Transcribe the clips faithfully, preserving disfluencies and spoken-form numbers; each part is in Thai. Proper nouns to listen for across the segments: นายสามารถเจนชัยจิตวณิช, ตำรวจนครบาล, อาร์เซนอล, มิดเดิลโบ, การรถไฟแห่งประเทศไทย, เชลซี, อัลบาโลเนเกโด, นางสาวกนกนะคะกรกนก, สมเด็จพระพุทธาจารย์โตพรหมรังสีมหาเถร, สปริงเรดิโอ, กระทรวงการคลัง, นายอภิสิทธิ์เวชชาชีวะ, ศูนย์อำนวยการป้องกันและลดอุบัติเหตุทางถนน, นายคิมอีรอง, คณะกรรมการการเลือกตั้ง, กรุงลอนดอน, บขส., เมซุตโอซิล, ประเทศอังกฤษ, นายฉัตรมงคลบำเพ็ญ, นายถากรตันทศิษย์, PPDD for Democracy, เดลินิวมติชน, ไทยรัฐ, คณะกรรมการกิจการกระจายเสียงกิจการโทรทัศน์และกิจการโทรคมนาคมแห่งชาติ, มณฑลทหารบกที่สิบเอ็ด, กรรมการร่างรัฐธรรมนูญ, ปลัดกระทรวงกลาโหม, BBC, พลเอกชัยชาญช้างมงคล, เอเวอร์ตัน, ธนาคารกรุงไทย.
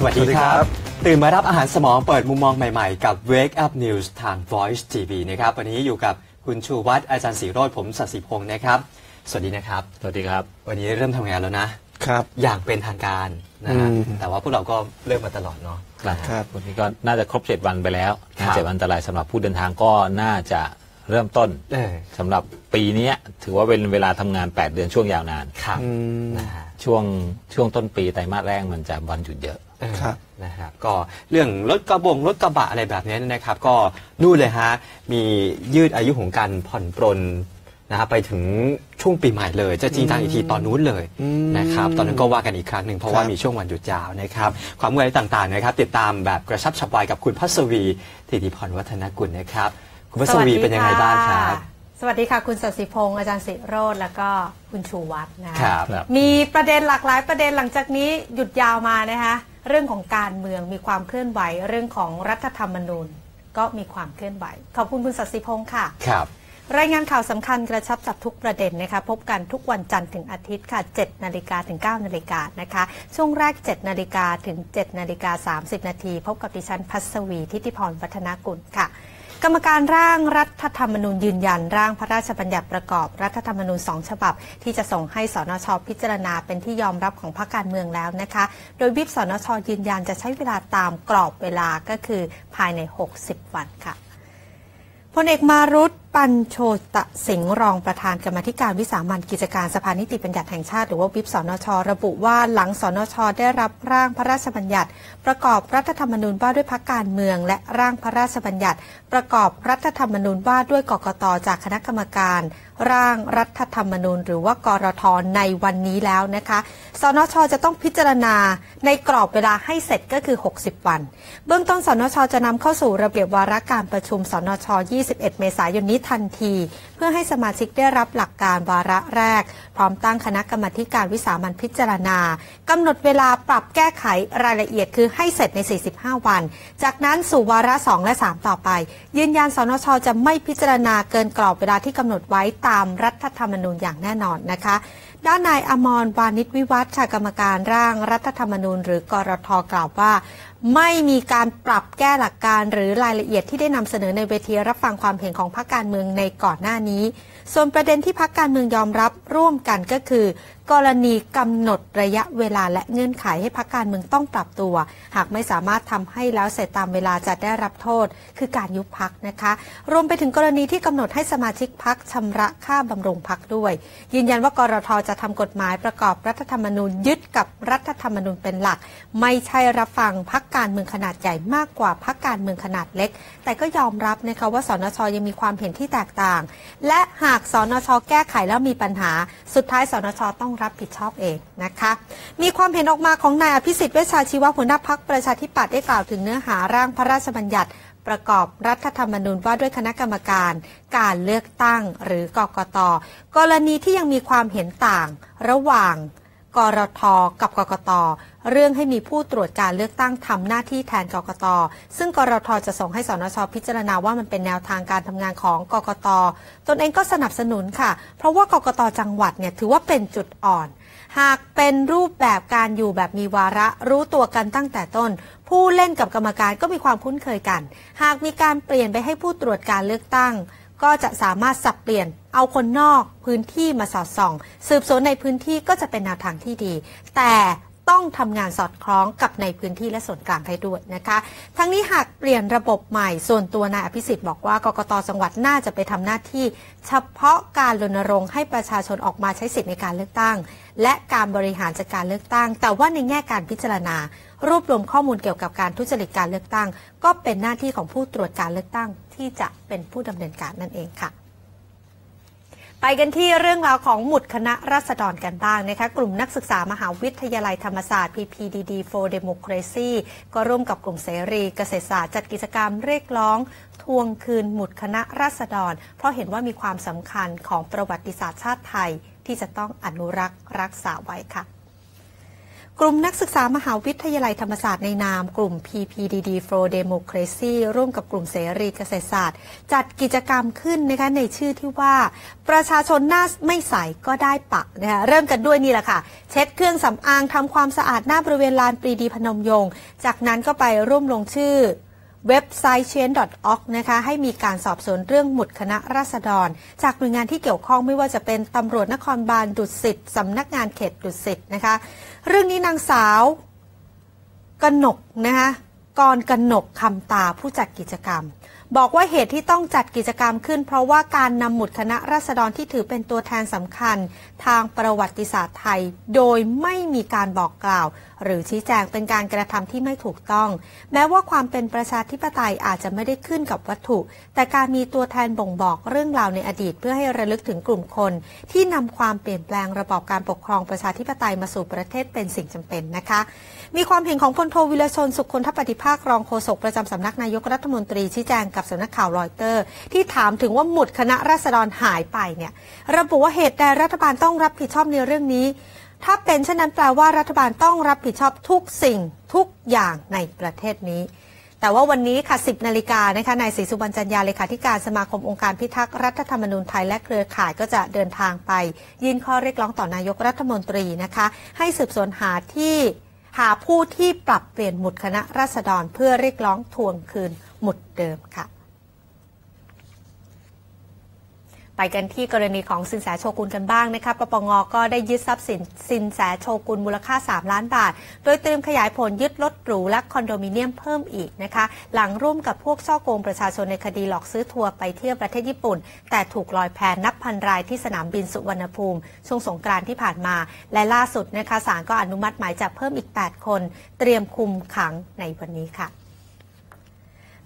สวัสดีครับตื่นมารับอาหารสมองเปิดมุมมองใหม่ๆกับ Wakeup News ทาง Voice ที วี นะครับวันนี้อยู่กับคุณชูวัฒน์อาจารย์ศรีโรจน์ผมสัตย์ศรีพงศ์นะครับสวัสดีนะครับสวัสดีครับวันนี้เริ่มทำงานแล้วนะครับอย่างเป็นทางการนะฮะแต่ว่าพวกเราก็เริ่มมาตลอดเนาะครับวันนี้ก็น่าจะครบเจ็ดวันไปแล้วเจ็ดวันอันตรายสำหรับผู้เดินทางก็น่าจะเริ่มต้นสำหรับปีนี้ถือว่าเป็นเวลาทำงานแปดเดือนช่วงยาวนานครับนะฮะช่วงช่วงต้นปีไตรมาสแรกมันจะวันหยุดเยอะนะครับก็เรื่องรถกระบงรถกระบะอะไรแบบนี้นะครับก็นู่นเลยฮะมียืดอายุของการผ่อนปรนนะครับไปถึงช่วงปีใหม่เลยจะจริงจังอีกทีตอนนู้นเลยนะครับตอนนั้นก็ว่ากันอีกครั้งหนึ่งเพราะว่ามีช่วงวันหยุดยาวนะครับความเงินต่างๆนะครับติดตามแบบกระชับฉับไวกับคุณพัศวีธิติพรวัฒนกุลนะครับคุณพัศวีเป็นยังไงบ้างครับสวัสดีค่ะคุณสัตย์ศรีพงศ์อาจารย์ศิโรจน์แล้วก็คุณชูวัฒน์นะครับมีประเด็นหลากหลายประเด็นหลังจากนี้หยุดยาวมานะคะเรื่องของการเมืองมีความเคลื่อนไหวเรื่องของรัฐธรรมนูญก็มีความเคลื่อนไหวขอบคุณคุณสัตย์ศรีพงศ์ค่ะครับรายงานข่าวสำคัญกระชับจับทุกประเด็นนะคะพบกันทุกวันจันทร์ถึงอาทิตย์ค่ะ เจ็ด นาฬิกาถึง เก้า นาฬิกานะคะช่วงแรก เจ็ด นาฬิกาถึง เจ็ด นาฬิกา สามสิบ นาทีพบกับดิฉันพัศวีธิติพรวัฒนกุลค่ะกรรมการร่างรัฐธรรมนูญยืนยันร่างพระราชบัญญัติประกอบรัฐธรรมนูญสองฉบับที่จะส่งให้สนช.พิจารณาเป็นที่ยอมรับของพรรคการเมืองแล้วนะคะโดยวิปสนช.ยืนยันจะใช้เวลาตามกรอบเวลาก็คือภายในหกสิบวันค่ะพลเอกมารุตปัญโชตสิงห์รองประธานกรรมธิการวิสามัญกิจการสภานิติบัญญัติแห่งชาติหรือว่าวิปสนช.ระบุว่าหลังสนช.ได้รับร่างพระราชบัญญัติประกอบรัฐธรรมนูญว่าด้วยพรรคการเมืองและร่างพระราชบัญญัติประกอบรัฐธรรมนูญว่าด้วยกกต.จากคณะกรรมการร่างรัฐธรรมนูญหรือว่ากรท.ในวันนี้แล้วนะคะสนช.จะต้องพิจารณาในกรอบเวลาให้เสร็จก็คือหกสิบวันเบื้องต้นสนช.จะนำเข้าสู่ระเบียบวาระการประชุมสนช.ยี่สิบเอ็ดเมษายนนี้ทันทีเพื่อให้สมาชิกได้รับหลักการวาระแรกพร้อมตั้งคณะกรรมการวิสามัญพิจารณากำหนดเวลาปรับแก้ไขรายละเอียดคือให้เสร็จในสี่สิบห้าวันจากนั้นสู่วาระสองและสามต่อไปยืนยันสนช.จะไม่พิจารณาเกินกรอบเวลาที่กำหนดไว้ตามรัฐธรรมนูญอย่างแน่นอนนะคะด้านนายอมรวานิชวิวัฒน์กรรมการร่างรัฐธรรมนูญหรือกรท.กล่าวว่าไม่มีการปรับแก้หลักการหรือรายละเอียดที่ได้นำเสนอในเวทีรับฟังความเห็นของพรรคการเมืองในก่อนหน้านี้ส่วนประเด็นที่พรรคการเมืองยอมรับร่วมกันก็คือกรณีกำหนดระยะเวลาและเงื่อนไขให้พรรคการเมืองต้องปรับตัวหากไม่สามารถทำให้แล้วเสร็จตามเวลาจะได้รับโทษคือการยุบพรรคนะคะรวมไปถึงกรณีที่กำหนดให้สมาชิกพรรคชำระค่าบำรุงพรรคด้วยยืนยันว่ากรท.จะทำกฎหมายประกอบรัฐธรรมนูญยึดกับรัฐธรรมนูญเป็นหลักไม่ใช่รับฟังพรรคการเมืองขนาดใหญ่มากกว่าพรรคการเมืองขนาดเล็กแต่ก็ยอมรับนะคะว่าสนช.ยังมีความเห็นที่แตกต่างและหากสนช.แก้ไขแล้วมีปัญหาสุดท้ายสนช.ต้องรับผิดชอบเองนะคะมีความเห็นออกมาของนายอภิสิทธิ์เวชชาชีวะหัวหน้าพรรคประชาธิปัตย์ได้กล่าวถึงเนื้อหาร่างพระราชบัญญัติประกอบรัฐธรรมนูญว่าด้วยคณะกรรมการการเลือกตั้งหรือกกต.กรณีที่ยังมีความเห็นต่างระหว่างกรท.กับกกต.เรื่องให้มีผู้ตรวจการเลือกตั้งทำหน้าที่แทนกกต.ซึ่งกรท.จะส่งให้สนช.พิจารณาว่ามันเป็นแนวทางการทำงานของกกต.ตนเองก็สนับสนุนค่ะเพราะว่ากกต.จังหวัดเนี่ยถือว่าเป็นจุดอ่อนหากเป็นรูปแบบการอยู่แบบมีวาระรู้ตัวกันตั้งแต่ต้นผู้เล่นกับกรรมการก็มีความคุ้นเคยกันหากมีการเปลี่ยนไปให้ผู้ตรวจการเลือกตั้งก็จะสามารถสับเปลี่ยนเอาคนนอกพื้นที่มาสอดส่องสืบสวนในพื้นที่ก็จะเป็นแนวทางที่ดีแต่ต้องทำงานสอดคล้องกับในพื้นที่และส่วนกลางให้ด้วยนะคะทั้งนี้หากเปลี่ยนระบบใหม่ส่วนตัวนายอภิสิทธิ์บอกว่ากกต.จังหวัดน่าจะไปทำหน้าที่เฉพาะการรณรงค์ให้ประชาชนออกมาใช้สิทธิในการเลือกตั้งและการบริหารจัดการเลือกตั้งแต่ว่าในแง่การพิจารณารวบรวมข้อมูลเกี่ยวกับการทุจริตการเลือกตั้งก็เป็นหน้าที่ของผู้ตรวจการเลือกตั้งที่จะเป็นผู้ดำเนินการนั่นเองค่ะไปกันที่เรื่องราวของหมุดคณะราษฎรกันบ้างนะคะกลุ่มนักศึกษามหาวิทยาลัยธรรมศาสตร์ พี พี ดี ดี for Democracy ก็ร่วมกับกลุ่มเสรีเกษตรศาสตร์จัดกิจกรรมเรียกร้องทวงคืนหมุดคณะราษฎรเพราะเห็นว่ามีความสำคัญของประวัติศาสตร์ชาติไทยที่จะต้องอนุรักษ์รักษาไว้ค่ะ กลุ่มนักศึกษามหาวิทยาลัยธรรมศาสตร์ในนามกลุ่ม พี พี ดี ดี for Democracy ร่วมกับกลุ่มเสรีเกษตรศาสตร์จัดกิจกรรมขึ้นนะคะในชื่อที่ว่าประชาชนหน้าไม่ใสก็ได้ปะนะคะเริ่มกันด้วยนี่แหละค่ะเช็ดเครื่องสำอางทำความสะอาดหน้าบริเวณลานปรีดีพนมยงค์จากนั้นก็ไปร่วมลงชื่อเว็บไซต์ change ดอท ออร์ก นะคะให้มีการสอบสวนเรื่องหมุดคณะราษฎรจากหน่วยงานที่เกี่ยวข้องไม่ว่าจะเป็นตำรวจนครบาลดุสิตสำนักงานเขตดุสิตนะคะเรื่องนี้นางสาวกนกนะคะกรกนกคำตาผู้จัดกิจกรรมบอกว่าเหตุที่ต้องจัดกิจกรรมขึ้นเพราะว่าการนำหมุดคณะราษฎรที่ถือเป็นตัวแทนสำคัญทางประวัติศาสตร์ไทยโดยไม่มีการบอกกล่าวหรือชี้แจงเป็นการกระทำที่ไม่ถูกต้องแม้ว่าความเป็นประชาธิปไตยอาจจะไม่ได้ขึ้นกับวัตถุแต่การมีตัวแทนบ่งบอกเรื่องราวในอดีตเพื่อให้ระลึกถึงกลุ่มคนที่นำความเปลี่ยนแปลงระบอบการปกครองประชาธิปไตยมาสู่ประเทศเป็นสิ่งจำเป็นนะคะมีความเห็นของพลโทวิรชนสุขคนทปฏิภาครองโฆษกประจำสำนักนายกรัฐมนตรีชี้แจงกับสำนักข่าวรอยเตอร์ที่ถามถึงว่าหมุดคณะราษฎรหายไปเนี่ยระบุว่าเหตุใดรัฐบาลต้องรับผิดชอบในเรื่องนี้ถ้าเป็นเช่นนั้นแปลว่ารัฐบาลต้องรับผิดชอบทุกสิ่งทุกอย่างในประเทศนี้แต่ว่าวันนี้ค่ะ สิบนาฬิกานะคะนายศรีสุวรรณจันยาเลขาธิการสมาคมองค์การพิทักษ์รัฐธรรมนูญไทยและเครือข่ายก็จะเดินทางไปยื่นข้อเรียกร้องต่อนายกรัฐมนตรีนะคะให้สืบสวนหาที่หาผู้ที่ปรับเปลี่ยนหมุดคณะราษฎรเพื่อเรียกร้องทวงคืนหมุดเดิมค่ะไปกันที่กรณีของสินแสโชกุนกันบ้างนะคะปปง.ก็ได้ยึดทรัพย์สินสินแสโชกุนมูลค่าสามล้านบาทโดยเตรียมขยายผลยึดรถหรูและคอนโดมิเนียมเพิ่มอีกนะคะหลังร่วมกับพวกฉ้อโกงประชาชนในคดีหลอกซื้อทัวร์ไปเที่ยวประเทศญี่ปุ่นแต่ถูกลอยแพนับพันรายที่สนามบินสุวรรณภูมิช่วงสงกรานต์ที่ผ่านมาและล่าสุดนะคะศาลก็อนุมัติหมายจับเพิ่มอีกแปดคนเตรียมคุมขังในวันนี้ค่ะ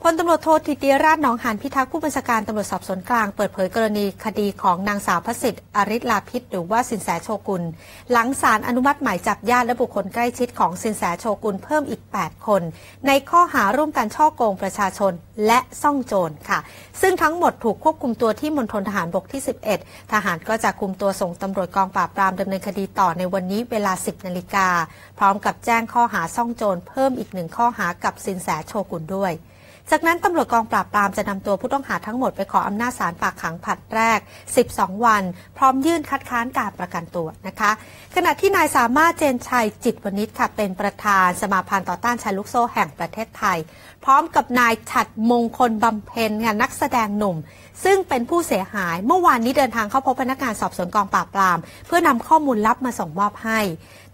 พลตำรวจโทธิติราชหนองหานพิทักษ์ผู้บัญชาการตำรวจสอบสวนกลางเปิดเผยกรณีคดีของนางสาวพสิทธิ์อริศลาภิษหรือว่าสินแสโชกุลหลังศาลอนุมัติหมายจับญาติและบุคคลใกล้ชิดของสินแสโชกุลเพิ่มอีกแปดคนในข้อหาร่วมกันช่อโกงประชาชนและซ่องโจรค่ะซึ่งทั้งหมดถูกควบคุมตัวที่มณฑลทหารบกที่สิบเอ็ดทหารก็จะคุมตัวส่งตำรวจกองปราบปรามดำเนินคดีต่อในวันนี้เวลา สิบนาฬิกาพร้อมกับแจ้งข้อหาซ่องโจรเพิ่มอีกหนึ่งข้อหากับสินแสโชกุลด้วยจากนั้นตำรวจกองปราบปรามจะนำตัวผู้ต้องหาทั้งหมดไปขออำนาจศาลฝากขังผลัดแรกสิบสองวันพร้อมยื่นคัดค้านการประกันตัวนะคะขณะที่นายสามารถเจนชัยจิตวณิชค่ะเป็นประธานสมาพันธ์ต่อต้านแชร์ลูกโซ่แห่งประเทศไทยพร้อมกับนายฉัตรมงคลบำเพ็ญค่ะนักแสดงหนุ่มซึ่งเป็นผู้เสียหายเมื่อวานนี้เดินทางเข้าพบพนักงานสอบสวนกองปราบปรามเพื่อนำข้อมูลลับมาส่งมอบให้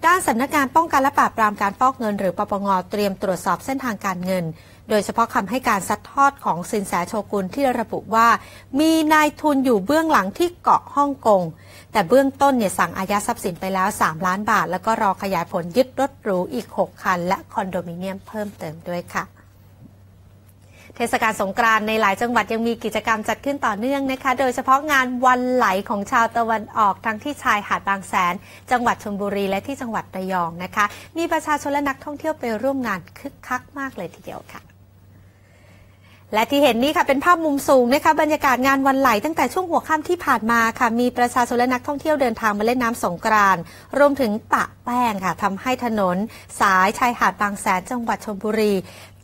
ด้านสำนักงานป้องกันและปราบปรามการฟอกเงินหรือปปงเตรียมตรวจสอบเส้นทางการเงินโดยเฉพาะคำให้การซัดทอดของสินแสโชกุนที่ระบุว่ามีนายทุนอยู่เบื้องหลังที่เกาะฮ่องกงแต่เบื้องต้นเนี่ยสั่งอายัดทรัพย์สินไปแล้วสามล้านบาทแล้วก็รอขยายผลยึดรถหรูอีกหกคันและคอนโดมิเนียมเพิ่มเติมด้วยค่ะเทศกาลสงกรานต์ในหลายจังหวัดยังมีกิจกรรมจัดขึ้นต่อเนื่องนะคะโดยเฉพาะงานวันไหลของชาวตะวันออกทั้งที่ชายหาดบางแสนจังหวัดชลบุรีและที่จังหวัดระยองนะคะมีประชาชนและนักท่องเที่ยวไปร่วมงานคึกคักมากเลยทีเดียวค่ะและที่เห็นนี้ค่ะเป็นภาพมุมสูงนะคะบรรยากาศงานวันไหลตั้งแต่ช่วงหัวค่ำที่ผ่านมาค่ะมีประชาชนและนักท่องเที่ยวเดินทางมาเล่นน้ำสงกรานต์รวมถึงปะแป้งค่ะทำให้ถนนสายชายหาดบางแสนจังหวัดชลบุรี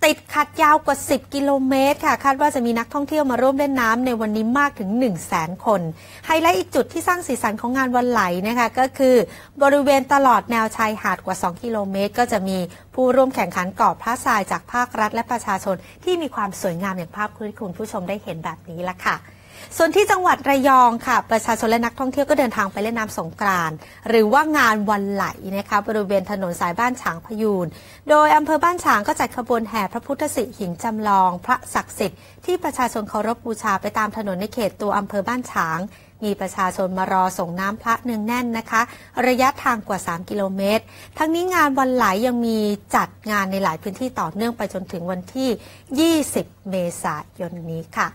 ติดขัดยาวกว่าสิบกิโลเมตรค่ะคาดว่าจะมีนักท่องเที่ยวมาร่วมเล่นน้ำในวันนี้มากถึง หนึ่งแสนคนไฮไลท์อีกจุดที่สร้างสีสันของงานวันไหลนะคะก็คือบริเวณตลอดแนวชายหาดกว่าสองกิโลเมตรก็จะมีผู้ร่วมแข่งขันก่อพระทรายจากภาครัฐและประชาชนที่มีความสวยงามอย่างภาพที่คุณผู้ชมได้เห็นแบบนี้ละค่ะส่วนที่จังหวัดระยองค่ะประชาชนและนักท่องเที่ยวก็เดินทางไปเล่นน้ำสงกรานต์หรือว่างานวันไหลนะคะบริเวณถนนสายบ้านฉางพยูนโดยอำเภอบ้านฉางก็จัดขบวนแห่พระพุทธสิหิงจำลองพระศักดิ์สิทธิ์ที่ประชาชนเคารพบูชาไปตามถนนในเขตตัวอำเภอบ้านฉางมีประชาชนมารอส่งน้ำพระเนืองแน่นนะคะระยะทางกว่าสามกิโลเมตรทั้งนี้งานวันไหลยังมีจัดงานในหลายพื้นที่ต่อเนื่องไปจนถึงวันที่ยี่สิบเมษายนนี้ค่ะ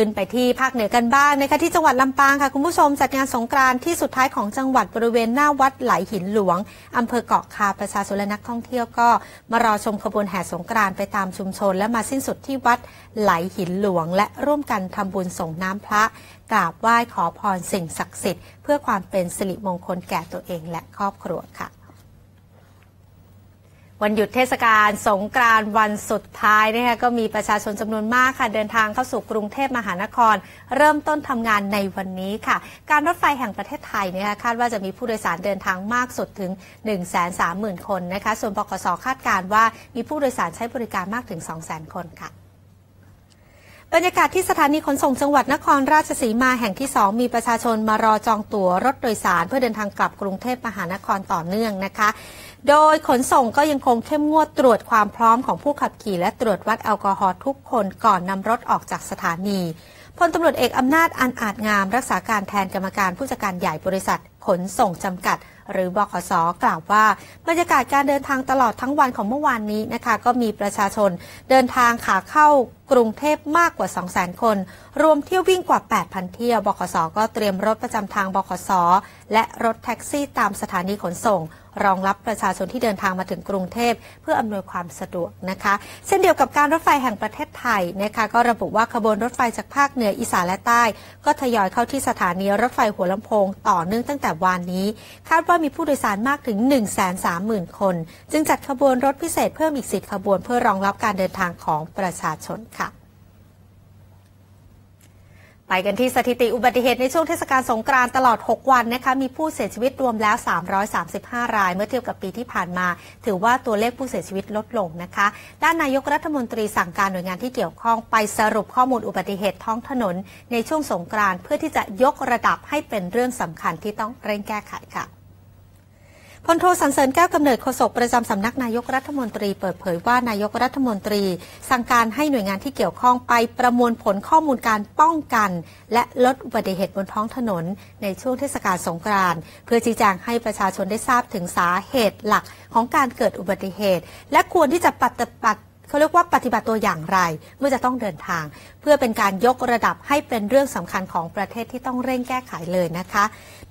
ขึ้นไปที่ภาคเหนือกันบ้างนะคะที่จังหวัดลำปางค่ะคุณผู้ชมจัดงานสงกรานต์ที่สุดท้ายของจังหวัดบริเวณหน้าวัดไหลหินหลวงอำเภอเกาะคาประชาชนและนักท่องเที่ยวก็มารอชมขบวนแห่สงกรานต์ไปตามชุมชนและมาสิ้นสุดที่วัดไหลหินหลวงและร่วมกันทำบุญส่งน้ำพระกราบไหว้ขอพรสิ่งศักดิ์สิทธิ์เพื่อความเป็นสิริมงคลแก่ตัวเองและครอบครัวค่ะ วันหยุดเทศกาลสงกรานต์วันสุดท้ายนะคะก็มีประชาชนจำนวนมากค่ะเดินทางเข้าสู่กรุงเทพมหานครเริ่มต้นทำงานในวันนี้ค่ะการรถไฟแห่งประเทศไทยนะคะคาดว่าจะมีผู้โดยสารเดินทางมากสุดถึง หนึ่งแสนสามหมื่น คนนะคะส่วนบขส.คาดการณ์ว่ามีผู้โดยสารใช้บริการมากถึง สองแสน คนค่ะบรรยากาศที่สถานีขนส่งจังหวัดนครราชสีมาแห่งที่สองมีประชาชนมารอจองตั๋วรถโดยสารเพื่อเดินทางกลับกรุงเทพมหานครต่อเนื่องนะคะโดยขนส่งก็ยังคงเข้มงวดตรวจความพร้อมของผู้ขับขี่และตรวจวัดแอลกอฮอล์ทุกคนก่อนนำรถออกจากสถานีพลตำรวจเอกอำนาจอันอาจงามรักษาการแทนกรรมการผู้จัดการใหญ่บริษัทขนส่งจำกัดหรือบขส.กล่าวว่าบรรยากาศการเดินทางตลอดทั้งวันของเมื่อวานนี้นะคะก็มีประชาชนเดินทางขาเข้ากรุงเทพมากกว่า สองแสน คนรวมเที่ยววิ่งกว่า แปดพัน เที่ยวบขส.ก็เตรียมรถประจำทางบขส.และรถแท็กซี่ตามสถานีขนส่งรองรับประชาชนที่เดินทางมาถึงกรุงเทพเพื่ออำนวยความสะดวกนะคะเช่นเดียวกับการรถไฟแห่งประเทศไทยนะคะก็ระบุว่าขบวนรถไฟจากภาคเหนืออีสานและใต้ก็ทยอยเข้าที่สถานีรถไฟหัวลำโพงต่อเนื่องตั้งแต่วานนี้คาดว่ามีผู้โดยสารมากถึง หนึ่งแสนสามหมื่น คนจึงจัดขบวนรถพิเศษเพิ่มอีกสิบขบวนเพื่อรองรับการเดินทางของประชาชนค่ะไปกันที่สถิติอุบัติเหตุในช่วงเทศกาลสงกรานต์ตลอดหกวันนะคะมีผู้เสียชีวิตรวมแล้วสามร้อยสามสิบห้ารายเมื่อเทียบกับปีที่ผ่านมาถือว่าตัวเลขผู้เสียชีวิตลดลงนะคะด้านนายกรัฐมนตรีสั่งการหน่วยงานที่เกี่ยวข้องไปสรุปข้อมูลอุบัติเหตุท้องถนนในช่วงสงกรานต์เพื่อที่จะยกระดับให้เป็นเรื่องสำคัญที่ต้องเร่งแก้ไขค่ะพลโทสรรเสริญแก้วกำเนิดโฆษกประจำสำนักนายกรัฐมนตรีเปิดเผยว่านายกรัฐมนตรีสั่งการให้หน่วยงานที่เกี่ยวข้องไปประมวลผลข้อมูลการป้องกันและลดอุบัติเหตุบนท้องถนนในช่วงเทศกาลสงกรานต์เพื่อชี้แจงให้ประชาชนได้ทราบถึงสาเหตุหลักของการเกิดอุบัติเหตุและควรที่จะปฏิบัติเขาเรียกว่าปฏิบัติตัวอย่างไรเมื่อจะต้องเดินทางเพื่อเป็นการยกระดับให้เป็นเรื่องสำคัญของประเทศที่ต้องเร่งแก้ไขเลยนะคะ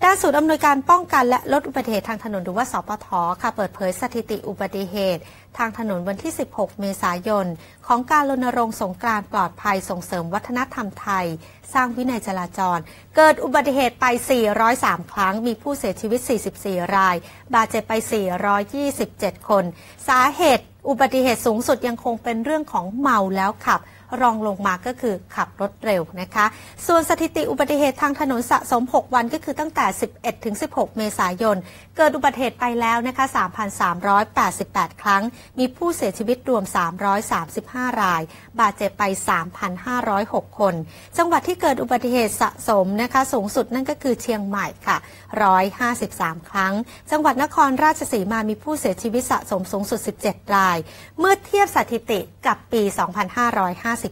ด้านศูนย์อำนวยการป้องกันและลดอุบัติเหตุทางถนนหรือว่าสปท.ค่ะเปิดเผยสถิติอุบัติเหตุทางถนนวันที่สิบหกเมษายนของการรณรงค์สงกรานต์ปลอดภัยส่งเสริมวัฒนธรรมไทยสร้างวินัยจราจรเกิดอุบัติเหตุไปสี่ร้อยสามครั้งมีผู้เสียชีวิตสี่สิบสี่รายบาดเจ็บไปสี่ร้อยยี่สิบเจ็ดคนสาเหตุอุบัติเหตุสูงสุดยังคงเป็นเรื่องของเมาแล้วขับรองลงมาก็คือขับรถเร็วนะคะส่วนสถิติอุบัติเหตุทางถนนสะสมหกวันก็คือตั้งแต่ สิบเอ็ดถึงสิบหก เมษายนเกิดอุบัติเหตุไปแล้วนะคะ สามพันสามร้อยแปดสิบแปด ครั้งมีผู้เสียชีวิตรวมสามร้อยสามสิบห้ารายบาดเจ็บไป สามพันห้าร้อยหก คนจังหวัดที่เกิดอุบัติเหตุสะสมนะคะสูงสุดนั่นก็คือเชียงใหม่ค่ะหนึ่งร้อยห้าสิบสามครั้งจังหวัดนครราชสีมามีผู้เสียชีวิตสะสมสูงสุดสิบเจ็ดรายเมื่อเทียบสถิติกับปี สองพันห้าร้อยห้าสิบ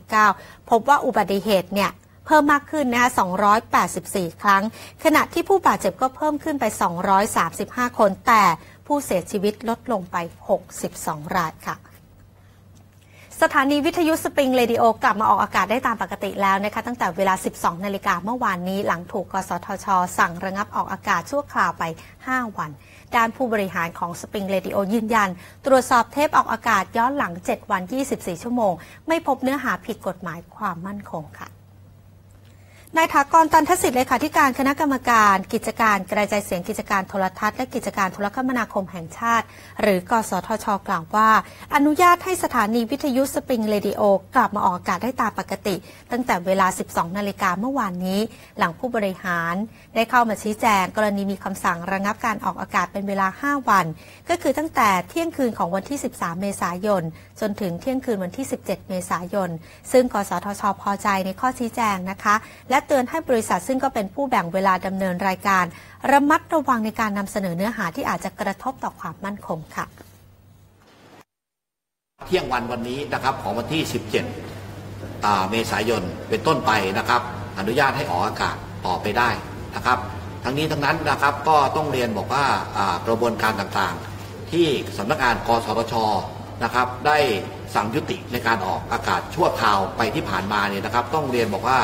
พบว่าอุบัติเหตุเนี่ยเพิ่มมากขึ้นนะคะสองร้อยแปดสิบสี่ครั้งขณะที่ผู้บาดเจ็บก็เพิ่มขึ้นไปสองร้อยสามสิบห้าคนแต่ผู้เสียชีวิตลดลงไปหกสิบสองรายค่ะสถานีวิทยุสปริงเรดิโอกลับมาออกอากาศได้ตามปกติแล้วนะคะตั้งแต่เวลา สิบสองนาฬิกาเมื่อวานนี้หลังถูกกสทช.สั่งระงับออกอากาศชั่วคราวไปห้าวันด้านผู้บริหารของสปริงเรดิโอยืนยันตรวจสอบเทปออกอากาศย้อนหลังเจ็ดวันยี่สิบสี่ชั่วโมงไม่พบเนื้อหาผิดกฎหมายความมั่นคงค่ะนายถากร ตันทศิษย์เลขาธิการคณะกรรมการกิจการกระจายเสียงกิจการโทรทัศน์และกิจการโทรคมนาคมแห่งชาติหรือกสทช.กล่าวว่าอนุญาตให้สถานีวิทยุสปริงเรดิโอกลับมาออกอากาศได้ตามปกติตั้งแต่เวลา สิบสองนาฬิกาเมื่อวานนี้หลังผู้บริหารได้เข้ามาชี้แจงกรณีมีคำสั่งระงับการออกอากาศเป็นเวลาห้าวันก็คือตั้งแต่เที่ยงคืนของวันที่สิบสามเมษายนจนถึงเที่ยงคืนวันที่สิบเจ็ดเมษายนซึ่งกสทช.พอใจในข้อชี้แจงนะคะและเตือนให้บริษัทซึ่งก็เป็นผู้แบ่งเวลาดำเนินรายการระมัดระวังในการนำเสนอเนื้อหาที่อาจจะกระทบต่อความมั่นคงค่ะเที่ยงวันวันนี้นะครับของวันที่สิบเจ็ดเมษายนเป็นต้นไปนะครับอนุญาตให้ออกอากาศต่อไปได้นะครับทั้งนี้ทั้งนั้นนะครับก็ต้องเรียนบอกว่ากระบวนการต่างๆที่สำนักงานกสทช.นะครับได้สั่งยุติในการออกอากาศชั่วคราวไปที่ผ่านมาเนี่ยนะครับต้องเรียนบอกว่า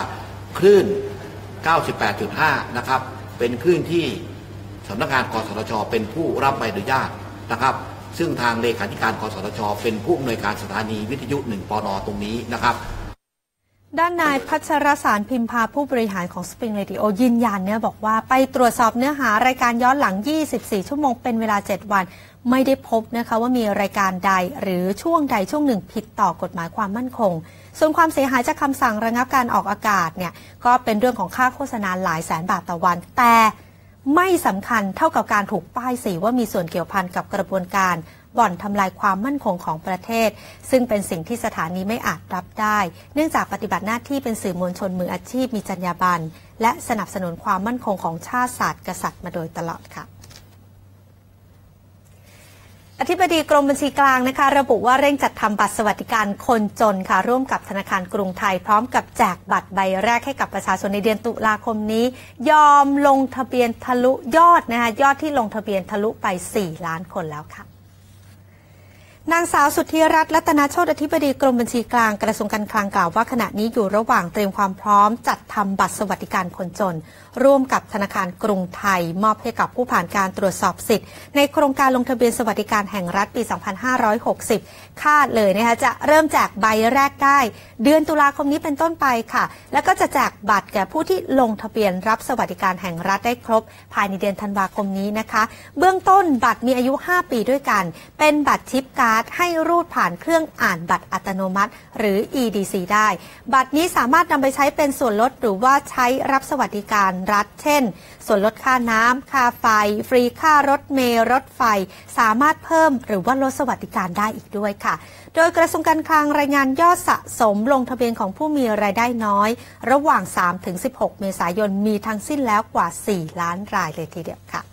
คลื่น เก้าสิบแปดจุดห้า นะครับเป็นคลื่นที่สำนักงานกสทช.เป็นผู้รับใบอนุญาตนะครับซึ่งทางเลขาธิการกสทช.เป็นผู้อำนวยการสถานีวิทยุหนึ่งปนตรงนี้นะครับ ด้านนายพัชรสารพิมพาผู้บริหารของสปริงเรดิโอยืนยันเนี่ยบอกว่าไปตรวจสอบเนื้อหารายการย้อนหลังยี่สิบสี่ชั่วโมงเป็นเวลาเจ็ดวันไม่ได้พบนะคะว่ามีรายการใดหรือช่วงใดช่วงหนึ่งผิดต่อกฎหมายความมั่นคงส่วนความเสียหายจากคำสั่งระงับการออกอากาศเนี่ยก็เป็นเรื่องของค่าโฆษณาหลายแสนบาทต่อวันแต่ไม่สำคัญเท่ากับการถูกป้ายสีว่ามีส่วนเกี่ยวพันกับกระบวนการบ่อนทำลายความมั่นคงของประเทศซึ่งเป็นสิ่งที่สถานีไม่อาจรับได้เนื่องจากปฏิบัติหน้าที่เป็นสื่อมวลชนมืออาชีพมีจรรยาบรรณและสนับสนุนความมั่นคงของชาติศาสตร์กษัตริย์มาโดยตลอดค่ะอธิบดีกรมบัญชีกลางนะคะระบุว่าเร่งจัดทำบัตรสวัสดิการคนจนค่ะร่วมกับธนาคารกรุงไทยพร้อมกับแจกบัตรใบแรกให้กับประชาชนในเดือนตุลาคมนี้ยอมลงทะเบียนทะลุยอดนะคะยอดที่ลงทะเบียนทะลุไปสี่ล้านคนแล้วค่ะนางสาวสุทธิรัตน์ รัตนโชติอธิบดีกรมบัญชีกลางกระทรวงการคลังกล่าวว่าขณะนี้อยู่ระหว่างเตรียมความพร้อมจัดทำบัตรสวัสดิการคนจนร่วมกับธนาคารกรุงไทยมอบให้กับผู้ผ่านการตรวจสอบสิทธิ์ในโครงการลงทะเบียนสวัสดิการแห่งรัฐปีสองพันห้าร้อยหกสิบคาดเลยนะคะจะเริ่มแจกใบแรกได้เดือนตุลาคมนี้เป็นต้นไปค่ะแล้วก็จะแจกบัตรแก่ผู้ที่ลงทะเบียนรับสวัสดิการแห่งรัฐได้ครบภายในเดือนธันวาคมนี้นะคะเบื้องต้นบัตรมีอายุห้าปีด้วยกันเป็นบัตรชิปการ์ดให้รูดผ่านเครื่องอ่านบัตรอัตโนมัติหรือ อี ดี ซี ได้บัตรนี้สามารถนำไปใช้เป็นส่วนลดหรือว่าใช้รับสวัสดิการรัฐเช่นส่วนลดค่าน้ำค่าไฟฟรีค่ารถเมล์รถไฟสามารถเพิ่มหรือว่าลดสวัสดิการได้อีกด้วยค่ะโดยกระทรวงการคลังรายงานยอดสะสมลงทะเบียนของผู้มีรายได้น้อยระหว่าง สามถึงสิบหก เมษายนมีทั้งสิ้นแล้วกว่าสี่ล้านรายเลยทีเดียวค่ะ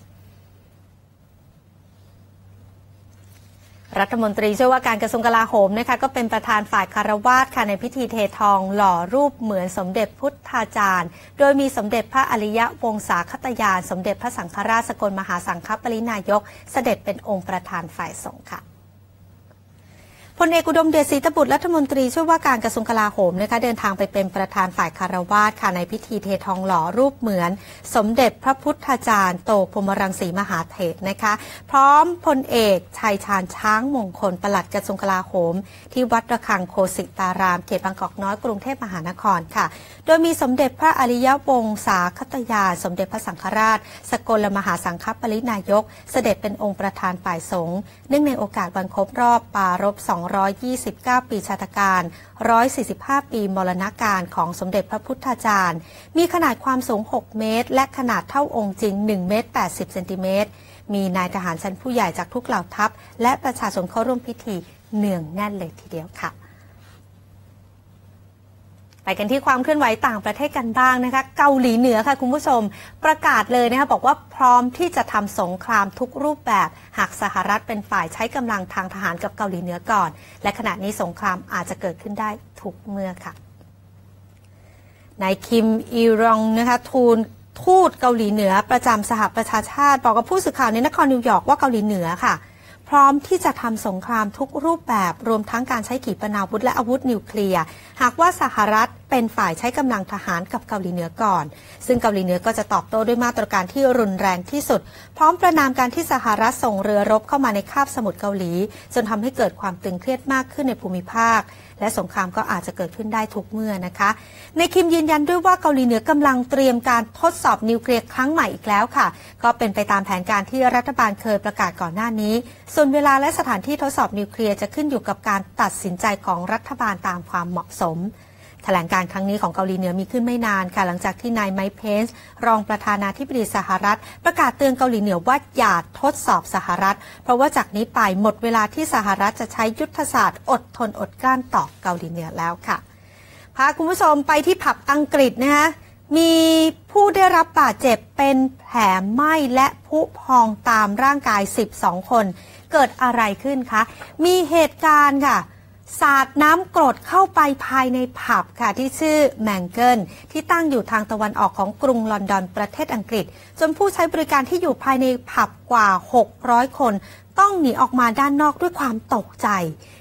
รัฐมนตรีช่วยว่าการกระทรวงกลาโหมนะคะก็เป็นประธานฝ่ายคารวาสค่ะในพิธีเททองหล่อรูปเหมือนสมเด็จพุทธาจารย์โดยมีสมเด็จพระอริยวงศาคตยานสมเด็จพระสังฆราชสกลมหาสังฆปรินายกเสด็จเป็นองค์ประธานฝ่ายสงฆ์ค่ะพลเอกอุดมเดชศรีตบุตรรัฐมนตรีช่วยว่าการกระทรวงกลาโหมนะคะเดินทางไปเป็นประธานฝ่ายคารวาสค่ะในพิธีเททองหล่อรูปเหมือนสมเด็จพระพุทธาจารย์โตพรหมรังสีมหาเถรนะคะพร้อมพลเอกชัยชาญช้างมงคลปลัดกระทรวงกลาโหมที่วัดระฆังโคสิตารามเขตบางกอกน้อยกรุงเทพมหานครค่ะโดยมีสมเด็จพระอริยวงศาคตยานสมเด็จพระสังฆราชสกลมหาสังฆปรินายกเสด็จเป็นองค์ประธานฝ่ายสงฆ์เนื่องในโอกาสวันครบรอบปารภสองร้อยยี่สิบเก้า ปีชาตการหนึ่งร้อยสี่สิบห้า ปีมรณการของสมเด็จพระพุทธาจารย์มีขนาดความสูงหกเมตรและขนาดเท่าองค์จริงหนึ่งเมตรแปดสิบเซนติเมตรมีนายทหารชั้นผู้ใหญ่จากทุกเหล่าทัพและประชาชนเข้าร่วมพิธีเนืองแน่นเลยทีเดียวค่ะไปกันที่ความเคลื่อนไหวต่างประเทศกันบ้างนะคะเกาหลีเหนือค่ะคุณผู้ชมประกาศเลยนะคะบอกว่าพร้อมที่จะทำสงครามทุกรูปแบบหากสหรัฐเป็นฝ่ายใช้กำลังทางทหารกับเกาหลีเหนือก่อนและขณะนี้สงครามอาจจะเกิดขึ้นได้ทุกเมื่อค่ะนายคิมอีรองนะคะทูลทูตเกาหลีเหนือประจำสหประชาชาติบอกกับผู้สื่อข่าวในนครนิวยอร์กว่าเกาหลีเหนือค่ะพร้อมที่จะทำสงครามทุกรูปแบบรวมทั้งการใช้ขีปนาวุธและอาวุธนิวเคลียร์หากว่าสหรัฐเป็นฝ่ายใช้กำลังทหารกับเกาหลีเหนือก่อนซึ่งเกาหลีเหนือก็จะตอบโต้ด้วยมาตรการที่รุนแรงที่สุดพร้อมประณามการที่สหรัฐส่งเรือรบเข้ามาในคาบสมุทรเกาหลีจนทำให้เกิดความตึงเครียดมากขึ้นในภูมิภาคและสงครามก็อาจจะเกิดขึ้นได้ทุกเมื่อนะคะในคิมยืนยันด้วยว่าเกาหลีเหนือกำลังเตรียมการทดสอบนิวเคลียร์ครั้งใหม่อีกแล้วค่ะก็เป็นไปตามแผนการที่รัฐบาลเคยประกาศก่อนหน้านี้ส่วนเวลาและสถานที่ทดสอบนิวเคลียร์จะขึ้นอยู่กับการตัดสินใจของรัฐบาลตามความเหมาะสมแถลงการครั้งนี้ของเกาหลีเหนือมีขึ้นไม่นานค่ะหลังจากที่นายไมค์เพนซ์รองประธานาธิบดีสหรัฐประกาศเตือนเกาหลีเหนือว่าอย่าทดสอบสหรัฐเพราะว่าจากนี้ไปหมดเวลาที่สหรัฐจะใช้ยุทธศาสตร์อดทนอดกลั้นต่อเกาหลีเหนือแล้วค่ะพาคุณผู้ชมไปที่ผับอังกฤษนะคะมีผู้ได้รับบาดเจ็บเป็นแผลไหม้และผุพองตามร่างกายสิบสองคนเกิดอะไรขึ้นคะมีเหตุการณ์ค่ะสาดน้ำกรดเข้าไปภายในผับค่ะที่ชื่อแมงเกิลที่ตั้งอยู่ทางตะวันออกของกรุงลอนดอนประเทศอังกฤษจนผู้ใช้บริการที่อยู่ภายในผับกว่าหกร้อยคน ต้องหนีออกมาด้านนอกด้วยความตกใจ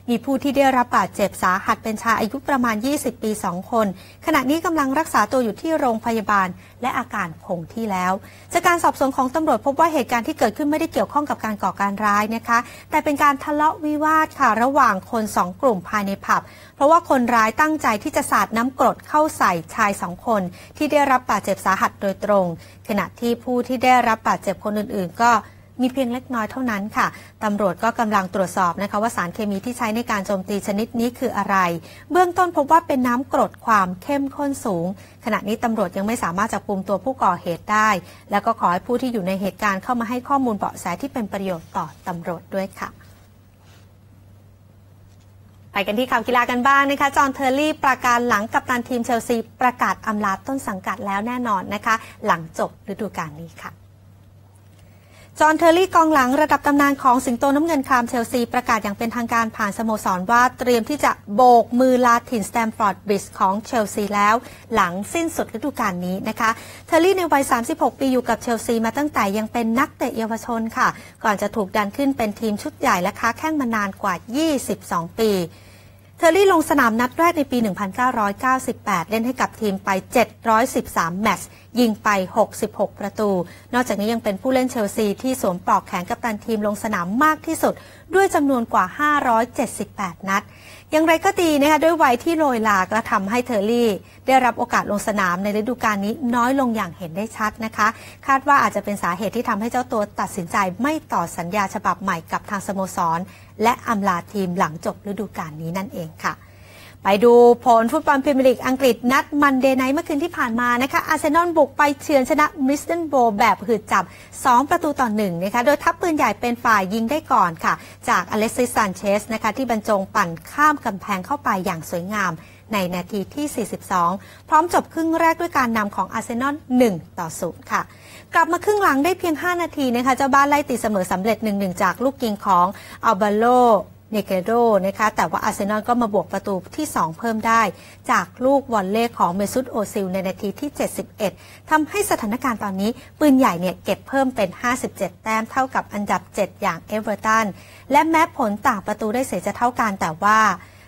มีผู้ที่ได้รับบาดเจ็บสาหัสเป็นชายอายุประมาณยี่สิบปีสองคนขณะนี้กำลังรักษาตัวอยู่ที่โรงพยาบาลและอาการคงที่แล้วจากการสอบสวนของตำรวจพบว่าเหตุการณ์ที่เกิดขึ้นไม่ได้เกี่ยวข้องกับการก่อการร้ายนะคะแต่เป็นการทะเลาะวิวาทค่ะระหว่างคนสองกลุ่มภายในผับเพราะว่าคนร้ายตั้งใจที่จะสาดน้ำกรดเข้าใส่ชายสองคนที่ได้รับบาดเจ็บสาหัสโดยตรงขณะที่ผู้ที่ได้รับบาดเจ็บคนอื่นๆก็มีเพียงเล็กน้อยเท่านั้นค่ะตำรวจก็กำลังตรวจสอบนะคะว่าสารเคมีที่ใช้ในการโจมตีชนิดนี้คืออะไรเบื้องต้นพบว่าเป็นน้ำกรดความเข้มข้นสูงขณะนี้ตำรวจยังไม่สามารถจับกุมตัวผู้ก่อเหตุได้แล้วก็ขอให้ผู้ที่อยู่ในเหตุการณ์เข้ามาให้ข้อมูลเบาะแสที่เป็นประโยชน์ต่อตำรวจด้วยค่ะไปกันที่ข่าวกีฬากันบ้างนะคะจอห์นเทอร์รี่ประกาศหลังกัปตันทีมเชลซีประกาศอำลาต้นสังกัดแล้วแน่นอนนะคะหลังจบฤดูกาลนี้ค่ะจอห์นเทอร์รี่กองหลังระดับตำนานของสิงโตน้ำเงินคลามเชลซีประกาศอย่างเป็นทางการผ่านสโมสรว่าเตรียมที่จะโบกมือลาถิ่นสแตมฟอร์ดบริดจ์ของเชลซีแล้วหลังสิ้นสุดฤดูกาลนี้นะคะเทอร์รี่ในวัยสามสิบหกปีอยู่กับเชลซีมาตั้งแต่ยังเป็นนักเตะเยาวชนค่ะก่อนจะถูกดันขึ้นเป็นทีมชุดใหญ่และค้าแข่งมานานกว่ายี่สิบสองปีเทอร์รี่ลงสนามนัดแรกในปีหนึ่งพันเก้าร้อยเก้าสิบแปดเล่นให้กับทีมไปเจ็ดร้อยสิบสามแมตช์ยิงไปหกสิบหกประตูนอกจากนี้ยังเป็นผู้เล่นเชลซีที่สวมปลอกแขนกัปตันทีมลงสนามมากที่สุดด้วยจำนวนกว่าห้าร้อยเจ็ดสิบแปดนัดอย่างไรก็ดีนะคะด้วยวัยที่โรยลาก็ทำให้เทอร์รี่ได้รับโอกาสลงสนามในฤดูกาลนี้น้อยลงอย่างเห็นได้ชัดนะคะคาดว่าอาจจะเป็นสาเหตุที่ทำให้เจ้าตัวตัดสินใจไม่ต่อสัญญาฉบับใหม่กับทางสโมสรและอำลาทีมหลังจบฤดูกาลนี้นั่นเองค่ะไปดูผลฟุตบอลพรีเมียร์ลีกอังกฤษนัดมันเดย์ไนท์เมื่อคืนที่ผ่านมานะคะอาร์เซนอลบุกไปเฉือนชนะมิสเทิลโบแบบหืดจับสองประตูต่อหนึ่งนะคะโดยทัพปืนใหญ่เป็นฝ่ายยิงได้ก่อนค่ะจากอเล็กซิสซานเชสนะคะที่บรรจงปั่นข้ามกำแพงเข้าไปอย่างสวยงามในนาทีที่สี่สิบสองพร้อมจบครึ่งแรกด้วยการนำของอาร์เซนอลหนึ่งต่อศูนย์ค่ะกลับมาครึ่งหลังได้เพียงห้านาทีนะคะเจ้าบ้านไล่ตีเสมอสำเร็จ หนึ่งหนึ่ง จากลูกยิงของอัลบาโลเนเกโดนะคะแต่ว่าอาร์เซนอลก็มาบวกประตูที่สองเพิ่มได้จากลูกวอลเลย์ของเมซุตโอซิลในนาทีที่เจ็ดสิบเอ็ดทำให้สถานการณ์ตอนนี้ปืนใหญ่เนี่ยเก็บเพิ่มเป็นห้าสิบเจ็ดแต้มเท่ากับอันดับเจ็ดอย่างเอเวอร์ตันและแม้ผลต่างประตูได้เสียจะเท่ากันแต่ว่า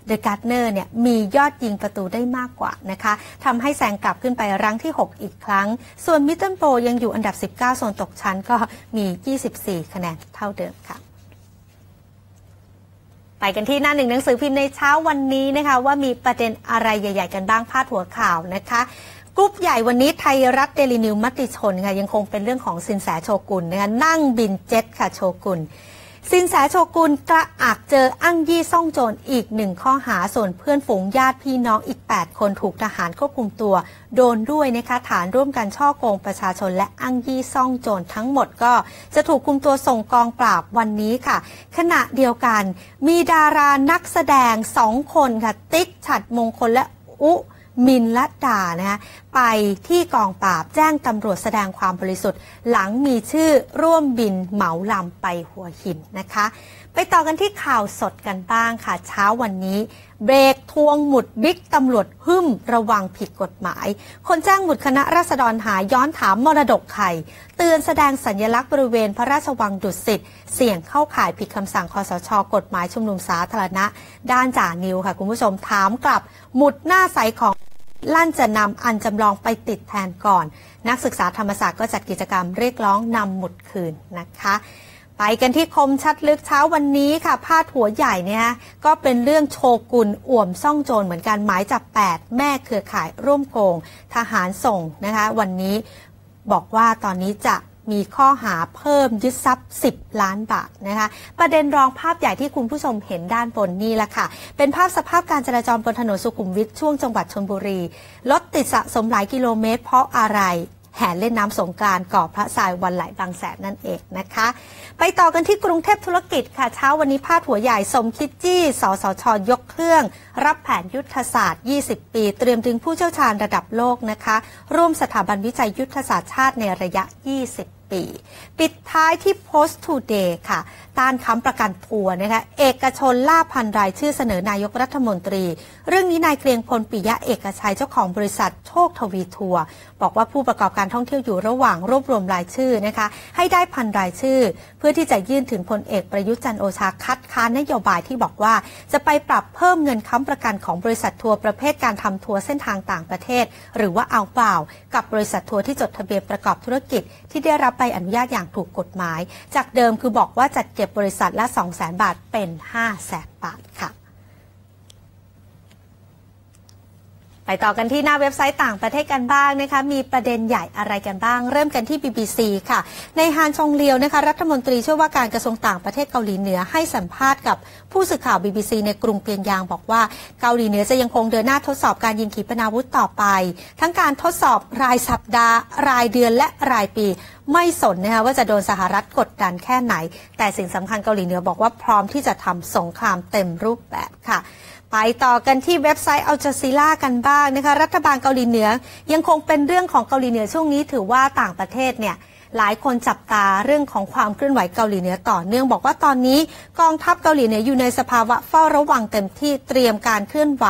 เดอะการ์ดเนอร์เนี่ยมียอดยิงประตูได้มากกว่านะคะทำให้แซงกลับขึ้นไปรั้งที่หกอีกครั้งส่วนมิดเดิลโบยังอยู่อันดับสิบเก้าโซนตกชั้นก็มียี่สิบสี่คะแนนเท่าเดิมค่ะไปกันที่หน้าหนึ่งหนังสือพิมพ์ในเช้าวันนี้นะคะว่ามีประเด็นอะไรใหญ่ๆกันบ้างพาดหัวข่าวนะคะกรุ๊ปใหญ่วันนี้ไทยรัฐเดลินิวมติชนค่ะยังคงเป็นเรื่องของสินแสโชกุนนะคะนั่งบินเจ็ตค่ะโชกุนสินแสโชกุนกระอักเจออ้างยี่ซ่องโจรอีกหนึ่งข้อหาส่วนเพื่อนฝูงญาติพี่น้องอีกแปดคนถูกทหารควบคุมตัวโดนด้วยนะคะฐานร่วมกันช่อโกงประชาชนและอ้างยี่ซ่องโจรทั้งหมดก็จะถูกคุมตัวส่งกองปราบวันนี้ค่ะขณะเดียวกันมีดารานักแสดงสองคนค่ะติ๊กฉัตรมงคลและอุมินลัดดานะคะไปที่กองปราบแจ้งตำรวจแสดงความบริสุทธิ์หลังมีชื่อร่วมบินเหมาลำไปหัวหินนะคะไปต่อกันที่ข่าวสดกันบ้างค่ะเช้าวันนี้เบรกทวงหมุดบิ๊กตำรวจหึ่มระวังผิดกฎหมายคนแจ้งหมุดคณะราษฎรหาย้อนถามมรดกใครเตือนแสดงสัญลักษณ์บริเวณพระราชวังดุสิตเสี่ยงเข้าข่ายผิดคำสั่งคสช.กฎหมายชุมนุมสาธารณะด้านจ่านิวค่ะคุณผู้ชมถามกลับหมุดหน้าใสของลั่นจะนำอันจำลองไปติดแทนก่อนนักศึกษาธรรมศาสตร์ก็จัดกิจกรรมเรียกร้องนำหมุดคืนนะคะไปกันที่คมชัดลึกเช้าวันนี้ค่ะพาดหัวใหญ่เนี่ยก็เป็นเรื่องโชกุนอ่วมซ่องโจรเหมือนกันหมายจับแปดแม่เครือข่ายร่วมโกงทหารส่งนะคะวันนี้บอกว่าตอนนี้จะมีข้อหาเพิ่มยึดทรัพย์สิบล้านบาทนะคะประเด็นรองภาพใหญ่ที่คุณผู้ชมเห็นด้านบนนี่แหละค่ะเป็นภาพสภาพการจราจรบนถนนสุขุมวิทช่วงจังหวัดชลบุรีรถติดสะสมหลายกิโลเมตรเพราะอะไรแห่เล่นน้ำสงกรานต์ก่อพระทรายวันไหลบางแสนนั่นเองนะคะไปต่อกันที่กรุงเทพธุรกิจค่ะเช้าวันนี้พาดหัวใหญ่สมคิดจี้สสช.ยกเครื่องรับแผนยุทธศาสตร์ยี่สิบปีเตรียมดึงผู้เชี่ยวชาญระดับโลกนะคะร่วมสถาบันวิจัยยุทธศาสตร์ชาติในระยะ ยี่สิบ ปีปิดท้ายที่ Post Today ค่ะต้านค้ำประกันภัวนะคะเอกชนล่าพันรายชื่อเสนอนายกรัฐมนตรีเรื่องนี้นายเกรียงพลปิยะเอกชัยเจ้าของบริษัทโชคทวีทัวร์บอกว่าผู้ประกอบการท่องเที่ยวอยู่ระหว่างรวบรวมรายชื่อนะคะให้ได้พันรายชื่อเพื่อที่จะยื่นถึงพลเอกประยุทธ์จันทร์โอชาคัดค้านนโยบายที่บอกว่าจะไปปรับเพิ่มเงินค้ำประกันของบริษัททัวร์ประเภทการทำทัวร์เส้นทางต่างประเทศหรือว่าเอาเปล่ากับบริษัททัวร์ที่จดทะเบียนประกอบธุรกิจที่ได้รับใบอนุญาตอย่างถูกกฎหมายจากเดิมคือบอกว่าจัดเก็บบริษัทละ สองแสน บาทเป็น ห้าแสน บาทค่ะไปต่อกันที่หน้าเว็บไซต์ต่างประเทศกันบ้างนะคะมีประเด็นใหญ่อะไรกันบ้างเริ่มกันที่ บี บี ซี ค่ะในฮานชงเลียวนะคะรัฐมนตรีช่วยว่าการกระทรวงต่างประเทศเกาหลีเหนือให้สัมภาษณ์กับผู้สื่อข่าว บี บี ซี ในกรุงเปียงยางบอกว่าเกาหลีเหนือจะยังคงเดินหน้าทดสอบการยิงขีปนาวุธต่อไปทั้งการทดสอบรายสัปดาห์รายเดือนและรายปีไม่สนนะคะว่าจะโดนสหรัฐกดดันแค่ไหนแต่สิ่งสำคัญเกาหลีเหนือบอกว่าพร้อมที่จะทำสงครามเต็มรูปแบบค่ะไปต่อกันที่เว็บไซต์อัลจาซีรากันบ้างนะคะรัฐบาลเกาหลีเหนือยังคงเป็นเรื่องของเกาหลีเหนือช่วงนี้ถือว่าต่างประเทศเนี่ยหลายคนจับตาเรื่องของความเคลื่อนไหวเกาหลีเหนือต่อเนื่องบอกว่าตอนนี้กองทัพเกาหลีเหนืออยู่ในสภาวะเฝ้าระวังเต็มที่เตรียมการเคลื่อนไหว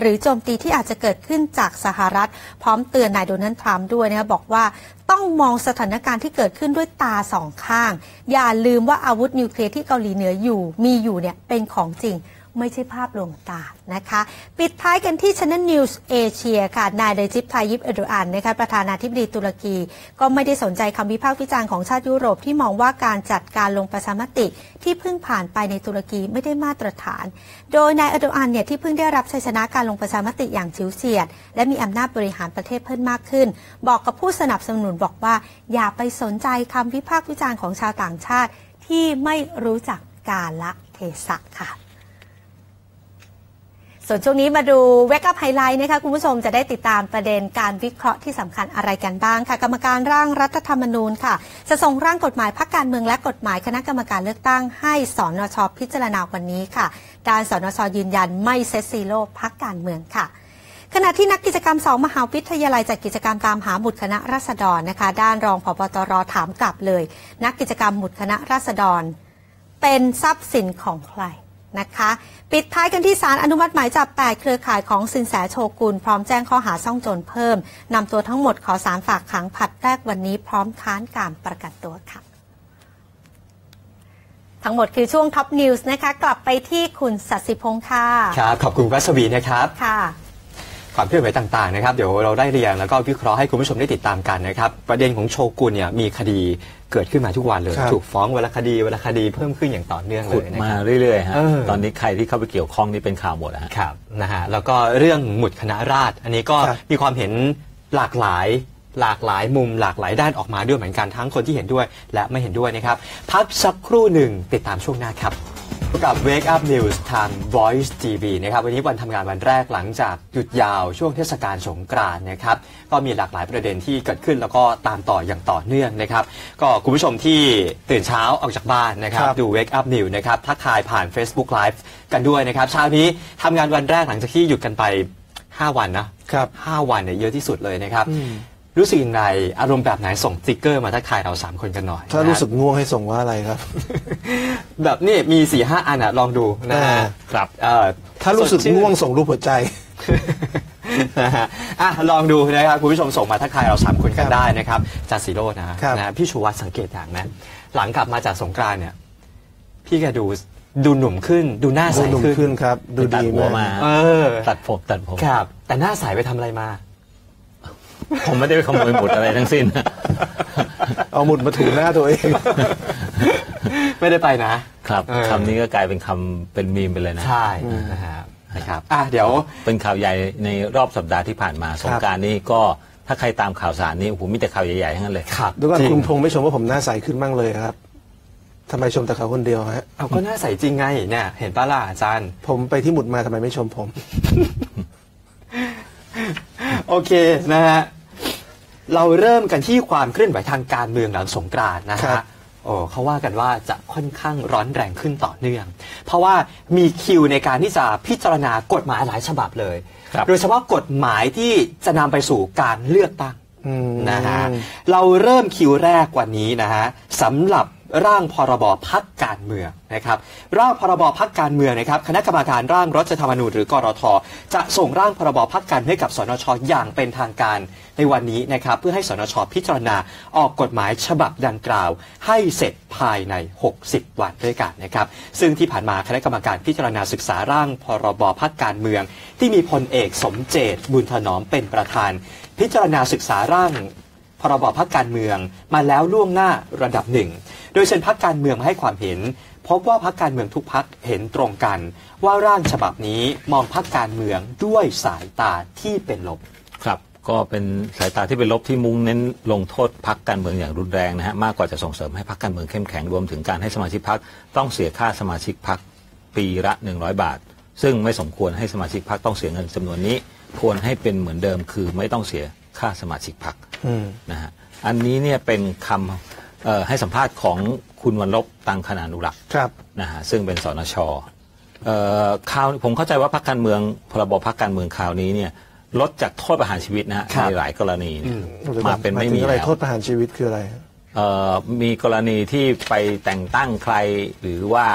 หรือโจมตีที่อาจจะเกิดขึ้นจากสหรัฐพร้อมเตือนนายโดนัลด์ทรัมป์ด้วยนะคะบอกว่าต้องมองสถานการณ์ที่เกิดขึ้นด้วยตาสองข้างอย่าลืมว่าอาวุธนิวเคลียร์ที่เกาหลีเหนืออยู่มีอยู่เนี่ยเป็นของจริงไม่ใช่ภาพลวงตานะคะปิดท้ายกันที่ Channel News Asia ค่ะนายเรจิป ไทยิป เอร์โดอันนะคะประธานาธิบดีตุรกีก็ไม่ได้สนใจคำวิพากษ์วิจารณ์ของชาติยุโรปที่มองว่าการจัดการลงประชามติที่เพิ่งผ่านไปในตุรกีไม่ได้มาตรฐานโดยนายเอร์โดอันเนี่ยที่เพิ่งได้รับชัยชนะการลงประชามติอย่างฉิวเฉียดและมีอำนาจบริหารประเทศเพิ่มมากขึ้นบอกกับผู้สนับสนุนบอกว่าอย่าไปสนใจคำวิพากษ์วิจารณ์ของชาวต่างชาติที่ไม่รู้จักกาลเทศะค่ะส่วนช่วงนี้มาดู Wakeup ไฮไลท์นะคะคุณผู้ชมจะได้ติดตามประเด็นการวิเคราะห์ที่สำคัญอะไรกันบ้างค่ะกรรมการร่างรัฐธรรมนูญค่ะจะส่งร่างกฎหมายพรรคการเมืองและกฎหมายคณะกรรมการเลือกตั้งให้สนช.พิจารณาวันนี้ค่ะด้านสนช.ยืนยันไม่เซตซีโร่พรรคการเมืองค่ะขณะที่นักกิจกรรมสองมหาวิทยาลัยจัดกิจกรรมตามหาหมุดคณะราษฎรนะคะด้านรองผบตร.ถามกลับเลยนักกิจกรรมหมุดคณะราษฎรเป็นทรัพย์สินของใครนะคะปิดท้ายกันที่ศาลอนุมัติหมายจับแปดเครือข่ายของสินแสโชกุนพร้อมแจ้งข้อหาซ่องโจรเพิ่มนำตัวทั้งหมดขอศาลฝากขังผลัดแรกวันนี้พร้อมค้านการประกันตัวค่ะทั้งหมดคือช่วงท็อปนิวส์นะคะกลับไปที่คุณสัสิพงษ์ค่ะครับขอบคุณวัชวีนะครับค่ะความเคลื่อนไหวต่างๆนะครับเดี๋ยวเราได้เรียงแล้วก็วิเคราะห์ให้คุณผู้ชมได้ติดตามกันนะครับประเด็นของโชกุนเนี่ยมีคดีเกิดขึ้นมาทุกวันเลยถูกฟ้องวันละคดีวันละคดีเพิ่มขึ้นอย่างต่อเนื่องเลยนะครับมาเรื่อยๆฮะตอนนี้ใครที่เข้าไปเกี่ยวข้องนี่เป็นข่าวหมดฮะครับนะฮะแล้วก็เรื่องหมุดคณะราษฎรอันนี้ก็มีความเห็นหลากหลายหลากหลายมุมหลากหลายด้านออกมาด้วยเหมือนกันทั้งคนที่เห็นด้วยและไม่เห็นด้วยนะครับพักสักครู่หนึ่งติดตามช่วงหน้าครับกับ Wakeup News ทาง Voice ที วี นะครับวันนี้วันทำงานวันแรกหลังจากหยุดยาวช่วงเทศกาลสงกรานต์นะครับก็มีหลากหลายประเด็นที่เกิดขึ้นแล้วก็ตามต่ออย่างต่อเนื่องนะครับก็คุณผู้ชมที่ตื่นเช้าออกจากบ้านนะครับดู Wakeup News นะครับทักทายผ่าน Facebook Live กันด้วยนะครับเช้านี้ทำงานวันแรกหลังจากที่หยุดกันไปห้าวันนะครับห้าวันเนี่ยเยอะที่สุดเลยนะครับรู้สึกอย่างไรอารมณ์แบบไหนส่งสติ๊กเกอร์มาทักทายเราสามคนกันหน่อยถ้ารู้สึกง่วงให้ส่งว่าอะไรครับแบบนี้มี สี่ห้า อันอ่ะลองดูนะครับถ้ารู้สึกง่วงส่งรูปหัวใจอ่ะลองดูนะครับคุณผู้ชมส่งมาทักทายเราสามคนกันได้นะครับจัสซีโร่นะนะพี่ชูวัฒน์สังเกตอย่างนะหลังกลับมาจากสงกรานต์เนี่ยพี่แกดูดูหนุ่มขึ้นดูหน้าใสขึ้นครับดูดีมากตัดผมตัดผมครับแต่หน้าใสไปทำอะไรมาผมไม่ได้ไปขโมยหมุดอะไรทั้งสิ้นเอาหมุดมาถูหน้าตัวเองไม่ได้ไปนะครับคำนี้ก็กลายเป็นคำเป็นมีมไปเลยนะใช่นะฮะนะครับอ่ะเดี๋ยวเป็นข่าวใหญ่ในรอบสัปดาห์ที่ผ่านมาสงกรานต์นี่ก็ถ้าใครตามข่าวสารนี่โอ้โหมีแต่ข่าวใหญ่ๆทั้งนั้นเลยครับด้วยกันคุณพงษ์ไม่ชมว่าผมหน้าใสขึ้นบ้างเลยครับทำไมชมแต่เขาคนเดียวฮะเอาก็หน้าใสจริงไงเนี่ยเห็นป้าล่ะอาจารย์ผมไปที่หมุดมาทำไมไม่ชมผมโอเคนะฮะเราเริ่มกันที่ความเคลื่อนไหวทางการเมืองหลังสงกรานต์นะฮะโอ้เขาว่ากันว่าจะค่อนข้างร้อนแรงขึ้นต่อเนื่องเพราะว่ามีคิวในการที่จะพิจารณากฎหมายหลายฉบับเลยโดยเฉพาะกฎหมายที่จะนำไปสู่การเลือกตั้ง นะฮะเราเริ่มคิวแรกวันนี้นะฮะสำหรับร่างพรบพรรคการเมืองนะครับร่างพรบพรรคการเมืองนะครับคณะกรรมการร่างรัฐธรรมนูญหรือกรทจะส่งร่างพรบพรรคการเมืองให้กับสนชอย่างเป็นทางการในวันนี้นะครับเพื่อให้สนชพิจารณาออกกฎหมายฉบับดังกล่าวให้เสร็จภายในหกสิบวันด้วยกันนะครับซึ่งที่ผ่านมาคณะกรรมการพิจารณาศึกษาร่างพรบพรรคการเมืองที่มีพลเอกสมเจตบุญถนอมเป็นประธานพิจารณาศึกษาร่างพรบพรรคการเมืองมาแล้วล่วงหน้าระดับหนึ่งโดยเชิญพรรคการเมืองมาให้ความเห็นพบว่าพรรคการเมืองทุกพรรคเห็นตรงกันว่าร่างฉบับนี้มองพรรคการเมืองด้วยสายตาที่เป็นลบครับก็เป็นสายตาที่เป็นลบที่มุ่งเน้นลงโทษพรรคการเมืองอย่างรุนแรงนะฮะมากกว่าจะส่งเสริมให้พรรคการเมืองเข้มแข็งรวมถึงการให้สมาชิกพรรคต้องเสียค่าสมาชิกพรรคปีละหนึ่งร้อยบาทซึ่งไม่สมควรให้สมาชิกพรรคต้องเสียเงินจำนวนนี้ควรให้เป็นเหมือนเดิมคือไม่ต้องเสียค่าสมาชิกพรรคนะฮะอันนี้เนี่ยเป็นคำให้สัมภาษณ์ของคุณวรรณลบตังคณานุรักษ์นะฮะซึ่งเป็นสนชคราวผมเข้าใจว่าพรรคการเมืองพรบพรรคการเมืองคราวนี้เนี่ยลดจากโทษประหารชีวิตนะฮะในหลายกรณีมาเป็นไม่มีอะไรโทษประหารชีวิตคืออะไรมีกรณีที่ไปแต่งตั้งใครหรือว่า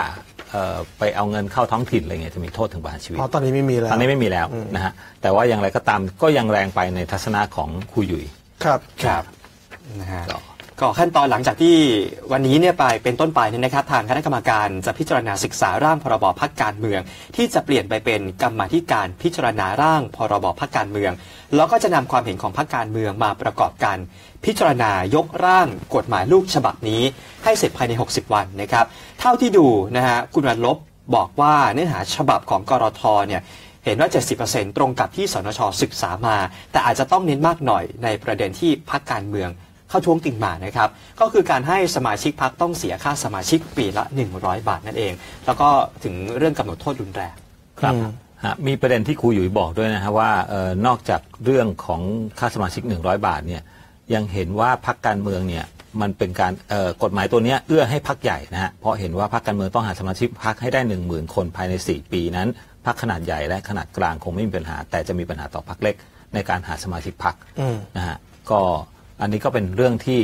ไปเอาเงินเข้าท้องถิ่นอะไรเงี้ยจะมีโทษถึงประหารชีวิตตอนนี้ไม่มีแล้วตอนนี้ไม่มีแล้วนะฮะแต่ว่าอย่างไรก็ตามก็ยังแรงไปในทัศนะของครูหยุยครับครับนะฮะก็ขั้นตอนหลังจากที่วันนี้เนี่ยไปเป็นต้นไปเนี่ยนะครับทางคณะกรรมการจะพิจารณาศึกษาร่างพรบพรรคการเมืองที่จะเปลี่ยนไปเป็นกรรมาธิการพิจารณาร่างพรบพรรคการเมืองแล้วก็จะนำความเห็นของพรรคการเมืองมาประกอบกันพิจารณายกร่างกฎหมายลูกฉบับนี้ให้เสร็จภายในหกสิบวันนะครับเท่าที่ดูนะฮะคุณวรรณลบบอกว่าเนื้อหาฉบับของกรทเนี่ยเห็นว่า เจ็ดสิบเปอร์เซ็นต์ ตรงกับที่สนชศึกษามาแต่อาจจะต้องเน้นมากหน่อยในประเด็นที่พรรคการเมืองเข้าท้วงติ่งมานะครับก็คือการให้สมาชิกพรรคต้องเสียค่าสมาชิกปีละหนึ่งร้อยบาทนั่นเองแล้วก็ถึงเรื่องกำหนดโทษรุนแรงครับมีประเด็นที่ครูหยุยบอกด้วยนะฮะว่านอกจากเรื่องของค่าสมาชิกหนึ่งร้อยบาทเนี่ยยังเห็นว่าพรรคการเมืองเนี่ยมันเป็นการกฎหมายตัวนี้เอื้อให้พรรคใหญ่นะฮะเพราะเห็นว่าพรรคการเมืองต้องหาสมาชิกพรรคให้ได้ หนึ่งหมื่น คนภายในสี่ปีนั้นพรรคขนาดใหญ่และขนาดกลางคงไม่มีปัญหาแต่จะมีปัญหาต่อพรรคเล็กในการหาสมาชิกพรรคนะฮะก็อันนี้ก็เป็นเรื่องที่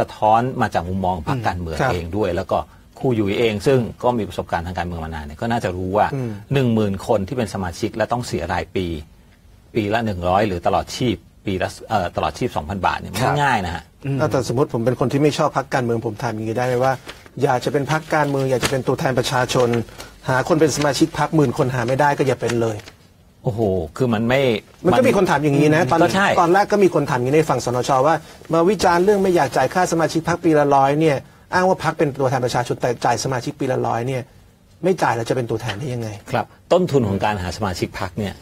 สะท้อนมาจากมุมมองพรรคการเมืองเองด้วยแล้วก็ครูหยุยเองซึ่งก็มีประสบการณ์ทางการเมืองมานานเนี่ยก็น่าจะรู้ว่า หนึ่งหมื่น คนที่เป็นสมาชิกและต้องเสียรายปีปีละหนึ่งร้อยหรือตลอดชีพปีละตลอดชีพ สองพัน บาทเนี่ยไม่ง่ายนะฮะแต่สมมติผมเป็นคนที่ไม่ชอบพรรคการเมืองผมทำอย่างนี้ได้ไหมว่าอยากจะเป็นพรรคการเมืองอยากจะเป็นตัวแทนประชาชนหาคนเป็นสมาชิกพรรคหมื่นคนหาไม่ได้ก็อย่าเป็นเลยโอ้โหคือมันไม่มันก็มีคนถามอย่างนี้นะตอนตอนแรกก็มีคนถามอย่างนี้ในฝั่งสนชว่ามาวิจารณ์เรื่องไม่อยากจ่ายค่าสมาชิกพรรคปีละร้อยเนี่ยอ้างว่าพรรคเป็นตัวแทนประชาชนแต่จ่ายสมาชิกปีละร้อยเนี่ยไม่จ่ายแล้วจะเป็นตัวแทนได้ยังไงครับต้นทุนของการหาสมาชิกพรรคเนี่ย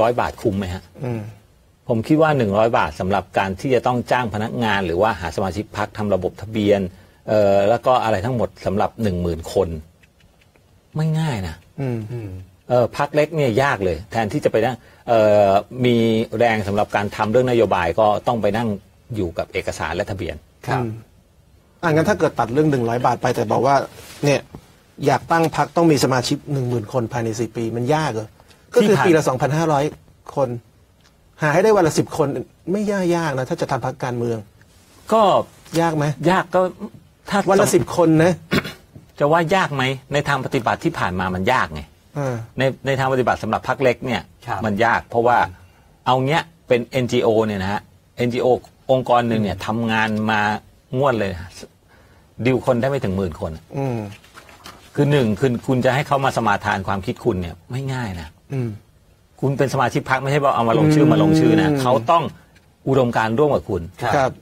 ร้อยบาทคุ้มไหมฮะผมคิดว่าหนึ่งร้อยบาทสำหรับการที่จะต้องจ้างพนักงานหรือว่าหาสมาชิกพรรคทำระบบทะเบียนเอ่อแล้วก็อะไรทั้งหมดสำหรับ หนึ่งหมื่น คนไม่ง่ายนะอืมเอ่อพรรคเล็กเนี่ยยากเลยแทนที่จะไปนั่งเอ่อมีแรงสำหรับการทำเรื่องนโยบายก็ต้องไปนั่งอยู่กับเอกสารและทะเบียนครับอ่ะงั้นถ้าเกิดตัดเรื่องหนึ่งร้อยบาทไปแต่บอกว่าเนี่ยอยากตั้งพรรคต้องมีสมาชิก หนึ่งหมื่น คนภายในสี่ปีมันยากเหรอก็คือปีละ สองพันห้าร้อย คนหาให้ได้วันละสิบคนไม่ยากยากนะถ้าจะทำพรรคการเมืองก็ยากไหมยากก็ถ้าวันละสิบคนนะ จะว่ายากไหมในทางปฏิบัติที่ผ่านมามันยากไงในในทางปฏิบัติสำหรับพรรคเล็กเนี่ยมันยากเพราะว่าเอาเงี้ยเป็น เอ็น จี โอ เนี่ยนะฮะ เอ็น จี โอ องค์กรหนึ่งเนี่ยทำงานมางวดเลยดิวคนได้ไม่ถึงหมื่นคนคือหนึ่งคือคุณจะให้เขามาสมาทานความคิดคุณเนี่ยไม่ง่ายนะคุณเป็นสมาชิกพรรคไม่ใช่ว่าเอามาลงชื่อมาลงชื่อนะเขาต้องอุดมการร่วมกับคุณ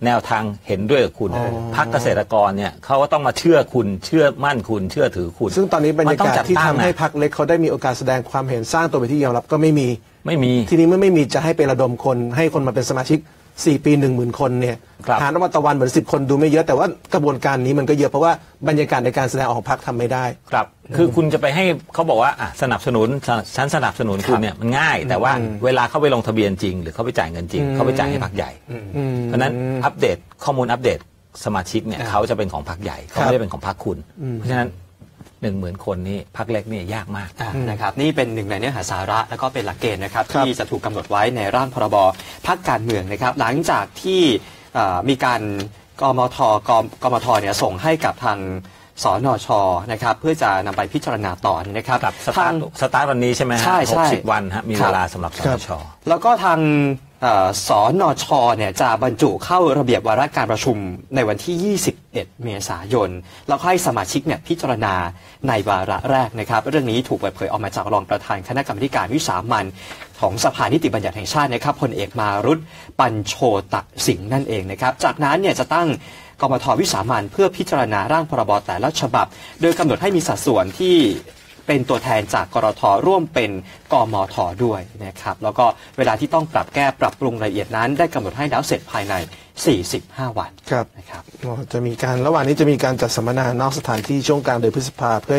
แนวทางเห็นด้วยกับคุณพรรคเกษตรกรเนี่ยเขาก็ต้องมาเชื่อคุณเชื่อมั่นคุณเชื่อถือคุณซึ่งตอนนี้บรรยากาศที่ทำให้พรรคเล็กเขาได้มีโอกาสแสดงความเห็นสร้างตัวเป็นที่ยอมรับก็ไม่มีไม่มีทีนี้เมื่อไม่มีจะให้ไประดมคนให้คนมาเป็นสมาชิกสี่ปีหนึ่งหมื่นคนเนี่ยฐานวันตะวันเหมือนสิบคนดูไม่เยอะแต่ว่ากระบวนการนี้มันก็เยอะเพราะว่าบรรยากาศในการแสดงออกพรรคทำไม่ได้ครับคือคุณจะไปให้เขาบอกว่าสนับสนุนฉันสนับสนุนคุณเนี่ยมันง่ายแต่ว่าเวลาเข้าไปลงทะเบียนจริงหรือเข้าไปจ่ายเงินจริงเข้าไปจ่ายให้พรรคใหญ่เพราะนั้นอัปเดตข้อมูลอัปเดตสมาชิกเนี่ยเขาจะเป็นของพรรคใหญ่เขาไม่ได้เป็นของพรรคคุณเพราะฉะนั้น หนึ่งหมื่น คนนี้พรรคเล็กนี่ยากมากนะครับนี่เป็นหนึ่งในเนื้อหาสาระแล้วก็เป็นหลักเกณฑ์นะครับที่จะถูกกำหนดไว้ในร่างพรบพรรคการเมืองนะครับหลังจากที่มีการกมธกมธเนี่ยส่งให้กับทางสนช.นะครับเพื่อจะนำไปพิจารณาต่อนะครับสตาร์ทสตาร์ทวันนี้ใช่ไหมใช่ใช่ หกสิบ วันฮะมีเวลาสำหรับสนช.แล้วก็ทางสนช.เนี่ยจะบรรจุเข้าระเบียบวาระการประชุมในวันที่ยี่สิบเอ็ดเมษายนแล้วให้สมาชิกเนี่ยพิจารณาในวาระแรกนะครับเรื่องนี้ถูกเปิดเผยออกมาจากรองประธานคณะกรรมการวิสามัญของสภานิติบัญญัติแห่งชาตินะครับพลเอกมารุตปัญโชตสิงห์นั่นเองนะครับจากนั้นเนี่ยจะตั้งกมธ.วิสามัญเพื่อพิจารณาร่างพรบแต่ละฉบับโดยกำหนดให้มีสัดส่วนที่เป็นตัวแทนจากกรท.ร่วมเป็นกมธ.ด้วยนะครับแล้วก็เวลาที่ต้องปรับแก้ปรับปรุงรายละเอียดนั้นได้กำหนดให้แล้วเสร็จภายในสี่สิบห้าวันครับนะครับจะมีการระหว่างนี้จะมีการจัดสัมมนานอกสถานที่ช่วงกลางเดือนพฤษภาเพื่อ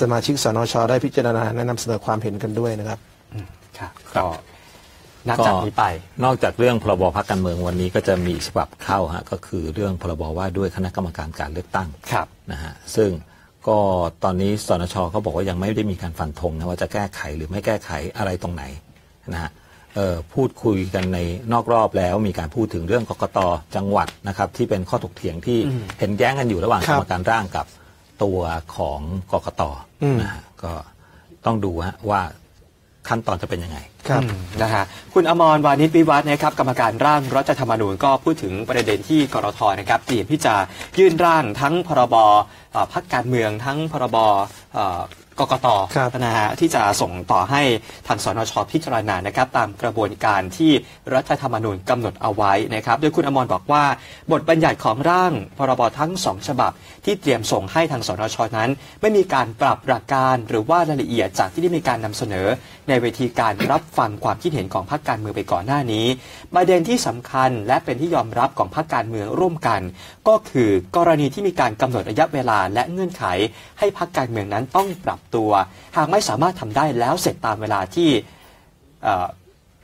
สมาชิกสนช.ได้พิจารณาแนะนำเสนอความเห็นกันด้วยนะครับครับก็นับจากนี้ไปนอกจากเรื่องพรบพรรคการเมืองวันนี้ก็จะมีอีกฉบับเข้าฮะก็คือเรื่องพรบว่าด้วยคณะกรรมการการเลือกตั้งครับนะฮะซึ่งก็ตอนนี้สนช.เขาบอกว่ายังไม่ได้มีการฟันธงนะว่าจะแก้ไขหรือไม่แก้ไขอะไรตรงไหนนะฮะพูดคุยกันในนอกรอบแล้วมีการพูดถึงเรื่องกกต.จังหวัดนะครับที่เป็นข้อถกเถียงที่เห็นแย้งกันอยู่ระหว่างกรรมการร่างกับตัวของกกต.นะฮะก็ต้องดูฮะว่าขั้นตอนจะเป็นยังไงครับนะฮะคุณอมรวานิชวิวัฒน์นะครับกรรมการร่างรัฐธรรมนูญก็พูดถึงประเด็นที่กรท.นะครับเตรียมที่จะยื่นร่างทั้งพรบพรรคการเมืองทั้งพรบกกต.นะฮะที่จะส่งต่อให้ทางสนช.พิจารณานะครับตามกระบวนการที่รัฐธรรมนูญกำหนดเอาไว้นะครับโดยคุณอมรบอกว่าบทบัญญัติของร่างพรบทั้งสองฉบับที่เตรียมส่งให้ทางสนช.นั้นไม่มีการปรับหลักการหรือว่ารายละเอียดจากที่ได้มีการนำเสนอในเวทีการรับฟังความคิดเห็นของพรรคการเมืองไปก่อนหน้านี้ประเด็นที่สำคัญและเป็นที่ยอมรับของพรรคการเมืองร่วมกันก็คือกรณีที่มีการกำหนดระยะเวลาและเงื่อนไขให้พรรคการเมืองนั้นต้องปรับตัวหากไม่สามารถทำได้แล้วเสร็จตามเวลาที่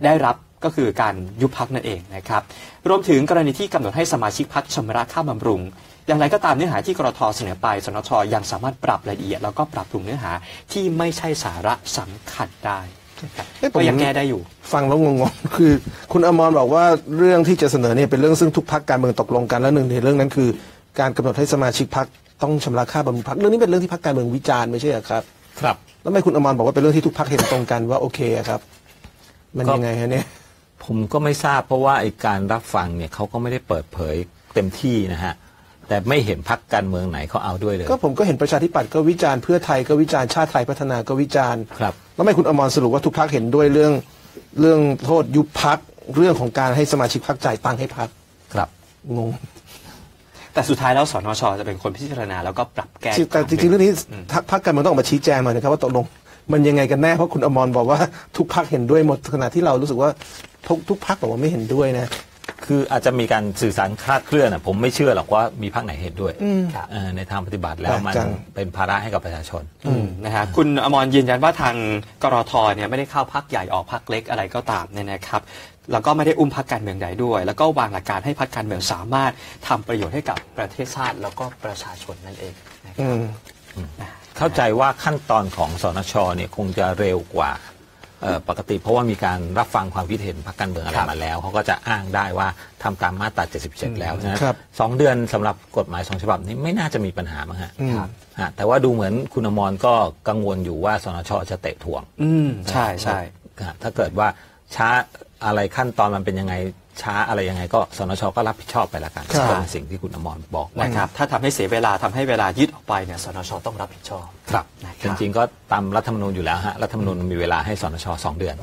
ได้รับก็คือการยุบพรรคนั่นเองนะครับรวมถึงกรณีที่กำหนดให้สมาชิกพรรคชำระค่าบำรุงอย่างไรก็ตามเนื้อหาที่กรท.เสนอไปสนช.ยังสามารถปรับรายละเอียดแล้วก็ปรับปรุงเนื้อหาที่ไม่ใช่สาระสำคัญได้ก็ยังแก้ได้อยู่ฟังแล้วงงๆคือคุณอมรบอกว่าเรื่องที่จะเสนอเนี่ยเป็นเรื่องซึ่งทุกพรรคการเมืองตกลงกันแล้วหนึ่งในเรื่องนั้นคือการกำหนดให้สมาชิกพรรคต้องชำระค่าบำรุงพรรคเรื่องนี้เป็นเรื่องที่พรรคการเมืองวิจารณ์ไม่ใช่ครับครับแล้วไม่คุณอมรบอกว่าเป็นเรื่องที่ทุกพรรคเห็นตรงกันว่าโอเคครับมันยังไงฮะเนี่ยผมก็ไม่ทราบเพราะว่าไอ้การรับฟังเนี่ยเขาก็ไม่ได้เปิดเผยเต็มที่นะฮะแต่ไม่เห็นพรรคการเมืองไหนเขาเอาด้วยเลยก็ผมก็เห็นประชาธิปัตย์ก็วิจารณ์เพื่อไทยก็วิจารณ์ชาติไทยพัฒนาก็วิจารณ์ครับแล้วไม่คุณอมรสรุปว่าทุกพรรคเห็นด้วยเรื่องเรื่องโทษยุบพรรคเรื่องของการให้สมาชิกพรรคจ่ายตังค์ให้พรรคครับงงแต่สุดท้ายแล้วสนช.จะเป็นคนพิจารณาแล้วก็ปรับแก้แต่จริงๆเรื่องนี้พรรคการเมืองต้องออกมาชี้แจงหน่อยนะครับว่าตกลงมันยังไงกันแน่เพราะคุณอมรบอกว่าทุกพรรคเห็นด้วยหมดขณะที่เรารู้สึกว่าทุกทุกพรรคบอกว่าไม่เห็นด้วยนะคืออาจจะมีการสื่อสารคลาดเคลื่อนนะผมไม่เชื่อหรอกว่ามีพรรคไหนเห็นด้วยในทางปฏิบัติแล้วมันเป็นภาระให้กับประชาชนนะฮะคุณอมรยืนยันว่าทางกรท.เนี่ยไม่ได้เข้าพรรคใหญ่ออกพรรคเล็กอะไรก็ตามเนี่ยนะครับแล้วก็ไม่ได้อุ้มพรรคการเมืองใดด้วยแล้วก็วางหลักการให้พรรคการเมืองสามารถทำประโยชน์ให้กับประเทศชาติแล้วก็ประชาชนนั่นเองเข้าใจว่าขั้นตอนของสนช.เนี่ยคงจะเร็วกว่าปกติเพราะว่ามีการรับฟังความคิดเห็นพรรคการเมืองอะไรมาแล้วเขาก็จะอ้างได้ว่าทำตามมาตราเจ็ดสิบเจ็ดแล้วนะสองเดือนสำหรับกฎหมายสองฉบับนี้ไม่น่าจะมีปัญหามั้งฮะแต่ว่าดูเหมือนคุณอมรก็กังวลอยู่ว่าสนช.จะเตะถ่วงอืมใช่ใช่ถ้าเกิดว่าช้าอะไรขั้นตอนมันเป็นยังไงช้าอะไรยังไงก็สนช.ก็รับผิดชอบไปละกันเป็นสิ่งที่คุณอมรบอกนะครับถ้าทำให้เสียเวลาทำให้เวลายืดออกไปเนี่ยสนช.ต้องรับผิดชอบครับจริงๆก็ตามรัฐธรรมนูญอยู่แล้วฮะรัฐธรรมนูญมีเวลาให้สนช.สองเดือน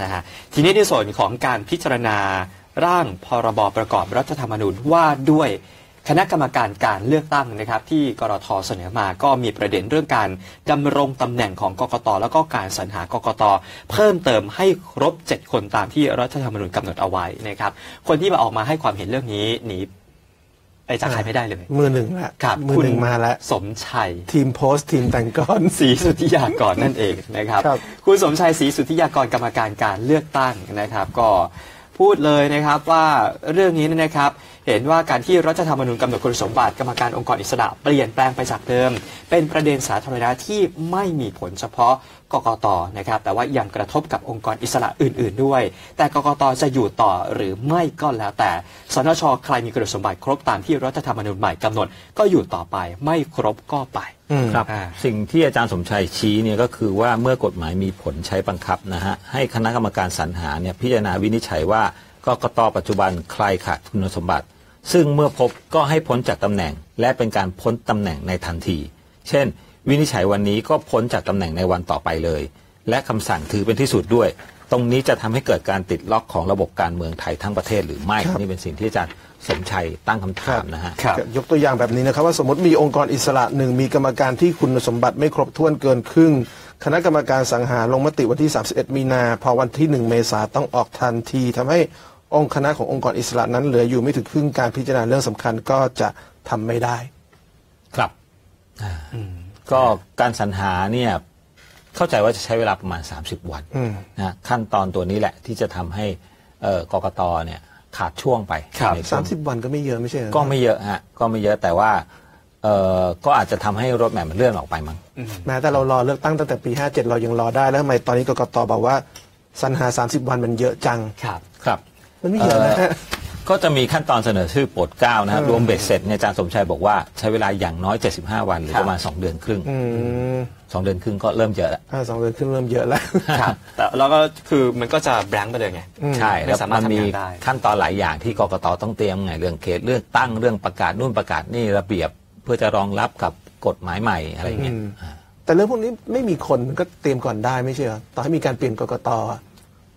นะฮะทีนี้ในส่วนของการพิจารณาร่างพรบประกอบรัฐธรรมนูญว่าด้วยคณะกรรมการการเลือกตั้งนะครับที่กรท.เสนอมาก็มีประเด็นเรื่องการดำรงตำแหน่งของกกต.แล้วก็การสรรหากกต.เพิ่มเติมให้ครบเจ็ดคนตามที่รัฐธรรมนูญกำหนดเอาไว้นะครับคนที่มาออกมาให้ความเห็นเรื่องนี้หนีไปจากใครไม่ได้เลยมือหนึ่งละครับมือหนึ่งมาแล้วสมชัยทีมโพสทีมแต่งก้อนศรีสุทธิยากรนั่นเองนะครับคุณสมชัยศรีสุทธิยากรกรรมการการเลือกตั้งนะครับก็พูดเลยนะครับว่าเรื่องนี้นะครับ เห็นว่าการที่รัฐธรรมนูญกำหนดคุณสมบัติกรรมการองค์กรอิสระเปลี่ยนแปลงไปจากเดิมเป็นประเด็นสาธารณะที่ไม่มีผลเฉพาะกกต.นะครับแต่ว่ายังกระทบกับองค์กรอิสระอื่นๆด้วยแต่กกต.จะอยู่ต่อหรือไม่ก็แล้วแต่สนช.ใครมีคุณสมบัติครบตามที่รัฐธรรมนูญใหม่กำหนดก็อยู่ต่อไปไม่ครบก็ไปครับสิ่งที่อาจารย์สมชัยชี้เนี่ยก็คือว่าเมื่อกฎหมายมีผลใช้บังคับนะฮะให้คณะกรรมการสรรหาเนี่ยพิจารณาวินิจฉัยว่ากกต.ปัจจุบันใครขาดคุณสมบัติซึ่งเมื่อพบก็ให้พ้นจากตำแหน่งและเป็นการพ้นตำแหน่งในทันทีเช่นวินิจฉัยวันนี้ก็พ้นจากตำแหน่งในวันต่อไปเลยและคำสั่งถือเป็นที่สุดด้วยตรงนี้จะทำให้เกิดการติดล็อกของระบบการเมืองไทยทั้งประเทศหรือไม่นี่เป็นสิ่งที่อาจารย์สมชัยตั้งคำถามนะฮะยกตัวอย่างแบบนี้นะครับว่าสมมติมีองค์กรอิสระหนึ่งมีกรรมการที่คุณสมบัติไม่ครบถ้วนเกินครึ่งคณะกรรมการสรรหาลงมติวันที่สามสิบเอ็ดมีนาพอวันที่หนึ่งเมษายนต้องออกทันทีทำให้องค์คณะขององค์กรอิสระนั้นเหลืออยู่ไม่ถึงครึ่งการพิจารณาเรื่องสำคัญก็จะทำไม่ได้ครับก็การสรรหาเนี่ยเข้าใจว่าจะใช้เวลาประมาณสามสิบวันนะขั้นตอนตัวนี้แหละที่จะทำให้กกต.เนี่ยขาดช่วงไปสามสิบวันก็ไม่เยอะไม่ใช่ก็ไม่เยอะฮะก็ไม่เยอะแต่ว่าก็อาจจะทำให้รถแมพมันเลื่อนออกไปมั้งแม้แต่เรารอเลือกตั้งตั้งแต่ปีห้าเจ็ดเรายังรอได้แล้วทำไมตอนนี้กกต.บอกว่าสรรหาสามสิบวันมันเยอะจังครับครับมันไม่เยอะนะก็จะมีขั้นตอนเสนอชื่อโปรดเกล้านะครับรวมเบ็ดเสร็จอาจารย์สมชัยบอกว่าใช้เวลาอย่างน้อยเจ็ดสิบห้าวันหรือประมาณสองเดือนครึ่งสองเดือนครึ่งก็เริ่มเยอะแล้วสองเดือนครึ่งเริ่มเยอะแล้วแต่แล้วก็คือมันก็จะแบงค์ไปเลยไงใช่แล้วมันมีขั้นตอนหลายอย่างที่กกต.ต้องเตรียมไงเรื่องเขตเรื่องตั้งเรื่องประกาศนู่นประกาศนี่ระเบียบเพื่อจะรองรับกับกฎหมายใหม่อะไรเงี้ยแต่เรื่องพวกนี้ไม่มีคนก็เตรียมก่อนได้ไม่ใช่เหรอต่อให้มีการเปลี่ยนกกต.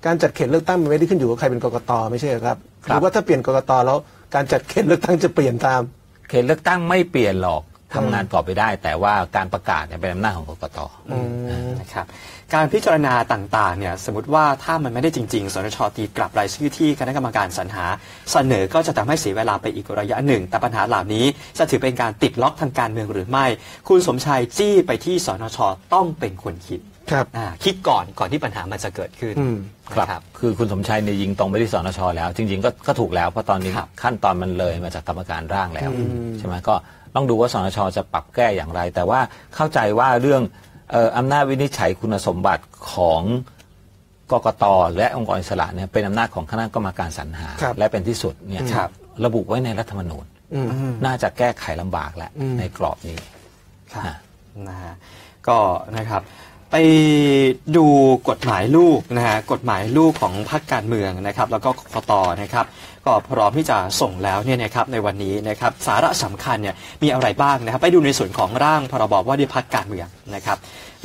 การจัดเขตเลือกตั้งมันไม่ได้ขึ้นอยู่กับใครเป็นกกต.ไม่ใช่ครับหรือว่าถ้าเปลี่ยนกกต.แล้วการจัดเขตเลือกตั้งจะเปลี่ยนตามเขตเลือกตั้งไม่เปลี่ยนหรอกทำงานต่อไปได้แต่ว่าการประกาศเป็นอำนาจของกกต.นะครับการพิจารณาต่างๆเนี่ยสมมติว่าถ้ามันไม่ได้จริงๆสนช.ตีกลับรายชื่อที่คณะกรรมการสรรหาเสนอก็จะทำให้เสียเวลาไปอีกระยะหนึ่งแต่ปัญหาเหล่านี้จะถือเป็นการติดล็อกทางการเมืองหรือไม่คุณสมชัยจี้ไปที่สนช.ต้องเป็นคนคิดครับคิดก่อนก่อนที่ปัญหามันจะเกิดขึ้นครับคือคุณสมชัยเนี่ยยิงตรงไปที่สนช.แล้วจริงๆก็ก็ถูกแล้วเพราะตอนนี้ขั้นตอนมันเลยมาจากกรรมการร่างแล้วใช่ไหมก็ต้องดูว่าสนช.จะปรับแก้อย่างไรแต่ว่าเข้าใจว่าเรื่องอำนาจวินิจฉัยคุณสมบัติของกกต.และองค์กรอิสระเนี่ยเป็นอำนาจของคณะกรรมการสรรหาและเป็นที่สุดเนี่ยระบุไว้ในรัฐธรรมนูญน่าจะแก้ไขลำบากแล้วในกรอบนี้นะฮะก็นะครับไปดูกฎหมายลูกนะฮะกฎหมายลูกของพรรคการเมืองนะครับแล้วก็กกต.นะครับก็พร้อมที่จะส่งแล้วเนี่ยนะครับในวันนี้นะครับสาระสำคัญเนี่ยมีอะไรบ้างนะครับไปดูในส่วนของร่างพรบว่าด้วยพรรคการเมืองนะครับ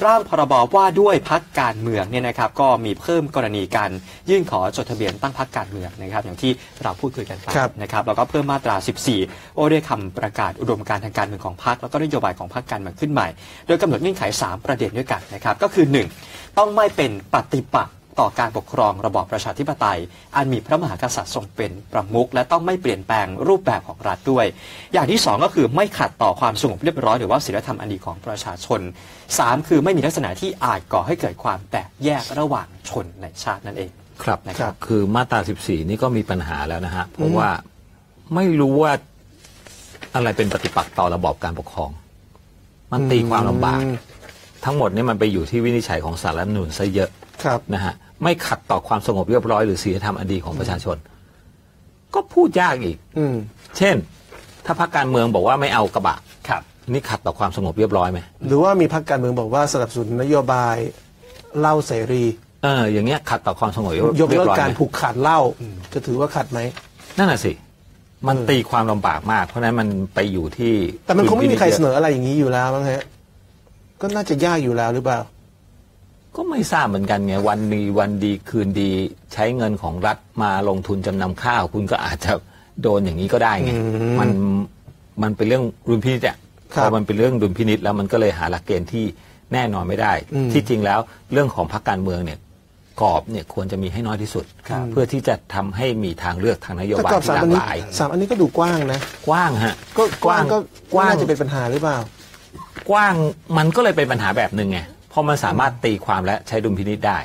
ร่างพรบว่าด้วยพรรคการเมืองเนี่ยนะครับก็มีเพิ่มกรณีการยื่นขอจดทะเบียนตั้งพรรคการเมืองนะครับอย่างที่เราพูดคุยกันไปนะครับแล้วก็เพิ่มมาตราสิบสี่ว่าด้วยคำประกาศอุดมการณ์ทางการเมืองของพรรคแล้วก็นโยบายของพรรคการเมืองขึ้นใหม่โดยกำหนดเงื่อนไขสามประเด็นด้วยกันนะครับก็คือหนึ่งต้องไม่เป็นปฏิปักษ์ต่อการปกครองระบอบประชาธิปไตยอันมีพระมหากษัตริย์ทรงเป็นประมุขและต้องไม่เปลี่ยนแปลงรูปแบบของรัฐด้วยอย่างที่สองก็คือไม่ขัดต่อความสงบเรียบร้อยหรือว่าศีลธรรมอันดีของประชาชนสามคือไม่มีลักษณะที่อาจก่อให้เกิดความแตกแยกระหว่างชนในชาตินั่นเองครับนะครับคือมาตราสิบสี่นี่ก็มีปัญหาแล้วนะฮะเพราะว่าไม่รู้ว่าอะไรเป็นปฏิปักษ์ต่อระบอบการปกครองมันตีความลำบากทั้งหมดนี่มันไปอยู่ที่วินิจฉัยของศาลรัฐธรรมนูญซะเยอะนะฮะไม่ขัดต่อความสงบเรียบร้อยหรือศีลธรรมอันดีของประชาชนก็พูดยากอีกเช่นถ้าพรรคการเมืองบอกว่าไม่เอากระบะนี่ขัดต่อความสงบเรียบร้อยไหมหรือว่ามีพรรคการเมืองบอกว่าสนับสนุนนโยบายเหล้าเสรีเอออย่างเงี้ยขัดต่อความสงบเรียบร้อยยกเลิกการผูกขาดเหล้าจะถือว่าขัดไหมนั่นแหละสิมันตีความลำบากมากเพราะนั้นมันไปอยู่ที่แต่มันคงไม่มีใครเสนออะไรอย่างนี้อยู่แล้วมั้งฮะก็น่าจะยากอยู่แล้วหรือเปล่าก็ไม่ทราบเหมือนกันไงวันนี้วันดีคืนดีใช้เงินของรัฐมาลงทุนจำนำข้าวคุณก็อาจจะโดนอย่างนี้ก็ได้ไงมันมันเป็นเรื่องดุลพินิจอะพอมันเป็นเรื่องดุลพินิจแล้วมันก็เลยหาหลักเกณฑ์ที่แน่นอนไม่ได้ที่จริงแล้วเรื่องของพรรคการเมืองเนี่ยกรอบเนี่ยควรจะมีให้น้อยที่สุดเพื่อที่จะทำให้มีทางเลือกทางนโยบายที่หลากหลายสามอันนี้ก็ดูกว้างนะกว้างฮะก็กว้างก็กว้างจะเป็นปัญหาหรือเปล่ากว้างมันก็เลยเป็นปัญหาแบบหนึ่งไงเพราะมันสามารถตีความและใช้ดุลพินิจได้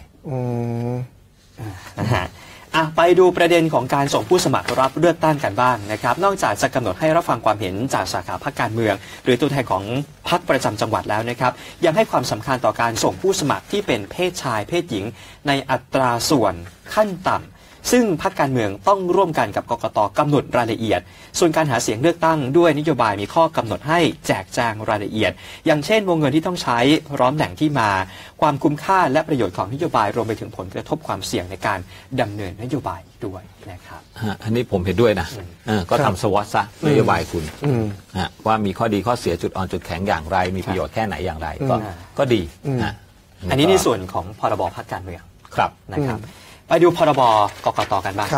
อ่ะไปดูประเด็นของการส่งผู้สมัครรับเลือกตั้งกันบ้าง น, นะครับนอกจากจะกำหนดให้รับฟังความเห็นจากสาขาพรรคการเมืองหรือตัวแทนของพรรคประจำจังหวัดแล้วนะครับยังให้ความสำคัญต่อการส่งผู้สมัครที่เป็นเพศชายเพศหญิงในอัตราส่วนขั้นต่ำซึ่งพรรคการเมืองต้องร่วมกันกับกกต.กำหนดรายละเอียดส่วนการหาเสียงเลือกตั้งด้วยนโยบายมีข้อกำหนดให้แจกแจงรายละเอียดอย่างเช่นวงเงินที่ต้องใช้พร้อมแหล่งที่มาความคุ้มค่าและประโยชน์ของนโยบายรวมไปถึงผลกระทบความเสี่ยงในการดำเนินนโยบายด้วยนะครับอันนี้ผมเห็นด้วยนะก็ทำสวอตซะนโยบายคุณว่ามีข้อดีข้อเสียจุดอ่อนจุดแข็งอย่างไรมีประโยชน์แค่ไหนอย่างไรก็ดีอันนี้ในส่วนของพรบ.พรรคการเมืองครับนะครับไปดูพรบกกตกันบ้าง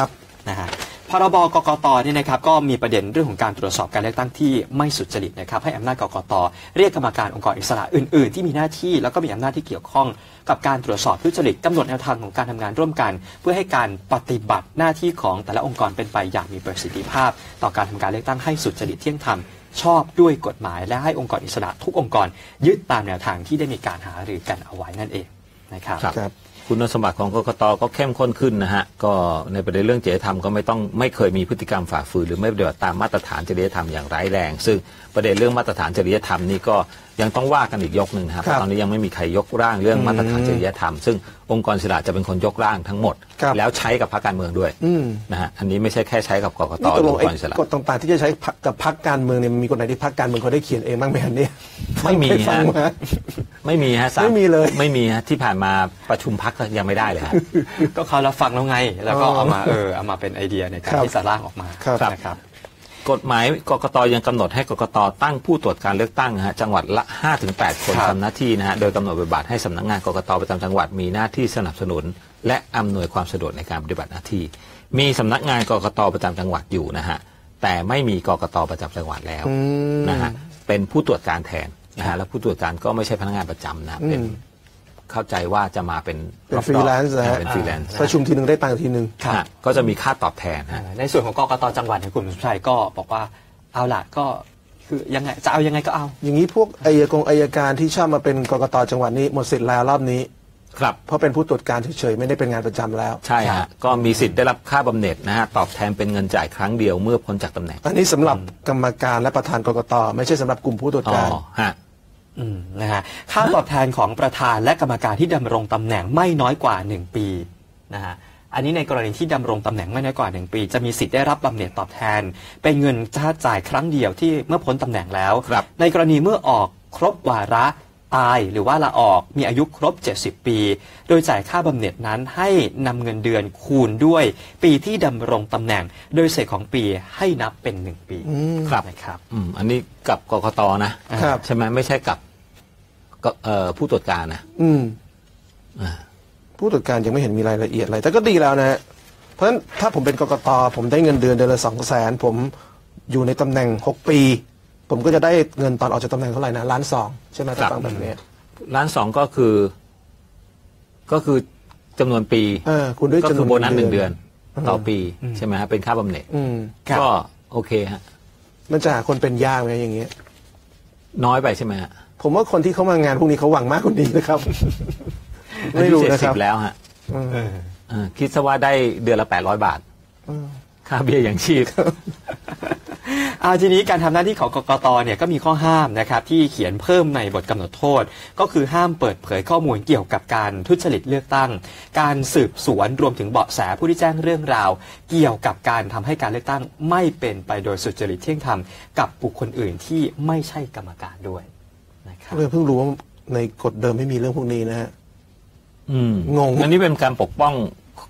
นะฮะพรบกกตนี่นะครับก็มีประเด็นเรื่องของการตรวจสอบการเลือกตั้งที่ไม่สุจริตนะครับให้อำนาจกกตเรียกกรรมการองค์กรอิสระอื่นๆที่มีหน้าที่แล้วก็มีอำนาจที่เกี่ยวข้องกับการตรวจสอบทุจริตกำหนดแนวทางของการทำงานร่วมกันเพื่อให้การปฏิบัติหน้าที่ของแต่ละองค์กรเป็นไปอย่างมีประสิทธิภาพต่อการทำการเลือกตั้งให้สุจริตเที่ยงธรรมชอบด้วยกฎหมายและให้องค์กรอิสระทุกองค์กรยึดตามแนวทางที่ได้มีการหารือกันเอาไว้นั่นเองนะครับคุณสมบัติของกกต.ก็เข้มข้นขึ้นนะฮะก็ในประเด็นเรื่องจริยธรรมก็ไม่ต้องไม่เคยมีพฤติกรรมฝ่าฝืนหรือไม่ปฏิบัติตามมาตรฐานจริยธรรมอย่างร้ายแรงซึ่งประเด็นเรื่องมาตรฐานจริยธรรมนี่ก็ยังต้องว่ากันอีกยกหนึ่งครับตอนนี้ยังไม่มีใครยกร่างเรื่องมาตรฐานจริยธรรมซึ่งองค์กรศิลาจะเป็นคนยกร่างทั้งหมดแล้วใช้กับพรรคการเมืองด้วยนะฮะอันนี้ไม่ใช่แค่ใช้กับกกต.องค์กรศิลากฎต่างๆที่จะใช้กับพรรคการเมืองเนี่ยมีกฎไหนที่พรรคการเมืองเขาได้เขียนเองบ้างไหมฮะเนี่ยไม่มีฮะไม่มีฮะไม่มีเลยไม่มีฮะที่ผ่านมาประชุมพรรคยังไม่ได้เลยก็เขารับฟังแล้วไงแล้วก็เอามาเออเอามาเป็นไอเดียในการที่จะร่างออกมาครับกฎหมายกกต.ยังกำหนดให้กกต.ตั้งผู้ตรวจการเลือกตั้งฮะจังหวัดละ ห้าถึงแปด คนทำหน้าที่นะฮะโดยกำหนดบทบาทให้สำนักงานกกต.ประจำจังหวัดมีหน้าที่สนับสนุนและอำนวยความสะดวกในการปฏิบัติหน้าที่มีสำนักงานกกต.ประจำจังหวัดอยู่นะฮะแต่ไม่มีกกต.ประจำจังหวัดแล้วนะฮะเป็นผู้ตรวจการแทนนะฮะและผู้ตรวจการก็ไม่ใช่พนักงานประจำนะเป็นเข้าใจว่าจะมาเป็นฟรีแลนซ์นะฮะประชุมทีหนึ่งได้ตังทีหนึ่งก็จะมีค่าตอบแทนฮะในส่วนของกกต.จังหวัดคุณสุชัยก็บอกว่าเอาล่ะก็คือยังไงจะเอายังไงก็เอาอย่างนี้พวกอัยกรอัยการที่ชอบมาเป็นกกต.จังหวัดนี้หมดสิทธิ์แล้วรอบนี้ครับเพราะเป็นผู้ตรวจการเฉยๆไม่ได้เป็นงานประจำแล้วใช่ฮะก็มีสิทธิ์ได้รับค่าบำเหน็จนะฮะตอบแทนเป็นเงินจ่ายครั้งเดียวเมื่อพ้นจากตำแหน่งอันนี้สำหรับกรรมการและประธานกกต.ไม่ใช่สำหรับกลุ่มผู้ตรวจการฮะนะฮะค่าตอบแทนของประธานและกรรมการที่ดำรงตำแหน่งไม่น้อยกว่าหนึ่งปีนะฮะอันนี้ในกรณีที่ดำรงตำแหน่งไม่น้อยกว่าหนึ่งปีจะมีสิทธิ์ได้รับบำเหน็จตอบแทนเป็นเงินค่าจ่ายครั้งเดียวที่เมื่อพ้นตำแหน่งแล้วในกรณีเมื่อออกครบวาระตายหรือว่าลาออกมีอายุครบเจ็ดสิบปีโดยจ่ายค่าบำเหน็จนั้นให้นำเงินเดือนคูณด้วยปีที่ดำรงตำแหน่งโดยเศษของปีให้นับเป็นหนึ่งปีครับนะครับอันนี้กับกกต.นะใช่ไหมไม่ใช่กับผู้ตรวจการนะผู้ตรวจการยังไม่เห็นมีรายละเอียดอะไรแต่ก็ดีแล้วนะเพราะฉะนั้นถ้าผมเป็นกกต.ผมได้เงินเดือนเดือนละสองแสนผมอยู่ในตำแหน่งหกปีผมก็จะได้เงินตอนออกจากตำแหน่งเท่าไหร่นะล้านสองใช่ไหมถ้าฟังแบบนี้ล้านสองก็คือก็คือจำนวนปีก็คือโบนัสหนึ่งเดือนต่อปีใช่ไหมฮะเป็นค่าบำเหน็จก็โอเคฮะมันจะหาคนเป็นยากไงอย่างเงี้ยน้อยไปใช่ไหมฮะผมว่าคนที่เขามางานพวกนี้เขาหวังมากกว่านี้นะครับไม่รู้นะครับแล้วฮะคิดซะว่าได้เดือนละแปดร้อยบาทค่าเบี้ยอย่างชีพอาทีนี้การทำหน้าที่ของกกต.เนี่ยก็มีข้อห้ามนะครับที่เขียนเพิ่มในบทกำหนดโทษก็คือห้ามเปิดเผยข้อมูลเกี่ยวกับการทุจริตเลือกตั้งการสืบสวนรวมถึงเบาะแสผู้ที่แจ้งเรื่องราวเกี่ยวกับการทำให้การเลือกตั้งไม่เป็นไปโดยสุจริตเที่ยงธรรมกับบุคคลอื่นที่ไม่ใช่กรรมการด้วยนะครับเพิ่งรู้ว่าในกฎเดิมไม่มีเรื่องพวกนี้นะฮะงงอันนี้เป็นการปกป้อง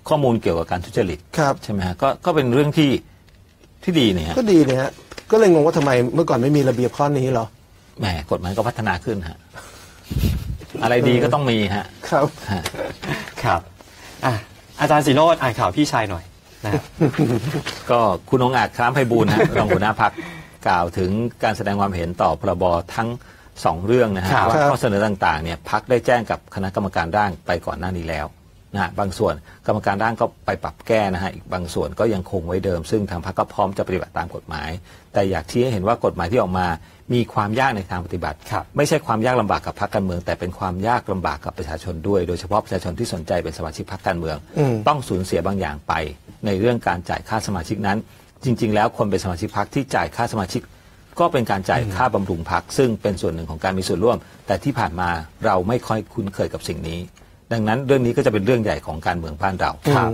ข้อมูลเกี่ยวกับการทุจริตครับใช่ไหมฮะก็ก็เป็นเรื่องที่ที่ดีเนี่ยก็ดีเนี่ยก็เลยงงว่าทำไมเมื่อก่อนไม่มีระเบียบข้อนี้หรอแหมกฎหมายก็พัฒนาขึ้นฮะอะไรดีก็ต้องมีฮะครับครับอ่ะอาจารย์ศิโรจน์อ่านข่าวพี่ชายหน่อยนะก็คุณองค์อาจคล้ามไพบูลย์ฮะรองหัวหน้าพรรคกล่าวถึงการแสดงความเห็นต่อพรบทั้งสองเรื่องนะฮะว่าข้อเสนอต่างๆเนี่ยพรรคได้แจ้งกับคณะกรรมการร่างไปก่อนหน้านี้แล้ว นะฮะบางส่วนกรรมการร่างก็ไปปรับแก้นะฮะอีกบางส่วนก็ยังคงไว้เดิมซึ่งทางพรรคก็พร้อมจะปฏิบัติตามกฎหมายแต่อยากที่ให้เห็นว่ากฎหมายที่ออกมามีความยากในทางปฏิบัติไม่ใช่ความยากลำบากกับพรรคการเมืองแต่เป็นความยากลำบากกับประชาชนด้วยโดยเฉพาะประชาชนที่สนใจเป็นสมาชิกพรรคการเมืองต้องสูญเสียบางอย่างไปในเรื่องการจ่ายค่าสมาชิกนั้นจริงๆแล้วคนเป็นสมาชิกพรรคที่จ่ายค่าสมาชิกก็เป็นการจ่ายค่าบำรุงพรรคซึ่งเป็นส่วนหนึ่งของการมีส่วนร่วมแต่ที่ผ่านมาเราไม่ค่อยคุ้นเคยกับสิ่งนี้ดังนั้นเรื่องนี้ก็จะเป็นเรื่องใหญ่ของการเมืองบ้านเราครับ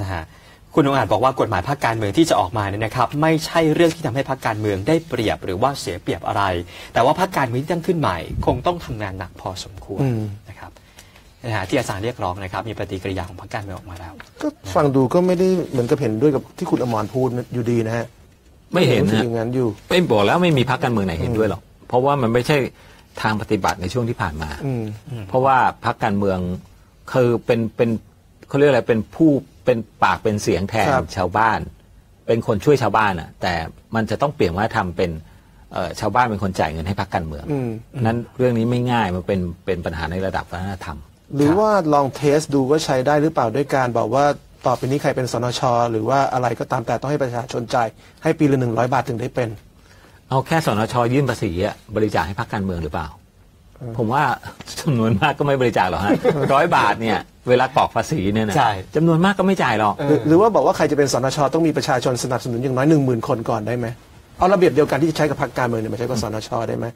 นะฮะคุณองค์อาจบอกว่ากฎหมายพรรคการเมืองที่จะออกมาเนี่ยนะครับไม่ใช่เรื่องที่ทำให้พรรคการเมืองได้เปรียบหรือว่าเสียเปรียบอะไร แต่ว่าพรรคการเมืองที่ตั้งขึ้นใหม่คงต้องทำงานหนักพอสมควรนะครับนะฮะที่อาจารย์เรียกร้องนะครับมีปฏิกิริยาของพรรคการเมืองออกมาแล้วก็ฟังดูก็ไม่ได้เหมือนกับเห็นด้วยกับที่คุณอมรพูดอยู่ดีนะฮะไม่เห็นนะไม่บอกแล้วไม่มีพรรคการเมืองไหนเห็นด้วยหรอกเพราะว่ามันไม่ใช่ทางปฏิบัติในช่วงที่ผ่านมาเพราะว่าพรรคการเมืองคือเป็นเป็นเขาเรียกอะไรเป็นผู้เป็นปากเป็นเสียงแทนชาวบ้านเป็นคนช่วยชาวบ้านอ่ะแต่มันจะต้องเปลี่ยนว่าทำเป็นชาวบ้านเป็นคนจ่ายเงินให้พรรคการเมืองนั้นเรื่องนี้ไม่ง่ายมันเป็นเป็นปัญหาในระดับวัฒนธรรมหรือว่าลองเทสดูว่าใช้ได้หรือเปล่าด้วยการบอกว่าต่อไปนี้ใครเป็นสนช.หรือว่าอะไรก็ตามแต่ต้องให้ประชาชนจ่ายให้ปีละหนึ่งร้อยบาทถึงได้เป็นเอาแค่สนช.ยื่นภาษีอะบริจาคให้พรรคการเมืองหรือเปล่าผมว่าจำนวนมากก็ไม่บริจาคหรอกฮะร้อยบาทเนี่ยเวลากรอกภาษีเนี่ยนะจำนวนมากก็ไม่จ่ายหรอกหรือว่าบอกว่าใครจะเป็นสนช.ต้องมีประชาชนสนับสนุนอย่างน้อยหนึ่งหมื่นคนก่อนได้ไหมเอาระเบียบเดียวกันที่จะใช้กับพรรคการเมืองเนี่ยมาใช้กับสนช.ได้ไหม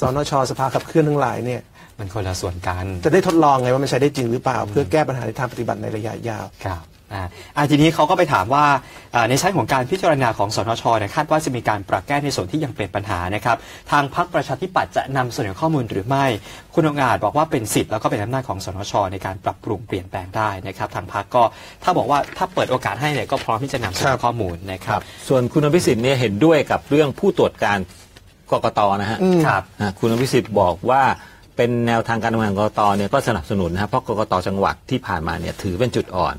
สนช.สภาขับเคลื่อนทั้งหลายเนี่ยมันคนละส่วนกันจะได้ทดลองไงว่ามันใช้ได้จริงหรือเปล่าเพื่อแก้ปัญหาในทางปฏิบัติในระยะยาวครับอ่าทีนี้เขาก็ไปถามว่าในชั้นของการพิจารณาของสนช.คาดว่าจะมีการปรับแก้ในส่วนที่ยังเป็นปัญหานะครับทางพรรคประชาธิปัตย์จะนำเสนอข้อมูลหรือไม่คุณองค์อาจบอกว่าเป็นสิทธิ์แล้วก็เป็นอำนาจของสนช.ในการปรับปรุงเปลี่ยนแปลงได้นะครับทางพรรคก็ถ้าบอกว่าถ้าเปิดโอกาสให้เนี่ยก็พร้อมที่จะนำเสนอข้อมูลนะครับส่วนคุณอภิสิทธิ์เนี่ยเห็นด้วยกับเรื่องผู้ตรวจการกกต.นะฮะครับคุณอภิสิทธิ์บอกว่าเป็นแนวทางการทำงานกกตเนี่ยก็สนับสนุนนะครับเพราะกกตจังหวัดที่ผ่านมาเนี่ยถือเป็นจุดอ่อน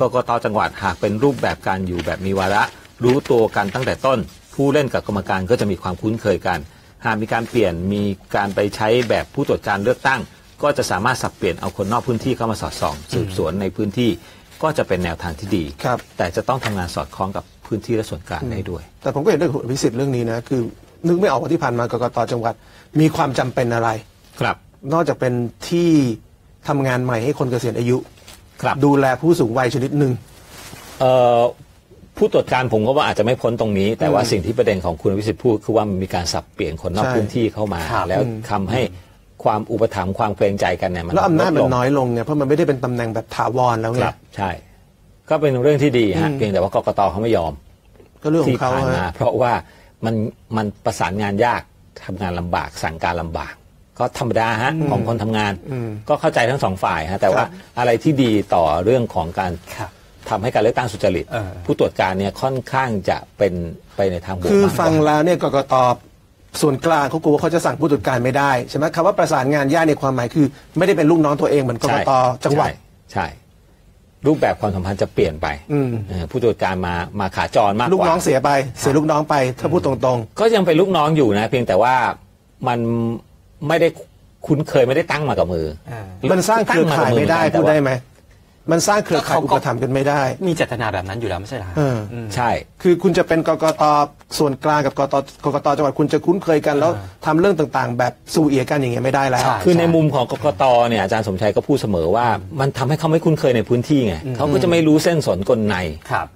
กกตจังหวัดหากเป็นรูปแบบการอยู่แบบมีวาระรู้ตัวกันตั้งแต่ต้นผู้เล่นกับกรรมการก็จะมีความคุ้นเคยกันหากมีการเปลี่ยนมีการไปใช้แบบผู้ตรวจการเลือกตั้งก็จะสามารถสับเปลี่ยนเอาคนนอกพื้นที่เข้ามาสอดส่องสืบสวนในพื้นที่ก็จะเป็นแนวทางที่ดีแต่จะต้องทำงานสอดคล้องกับพื้นที่และส่วนกลางได้ด้วยแต่ผมก็เห็นด้วยคุณอภิสิทธิ์เรื่องนี้นะคือนึกไม่ออกว่าที่ผ่านมากกตจังหวัดมีความจำเป็นอะไรนอกจากเป็นที่ทำงานใหม่ให้คนเกษียณอายุดูแลผู้สูงวัยชนิดหนึ่งผู้ตรวจการผมก็ว่าอาจจะไม่พ้นตรงนี้แต่ว่าสิ่งที่ประเด็นของคุณวิสิทธิ์พูดคือว่ามีการสับเปลี่ยนคนนอกพื้นที่เข้ามาแล้วทำให้ความอุปถัมภ์ความเกรงใจกันเนี่ยมันแล้วอำนาจมันน้อยลงเนี่ยเพราะมันไม่ได้เป็นตำแหน่งแบบถาวรแล้วไงใช่ก็เป็นเรื่องที่ดีฮะเพียงแต่ว่ากกตเขาไม่ยอมที่ผ่านมาเพราะว่ามันมันประสานงานยากทำงานลำบากสั่งการลำบากก็ธรรมดาฮะของคนทำงานก็เข้าใจทั้งสองฝ่ายฮะแต่ว่าอะไรที่ดีต่อเรื่องของการทำให้การเลือกตั้งสุจริตผู้ตรวจการเนี่ยค่อนข้างจะเป็นไปในทางบวกคือฟังแล้วเนี่ยกกตส่วนกลางเขากลัวว่าเขาจะสั่งผู้ตรวจการไม่ได้ใช่ไหมคำว่าประสานงานยากในความหมายคือไม่ได้เป็นลูกน้องตัวเองเหมือนกกตจังหวัดใช่รูปแบบความสัมพันธ์จะเปลี่ยนไปผู้ตรวจการมามาขาจรมากกว่าลูกน้องเสียไปเสียลูกน้องไปถ้าพูดตรงๆก็ยังเป็นลูกน้องอยู่นะเพียงแต่ว่ามันไม่ได้คุ้นเคยไม่ได้ตั้งมากับมือมันสร้างเครือข่ายไม่ได้พูดได้ไหมมันสร้างเครือข่ายอุปถัมภ์กันไม่ได้มีเจตนาแบบนั้นอยู่แล้วไม่ใช่หรอใช่คือคุณจะเป็นกกตส่วนกลางกับกกตกกตจังหวัดคุณจะคุ้นเคยกันแล้วทำเรื่องต่างๆแบบสู่เอียกันอย่างเงี้ยไม่ได้แล้วคือในมุมของกกตเนี่ยอาจารย์สมชัยก็พูดเสมอว่ามันทำให้เขาไม่คุ้นเคยในพื้นที่ไงเขาก็จะไม่รู้เส้นสนกลในครับ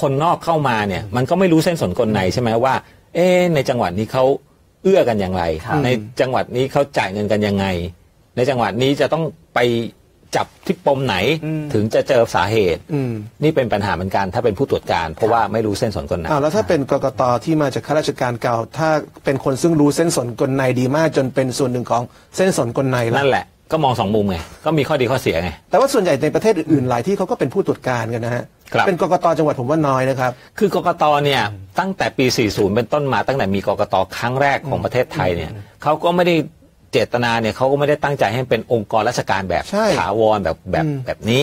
คนนอกเข้ามาเนี่ยมันก็ไม่รู้เส้นสนกลในใช่ไหมว่าเอ๊ในจังหวัดนี้เขาเอื้อกันอย่างไรในจังหวัดนี้เขาจ่ายเงินกันยังไงในจังหวัดนี้จะต้องไปจับที่ปมไหนถึงจะเจอสาเหตุนี่เป็นปัญหาเหมือนกันถ้าเป็นผู้ตรวจการเพราะว่าไม่รู้เส้นสนกลในแล้วถ้าเป็นกกตที่มาจากข้าราชการเก่าถ้าเป็นคนซึ่งรู้เส้นสนกลในดีมากจนเป็นส่วนหนึ่งของเส้นสนกลในนั่นแหละก็มองสองมุมไงก็มีข้อดีข้อเสียไงแต่ว่าส่วนใหญ่ในประเทศอื่นๆหลายที่เขาก็เป็นผู้ตรวจการกันนะฮะเป็นกกตจังหวัดผมว่าน้อยนะครับคือกกตเนี่ยตั้งแต่ปีสี่สิบเป็นต้นมาตั้งแต่มีกกตครั้งแรกของประเทศไทยเนี่ยเขาก็ไม่ได้ เจตนาเนี่ยเขาก็ไม่ได้ตั้งใจให้เป็นองค์กรราชการแบบถาวรแบบแบบแบบนี้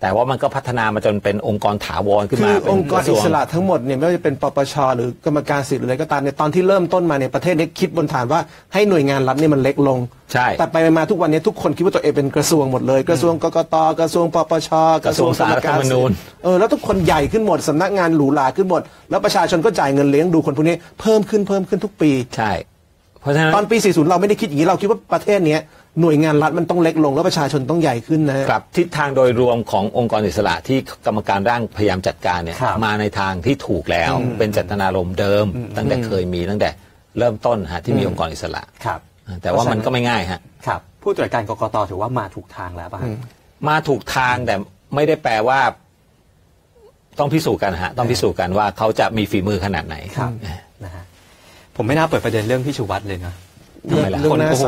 แต่ว่ามันก็พัฒนามาจนเป็นองค์กรถาวรขึ้นมาคือองค์กรอิสระทั้งหมดเนี่ยไม่ว่าจะเป็นปปชหรือกรรมการสิทธิ์อะไรก็ตามเนี่ยตอนที่เริ่มต้นมาเนี่ยประเทศนี้คิดบนฐานว่าให้หน่วยงานรัฐเนี่ยมันเล็กลงใช่แต่ไปมาทุกวันนี้ทุกคนคิดว่าตัวเองเป็นกระทรวงหมดเลยกระทรวงกกตกระทรวงปปชกระทรวงสาธารณสุขเออแล้วทุกคนใหญ่ขึ้นหมดสำนักงานหรูหราขึ้นหมดแล้วประชาชนก็จ่ายเงินเลี้ยงดูคนพวกนี้เพิ่มขึ้นเพิ่มขึ้นทุกปีใช่ตอนปี สี่สิบ เราไม่ได้คิดอย่างนี้เราคิดว่าประเทศนี้หน่วยงานรัฐมันต้องเล็กลงแล้วประชาชนต้องใหญ่ขึ้นนะครับทิศทางโดยรวมขององค์กรอิสระที่กรรมการร่างพยายามจัดการเนี่ยมาในทางที่ถูกแล้วเป็นเจตนารมณ์เดิมตั้งแต่เคยมีตั้งแต่เริ่มต้นฮะที่มีองค์กรอิสระครับแต่ว่ามันก็ไม่ง่ายฮะครับผู้ตรวจการกกต.ถือว่ามาถูกทางแล้วป่ะมาถูกทางแต่ไม่ได้แปลว่าต้องพิสูจน์กันฮะต้องพิสูจน์กันว่าเขาจะมีฝีมือขนาดไหนครับนะฮะผมไม่น่าเปิดประเด็นเรื่องพี่ชูวัตรเลยนะคนโอ้โห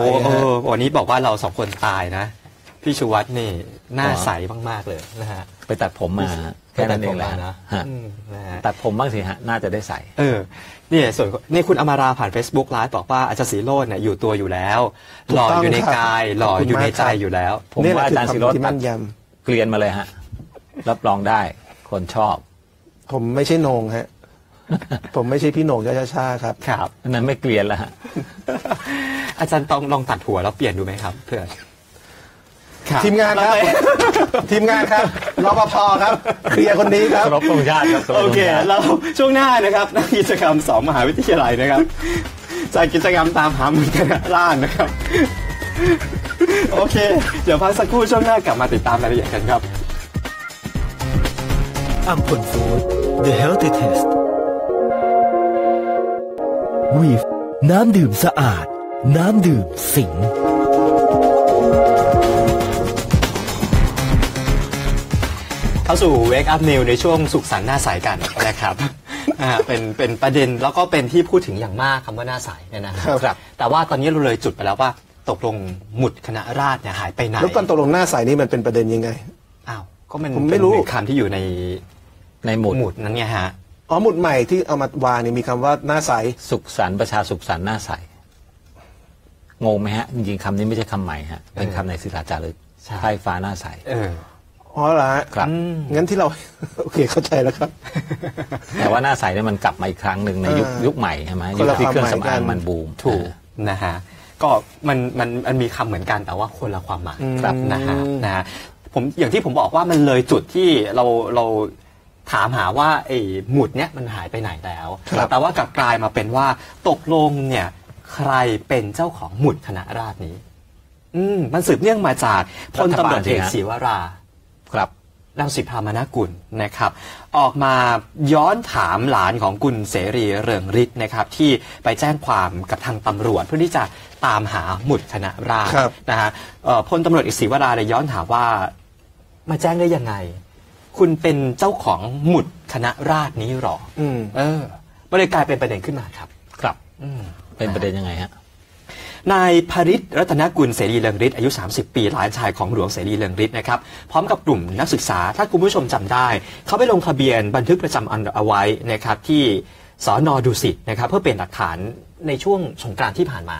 วันนี้บอกว่าเราสองคนตายนะพี่ชูวัตรนี่หน้าใสมากๆเลยนะฮะไปตัดผมมาแค่นั้นเองแหละนะตัดผมบ้างสิฮะน่าจะได้ใสเออนี่ส่วนนี่คุณอมาราผ่าน Facebook ไลฟ์บอกว่าอาจารย์ศิโรจน์เนี่ยอยู่ตัวอยู่แล้วหล่ออยู่ในกายหล่ออยู่ในใจอยู่แล้วผมว่าอาจารย์ศิโรจน์มันยำเกลียนมาเลยฮะรับรองได้คนชอบผมไม่ใช่นงฮะผมไม่ใช่พี่โหน่งช้าช้าครับครับนั้นไม่เกลียดละฮะอาจารย์ต้องลองตัดหัวแล้วเปลี่ยนดูไหมครับเพื่อนทีมงานครับทีมงานครับรปภครับเคลียร์คนนี้ครับรบกวนญาติครับโอเคเราช่วงหน้านะครับนักกิจกรรมสองมหาวิทยาลัยนะครับจากกิจกรรมตามหามือกันล่างนะครับโอเคเดี๋ยวพักสักครู่ช่วงหน้ากลับมาติดตามรายละเอียดกันครับอัมพลฟู้ด The Healthy Tasteวีฟน้ำดื่มสะอาดน้ำดื่มสิงเข้าสู่ Wakeup News ในช่วงสุขสันต์หน้าใสกันนะครับเป็นเป็นประเด็นแล้วก็เป็นที่พูดถึงอย่างมากคำว่าหน้าใสเนี่ยนะครับแต่ว่าตอนนี้เราเลยจุดไปแล้วว่าตกลงหมุดคณะราษฎรเนี่ยหายไปไหนแล้วตอนตกลงหน้าใสนี่มันเป็นประเด็นยังไงอ้าวก็มันผมไม่รู้คำที่อยู่ในในหมุดหมุดนั้นไงฮะอ๋อหมุดใหม่ที่เอามาวางเนี่ยมีคำว่าหน้าใสสุขสันต์ประชาสุขสันต์หน้าใสงงไหมฮะจริงๆคำนี้ไม่ใช่คำใหม่ฮะเป็นคำในศิลาจารึกใต้ฟ้าหน้าใสอ๋อเหรอครับงั้นที่เราโอเคเข้าใจแล้วครับแต่ว่าหน้าใสเนี่ยมันกลับมาอีกครั้งหนึ่งในยุคยุคใหม่ใช่ไหมยุคที่เครื่องสำอางมันบูมถูกนะฮะก็มันมันมันมีคำเหมือนกันแต่ว่าคนละความหมายครับนะฮะนะฮะผมอย่างที่ผมบอกว่ามันเลยจุดที่เราเราถามหาว่าไอ้หมุดเนี้ยมันหายไปไหนแล้วแต่ว่ากลับกลายมาเป็นว่าตกลงเนี่ยใครเป็นเจ้าของหมุดคณะราษฎรนี้อืมมันสืบเนื่องมาจากพลตำรวจเอกศิวราครับรังสิพรามนกุลนะครับออกมาย้อนถามหลานของคุณเสรีเรืองฤทธิ์นะครับที่ไปแจ้งความกับทางตำรวจเพื่อที่จะตามหาหมุดคณะราษฎรนะฮะพลตำรวจเอกศิวราเลยย้อนถามว่ามาแจ้งได้ยังไงคุณเป็นเจ้าของหมุดคณะราษฎรนี้หรออืมเออมันเลยกลายเป็นประเด็นขึ้นมาครับครับอืมเป็นประเด็นยังไงฮะนายภริษฐ์รัตนกุลเสรีเรืองฤทธิ์อายุสามสิบปีหลานชายของหลวงเสรีเรืองฤทธิ์นะครับพร้อมกับกลุ่มนักศึกษาถ้าคุณผู้ชมจำได้เขาไปลงทะเบียนบันทึกประจำวันเอาไว้นะครับที่สน.ดุสิตนะครับเพื่อเป็นหลักฐานในช่วงสงกรานต์ที่ผ่านมา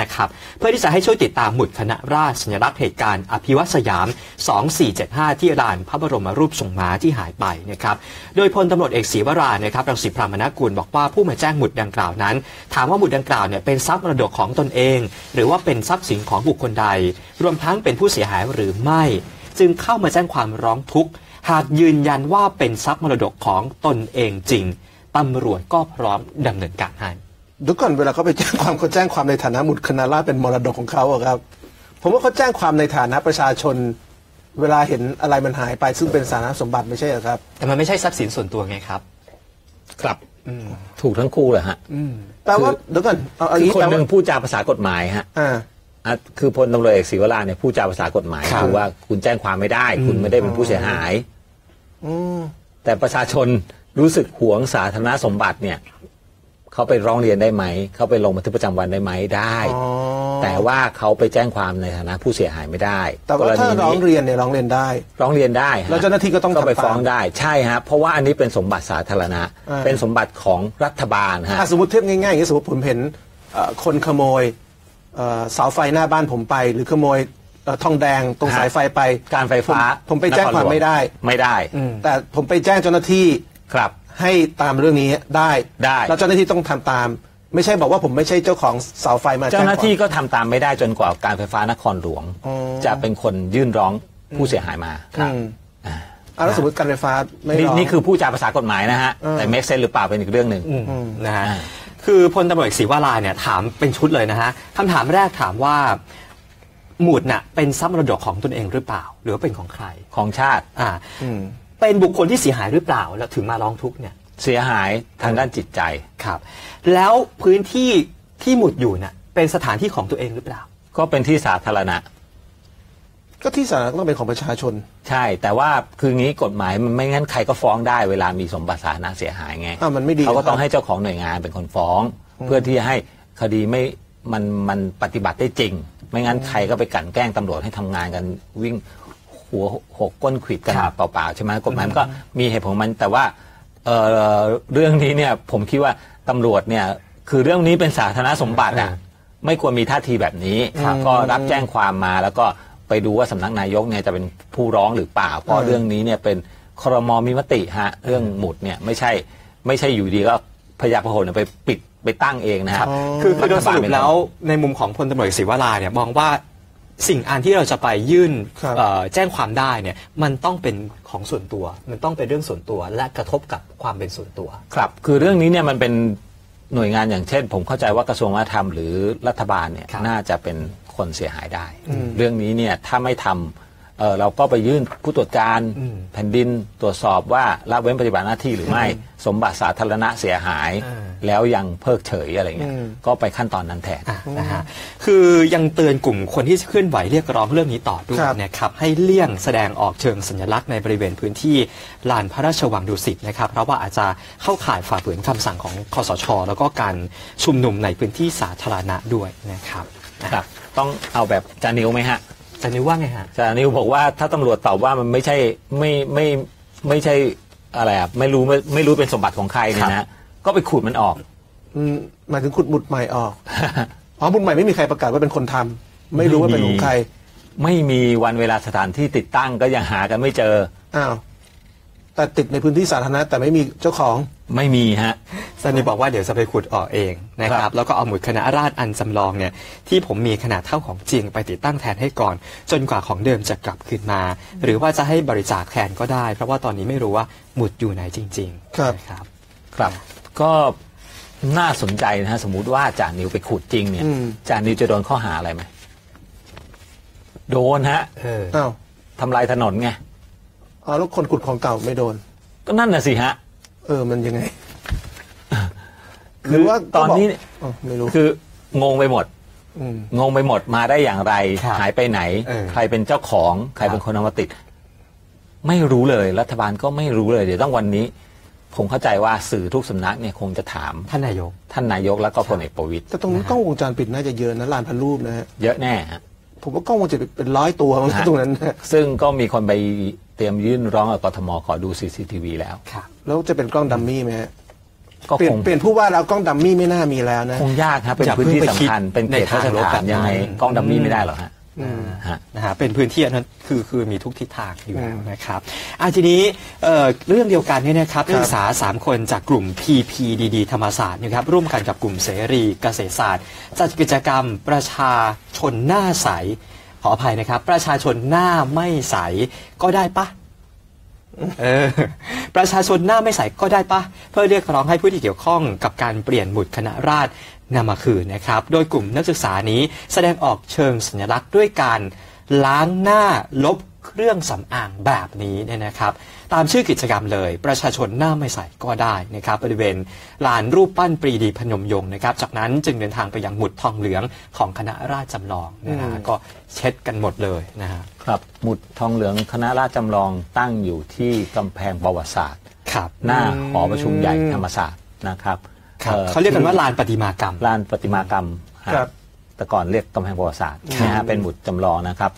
นะครับเพื่อที่จะให้ช่วยติดตามหมุดคณะราษฎรสัญลักษณ์เหตุการณ์อภิวัตสยามสองสี่เจ็ดห้าที่ลานพระบรมรูปทรงม้าที่หายไปนะครับโดยพลตำรวจเอกศิวรานะครับรังสิพรามนกุลบอกว่าผู้มาแจ้งหมุดดังกล่าวนั้นถามว่าหมุดดังกล่าวเนี่ยเป็นทรัพย์มรดกของตนเองหรือว่าเป็นทรัพย์สินของบุคคลใดรวมทั้งเป็นผู้เสียหายหรือไม่จึงเข้ามาแจ้งความร้องทุกข์หากยืนยันว่าเป็นทรัพย์มรดกของตนเองจริงตำรวจก็พร้อมดำเนินการให้ดูก่อนเวลาเขาไปแจ้งความเขาแจ้งความในฐานะหมุดคณะราษฎรเป็นมรดกของเขาครับผมว่าเขาแจ้งความในฐานะประชาชนเวลาเห็นอะไรมันหายไปซึ่งเป็นสาธารณสมบัติไม่ใช่หรอครับแต่มันไม่ใช่ทรัพย์สินส่วนตัวไงครับครับถูกทั้งคู่เลยฮะแต่ว่าดูก่อนคนหนึ่งผู้จาภาษากฎหมายฮะคือพลตำรวจเอกศิวราเนี่ยผู้จาภาษากฎหมายคือว่าคุณแจ้งความไม่ได้คุณไม่ได้เป็นผู้เสียหายแต่ประชาชนรู้สึกหวงสาธารณสมบัติเนี่ยเขาไปร้องเรียนได้ไหมเขาไปลงบันทึกประจำวันได้ไหมได้แต่ว่าเขาไปแจ้งความในฐานะผู้เสียหายไม่ได้แต่ว่าถ้าร้องเรียนเนี่ยร้องเรียนได้ร้องเรียนได้แล้วเจ้าหน้าที่ก็ต้องไปฟ้องได้ใช่ครับเพราะว่าอันนี้เป็นสมบัติสาธารณะเป็นสมบัติของรัฐบาลฮะสมมติเทียบง่ายๆอย่างสมมติผมเห็นคนขโมย เสาไฟหน้าบ้านผมไปหรือขโมยทองแดงตรงสายไฟไปการไฟฟ้าผมไปแจ้งความไม่ได้ไม่ได้แต่ผมไปแจ้งเจ้าหน้าที่ครับให้ตามเรื่องนี้ได้ได้แล้วเจ้าหน้าที่ต้องทำตามไม่ใช่บอกว่าผมไม่ใช่เจ้าของเสาไฟมาเจ้าหน้าที่ก็ทำตามไม่ได้จนกว่าการไฟฟ้านครหลวงจะเป็นคนยื่นร้องผู้เสียหายมาครับแล้วสมมติการไฟฟ้าไม่ร้องนี่คือผู้จ่าภาษากฎหมายนะฮะแต่เมคเซนหรือเปล่าเป็นอีกเรื่องหนึ่งนะฮะคือพลตำรวจเอกศิวราเนี่ยถามเป็นชุดเลยนะฮะคำถามแรกถามว่าหมุดน่ะเป็นทรัพย์มรดกของตนเองหรือเปล่าหรือว่าเป็นของใครของชาติอ่าเป็นบุคคลที่เสียหายหรือเปล่าแล้วถึงมาร้องทุกข์เนี่ยเสียหายทางด้านจิตใจครับแล้วพื้นที่ที่หมุดอยู่น่ะเป็นสถานที่ของตัวเองหรือเปล่าก็เป็นที่สาธารณะก็ที่สาธารณะต้องเป็นของประชาชนใช่แต่ว่าคืองี้กฎหมายมันไม่งั้นใครก็ฟ้องได้เวลามีสมบัติสาธารณะเสียหายไงเขาก็ต้องให้เจ้าของหน่วยงานเป็นคนฟ้องเพื่อที่จะให้คดีไม่มันมันปฏิบัติได้จริงไม่งั้นใครก็ไปกั่นแกล้งตำรวจให้ทำงานกันวิ่งหัวหกก้นขวิดกันเปล่าๆใช่ไหมกฎหมายก็มีเหตุผลมันแต่ว่าเอ่อเรื่องนี้เนี่ยผมคิดว่าตำรวจเนี่ยคือเรื่องนี้เป็นสาธารณสมบัติอ่ะไม่ควรมีท่าทีแบบนี้ก็รับแจ้งความมาแล้วก็ไปดูว่าสำนักนายกเนี่ยจะเป็นผู้ร้องหรือเปล่าเพราะเรื่องนี้เนี่ยเป็นครม.มีมติฮะเรื่องหมุดเนี่ยไม่ใช่ไม่ใช่อยู่ดีก็พยาพหลไปปิดไปตั้งเองนะครับคือโดยสรุปแล้วในมุมของพลตำรวจศิวราเนี่ยมองว่าสิ่งอันที่เราจะไปยื่นแจ้งความได้เนี่ยมันต้องเป็นของส่วนตัวมันต้องเป็นเรื่องส่วนตัวและกระทบกับความเป็นส่วนตัวครับคือเรื่องนี้เนี่ยมันเป็นหน่วยงานอย่างเช่นผมเข้าใจว่ากระทรวงวัฒนธรรมหรือรัฐบาลเนี่ยน่าจะเป็นคนเสียหายได้เรื่องนี้เนี่ยถ้าไม่ทำ เอ่อ เราก็ไปยื่นผู้ตรวจการแผ่นดินตรวจสอบว่าละเว้นปฏิบัติหน้าที่หรือไม่สมบัติสาธารณะเสียหายแล้วยังเพิกเฉยอะไรเงี้ยก็ไปขั้นตอนนั้นแทนนะฮะคือยังเตือนกลุ่มคนที่เคลื่อนไหวเรียกร้องเรื่องนี้ต่อด้วยนะครับให้เลี่ยงแสดงออกเชิงสัญลักษณ์ในบริเวณพื้นที่ลานพระราชวังดุสิตนะครับเพราะว่าอาจจะเข้าข่ายฝ่าฝืนคำสั่งของคสช.แล้วก็การชุมนุมในพื้นที่สาธารณะด้วยนะครับครับต้องเอาแบบจานิวไหมฮะจานิวว่าไงฮะจานิวบอกว่าถ้าตำรวจตอบว่ามันไม่ใช่ไม่ไม่ไม่ใช่อะไรอ่ะไม่รู้ไม่ไม่รู้เป็นสมบัติของใครเนี่ยนะก็ไปขุดมันออกหมายถึงขุดหมุดใหม่ออกอ๋อหมุดใหม่ไม่มีใครประกาศว่าเป็นคนทำไม่รู้ว่าเป็นของใครไม่มีวันเวลาสถานที่ติดตั้งก็ยังหากันไม่เจออ้าวแต่ติดในพื้นที่สาธารณะแต่ไม่มีเจ้าของไม่มีฮะซันนี่บอกว่าเดี๋ยวจะไปขุดออกเองนะครับแล้วก็เอาหมุดคณะราษฎรอันจำลองเนี่ยที่ผมมีขนาดเท่าของจริงไปติดตั้งแทนให้ก่อนจนกว่าของเดิมจะกลับคืนมาหรือว่าจะให้บริจาคแทนก็ได้เพราะว่าตอนนี้ไม่รู้ว่าหมุดอยู่ไหนจริงๆครับครับครับก็น่าสนใจนะฮะสมมุติว่าจ่านิวไปขุดจริงเนี่ยจ่านิวจะโดนข้อหาอะไรไหมโดนฮะเออทำลายถนนไงอ๋อแล้วคนขุดของเก่าไม่โดนก็นั่นน่ะสิฮะเออมันยังไงหรือว่าตอนนี้ไม่รู้คืองงไปหมดงงไปหมดมาได้อย่างไรหายไปไหนใครเป็นเจ้าของใครเป็นคนเอามาติดไม่รู้เลยรัฐบาลก็ไม่รู้เลยเดี๋ยวต้องวันนี้ผมเข้าใจว่าสื่อทุกสำนักเนี่ยคงจะถามท่านนายกท่านนายกแล้วก็พลเอกประวิตรแต่ตรงนี้กล้องวงจรปิดน่าจะเยอะนะลานพันรูปนะฮะเยอะแน่ผมว่ากล้องวงจรปิดเป็นร้อยตัวตรงนั้นซึ่งก็มีคนไปเตรียมยื่นร้องกับกทมขอดู ซี ซี ที วี แล้วค่ะแล้วจะเป็นกล้องดัมมี่ไหมฮะเปลี่ยนเปลี่ยนผู้ว่าแล้วกล้องดัมมี่ไม่น่ามีแล้วนะคงยากครับเป็นพื้นที่สำคัญเป็นเขตพระราชฐานยังไงกล้องดัมมี่ไม่ได้หรอฮะนะฮะเป็นพื้นที่นั้นคือคือมีทุกทิศทางอยู่นะครับอ่ะทีนี้เรื่องเดียวกันนี่นะครับนักศึกษาสามคนจากกลุ่ม พี พี ดี ดี ธรรมศาสตร์นะครับร่วมกันกับกลุ่มเสรีเกษตรศาสตร์จัดกิจกรรมประชาชนหน้าใสขออภัยนะครับประชาชนหน้าไม่ใสก็ได้ปะเออประชาชนหน้าไม่ใสก็ได้ปะเพื่อเรียกร้องให้ผู้ที่เกี่ยวข้องกับการเปลี่ยนหมุดคณะราษฎรนำมาคืนนะครับโดยกลุ่มนักศึกษานี้แสดงออกเชิงสัญลักษณ์ด้วยการล้างหน้าลบเครื่องสำอางแบบนี้เนี่ยนะครับตามชื่อกิจกรรมเลยประชาชนหน้าไม่ใสก็ได้นะครับบริเวณลานรูปปั้นปรีดีพนมยงค์นะครับจากนั้นจึงเดินทางไปยังหมุดทองเหลืองของคณะราษฎรจำลองนะฮะก็เช็ดกันหมดเลยนะฮะครับหมุดทองเหลืองคณะราษฎรจำลองตั้งอยู่ที่กำแพงประวัติศาสตร์ครับหน้าหอประชุมใหญ่ธรรมศาสตร์นะครับเขาเรียกกันว่าลานประติมากรรมลานประติมากรรมครับแต่ก่อนเรียกกำแพงประวัติศาสตร์นะฮะเป็นหมุดจำลองนะครับ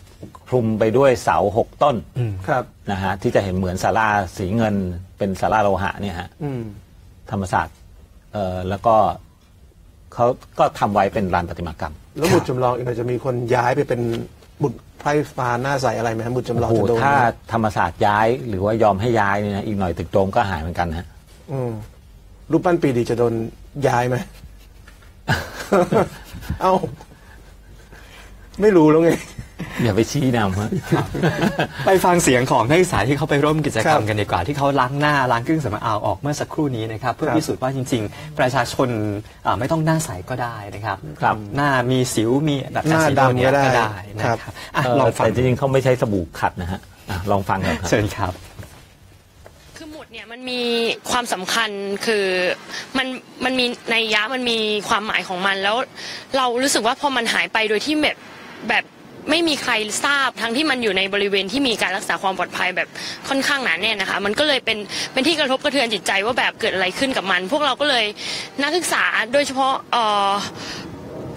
คลุมไปด้วยเสาหกต้นครับนะฮะที่จะเห็นเหมือนศาลาสีเงินเป็นศาลาโลหะเนี่ยฮะธรรมศาสตร์เอ่อแล้วก็เขาก็ทำไว้เป็นลานประติมากรรม แล้วบุตรจำลองอีกหน่อยจะมีคนย้ายไปเป็นบุตรไพร่ฟ้าหน้าใสอะไรไหมครับบุตรจำลองจะโดนถ้าธรรมศาสตร์ย้ายหรือว่ายอมให้ย้ายนี่นะอีกหน่อยตึกโดมก็หายเหมือนกันฮะอืมรูปปั้นปีดีจะโดนย้ายไหมเอ้าไม่รู้แล้วไงอย่าไปชี้นำฮะไปฟังเสียงของนักศึกษาที่เขาไปร่วมกิจกรรมกันดีกว่าที่เขาล้างหน้าล้างเครื่องสำอางออกเมื่อสักครู่นี้นะครับเพื่อพิสูจน์ว่าจริงๆประชาชนไม่ต้องหน้าใสก็ได้นะครับหน้ามีสิวมีแบบหน้าดำก็ได้นะครับลองฟังจริงๆเขาไม่ใช้สบู่ขัดนะฮะลองฟังกันครับเชิญครับคือหมุดเนี่ยมันมีความสำคัญคือมันมันมีนัยยะมันมีความหมายของมันแล้วเรารู้สึกว่าพอมันหายไปโดยที่แบบแบบไม่มีใครทราบทั้งที่มันอยู่ในบริเวณที่มีการรักษาความปลอดภัยแบบค่อนข้างหนาแน่นนะคะมันก็เลยเป็นเป็นที่กระทบกระเทือนจิตใจว่าแบบเกิดอะไรขึ้นกับมันพวกเราก็เลยนักศึกษาโดยเฉพาะเอ่อ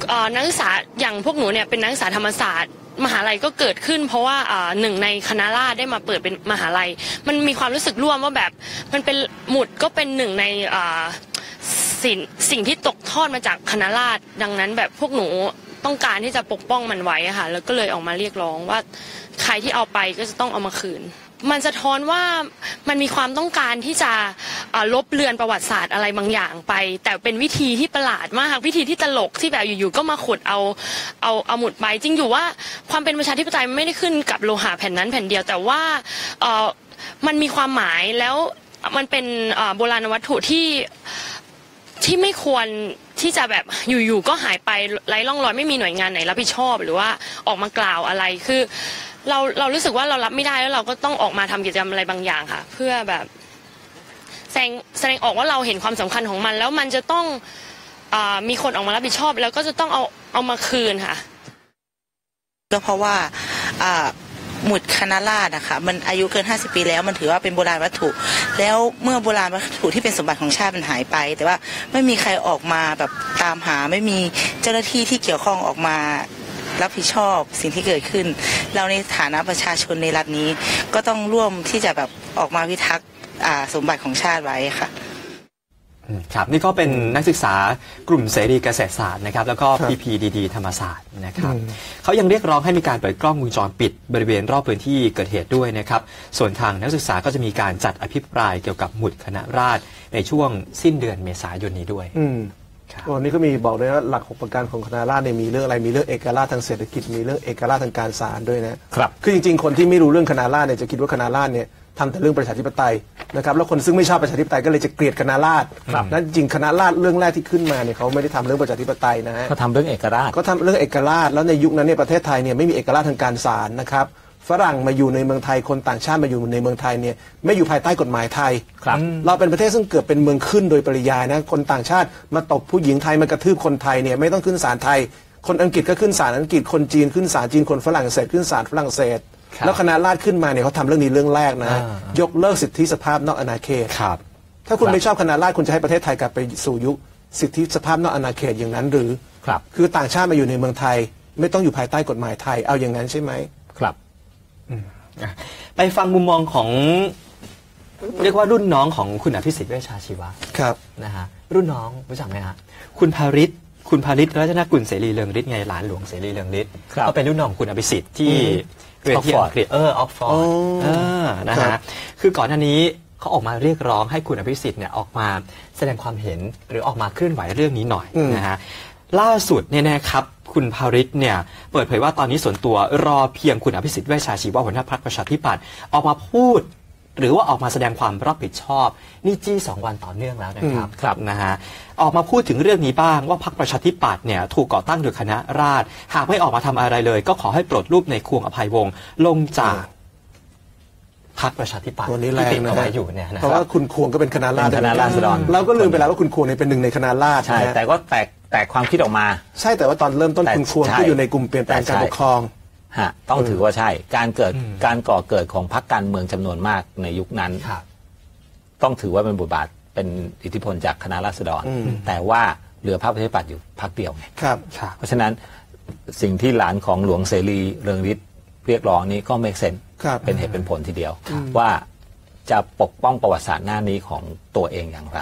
เอ่อนักศึกษาอย่างพวกหนูเนี่ยเป็นนักศึกษาธรรมศาสตร์มหาลัยก็เกิดขึ้นเพราะว่าหนึ่งในคณะราษฎรได้มาเปิดเป็นมหาลัยมันมีความรู้สึกร่วมว่าแบบมันเป็นหมุดก็เป็นหนึ่งในสิ่งสิ่งที่ตกทอดมาจากคณะราษฎรดังนั้นแบบพวกหนูต้องการที่จะปกป้องมันไว้ค่ะแล้วก็เลยออกมาเรียกร้องว่าใครที่เอาไปก็จะต้องเอามาคืนมันสะท้อนว่ามันมีความต้องการที่จะลบเลือนประวัติศาสตร์อะไรบางอย่างไปแต่เป็นวิธีที่ประหลาดมากวิธีที่ตลกที่แบบอยู่ๆก็มาขุดเอาเอาเอาหมุดไปจริงอยู่ว่าความเป็นประชาธิปไตยไม่ได้ขึ้นกับโลหะแผ่นนั้นแผ่นเดียวแต่ว่ามันมีความหมายแล้วมันเป็นโบราณวัตถุที่ที่ไม่ควรที่จะแบบอยู่ๆก็หายไปไร้ร่องรอยไม่มีหน่วยงานไหนรับผิดชอบหรือว่าออกมากล่าวอะไรคือเราเรารู้สึกว่าเรารับไม่ได้แล้วเราก็ต้องออกมาทำกิจกรรมอะไรบางอย่างค่ะเพื่อแบบแสดงแสดงออกว่าเราเห็นความสำคัญของมันแล้วมันจะต้องอ่ามีคนออกมารับผิดชอบแล้วก็จะต้องเอาเอามาคืนค่ะก็เพราะว่าอ่าหมุดคณะราษฎรนะคะมันอายุเกินห้าสิบปีแล้วมันถือว่าเป็นโบราณวัตถุแล้วเมื่อโบราณวัตถุที่เป็นสมบัติของชาติมันหายไปแต่ว่าไม่มีใครออกมาแบบตามหาไม่มีเจ้าหน้าที่ที่เกี่ยวข้องออกมารับผิดชอบสิ่งที่เกิดขึ้นเราในฐานะประชาชนในรัฐนี้ก็ต้องร่วมที่จะแบบออกมาพิทักษ์สมบัติของชาติไว้ค่ะครับนี่ก็เป็นนักศึกษากลุ่มเสรีเกษตรศาสตร์นะครับแล้วก็ พี พี ดี ดี ธรรมศาสตร์นะครับเขายังเรียกร้องให้มีการเปิดกล้องวงจรปิดบริเวณรอบพื้นที่เกิดเหตุด้วยนะครับส่วนทางนักศึกษาก็จะมีการจัดอภิปรายเกี่ยวกับหมุดคณะราษฎรในช่วงสิ้นเดือนเมษายนนี้ด้วยวันนี้ก็มีบอกด้วยว่าหลักหกประการของคณะราษฎรเนี่ยมีเรื่องอะไรมีเรื่องเอกราชทางเศรษฐกิจมีเรื่องเอกราชทางการศาลด้วยนะครับคือจริงๆคนที่ไม่รู้เรื่องคณะราษฎรเนี่ยจะคิดว่าคณะราษฎรเนี่ยทำแต่เรื่องประชาธิปไตยนะครับแล้วคนซึ่งไม่ชอบประชาธิปไตยก็เลยจะเกลียดคณะราษฎรนั้นจริงคณะราษฎรเรื่องแรกที่ขึ้นมาเนี่ยเขาไม่ได้ทำเรื่องประชาธิปไตยนะฮะเขาทำเรื่องเอกราชก็ทำเรื่องเอกราชแล้วในยุคนั้นเนี่ยประเทศไทยเนี่ยไม่มีเอกราชทางการศาลนะครับฝรั่งมาอยู่ในเมืองไทยคนต่างชาติมาอยู่ในเมืองไทยเนี่ยไม่อยู่ภายใต้กฎหมายไทยเราเป็นประเทศซึ่งเกิดเป็นเมืองขึ้นโดยปริยายนะคนต่างชาติมาตบผู้หญิงไทยมากระทืบคนไทยเนี่ยไม่ต้องขึ้นศาลไทยคนอังกฤษก็ขึ้นศาลอังกฤษคนจีนขึ้นศาลจีนคนฝรั่งเศสขึ้นศาลฝรั่งเศสแล้วคณะราษฎรขึ้นมาเนี่ยเขาทำเรื่องนี้เรื่องแรกนะยกเลิกสิทธิสภาพนอกอาณาเขตถ้าคุณไม่ชอบคณะราษฎรคุณจะให้ประเทศไทยกลับไปสู่ยุคสิทธิสภาพนอกอาณาเขตอย่างนั้นหรือครับคือต่างชาติมาอยู่ในเมืองไทยไม่ต้องอยู่ภายใต้กฎหมายไทยเอาอย่างนั้นใช่ไหมครับไปฟังมุมมองของเรียกว่ารุ่นน้องของคุณอภิสิทธิ์เวชชาชีวะครับนะฮะรุ่นน้องรู้จักไหมฮะคุณภาริศคุณภาริศรัตนกุลเสรีเรืองฤทธิ์ไงหลานหลวงเสรีเรืองฤทธิ์เขาเป็นรุ่นน้องคุณอภิสิทธิ์ที่ออกฟอร์ดเออออกฟอร์ดนะฮะคือก่อนหน้านี้เขาออกมาเรียกร้องให้คุณอภิสิทธิ์เนี่ยออกมาแสดงความเห็นหรือออกมาเคลื่อนไหวเรื่องนี้หน่อยนะฮะล่าสุดเนี่ยนะครับคุณภาริศเนี่ยเปิดเผยว่าตอนนี้ส่วนตัวรอเพียงคุณอภิสิทธิ์เวชชาชีวะหัวหน้าพรรคประชาธิปัตย์ออกมาพูดหรือว่าออกมาแสดงความรับผิดชอบนี่จี้สองวันต่อเนื่องแล้วนะครับครับนะฮะออกมาพูดถึงเรื่องนี้บ้างว่าพรรคประชาธิปัตย์เนี่ยถูกก่อตั้งโดยคณะราษฎรหากไม่ออกมาทำอะไรเลยก็ขอให้ปลดรูปในควงอภัยวงศ์ลงจากพรรคประชาธิปัตย์ที่ติดเอาไว้อยู่เนี่ยนะเพราะว่าคุณควงก็เป็นคณะราษฎรคณะราษฎรเราก็ลืมไปแล้วว่าคุณควงเนี่ยเป็นหนึ่งในคณะราษฎรใช่แต่ก็แตกแต่ความคิดออกมาใช่แต่ว่าตอนเริ่มต้นคุณควงก็อยู่ในกลุ่มเปลี่ยนแปลงการปกครองฮะต้องถือว่าใช่การเกิดการก่อเกิดของพรรคการเมืองจำนวนมากในยุคนั้นต้องถือว่าเป็นบทบาทเป็นอิทธิพลจากคณะราษฎรแต่ว่าเหลือพรรคประชาธิปัตย์อยู่พรรคเดียวไงครับเพราะฉะนั้นสิ่งที่หลานของหลวงเสรีเรืองฤทธิ์เรียกร้องนี้ก็เมคเซนส์เป็นเหตุเป็นผลทีเดียวว่าจะปกป้องประวัติศาสตร์หน้านี้ของตัวเองอย่างไร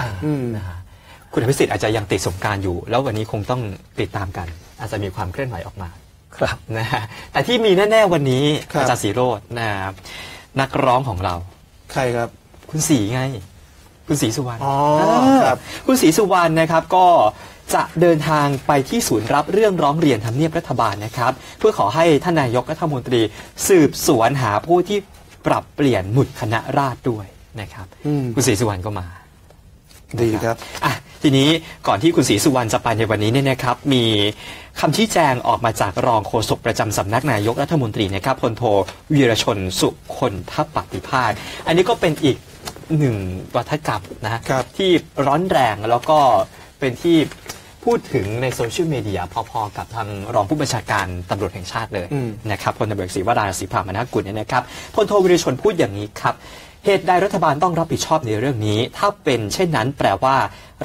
คุณอภิสิทธิ์อาจจะยังติดสงกรานต์อยู่แล้ววันนี้คงต้องติดตามกัน อาจจะมีความเคลื่อนไหวออกมาครับนะฮะแต่ที่มีแน่ๆวันนี้อาจารย์สีโรจน์นะนักร้องของเราใครครับคุณสีไงคุณศรีสุวรรณอ๋อครับคุณศรีสุวรรณนะครับก็จะเดินทางไปที่ศูนย์รับเรื่องร้องเรียนทำเนียบรัฐบาลนะครับเพื่อขอให้ท่านนายกรัฐมนตรีสืบสวนหาผู้ที่ปรับเปลี่ยนหมุดคณะราษฎรด้วยนะครับคุณศรีสุวรรณก็มาดีครับอ่ะทีนี้ก่อนที่คุณศรีสุวรรณจะไปในวันนี้เนี่ยนะครับมีคำชี้แจงออกมาจากรองโฆษกประจำสำนักนายกรัฐมนตรีนะครับพลโทวีรชนสุคนทปฏิภาคอันนี้ก็เป็นอีกหนึ่งวัฒกรรมนะที่ร้อนแรงแล้วก็เป็นที่พูดถึงในโซเชียลมีเดียพอๆกับทางรองผู้บัญชาการตำรวจแห่งชาติเลยนะครับพลตำรวจศรีวราศรีพามนกุลเนี่ยนะครับพลโทวีรชนพูดอย่างนี้ครับเหตุใดรัฐบาลต้องรับผิดชอบในเรื่องนี้ถ้าเป็นเช่นนั้นแปลว่า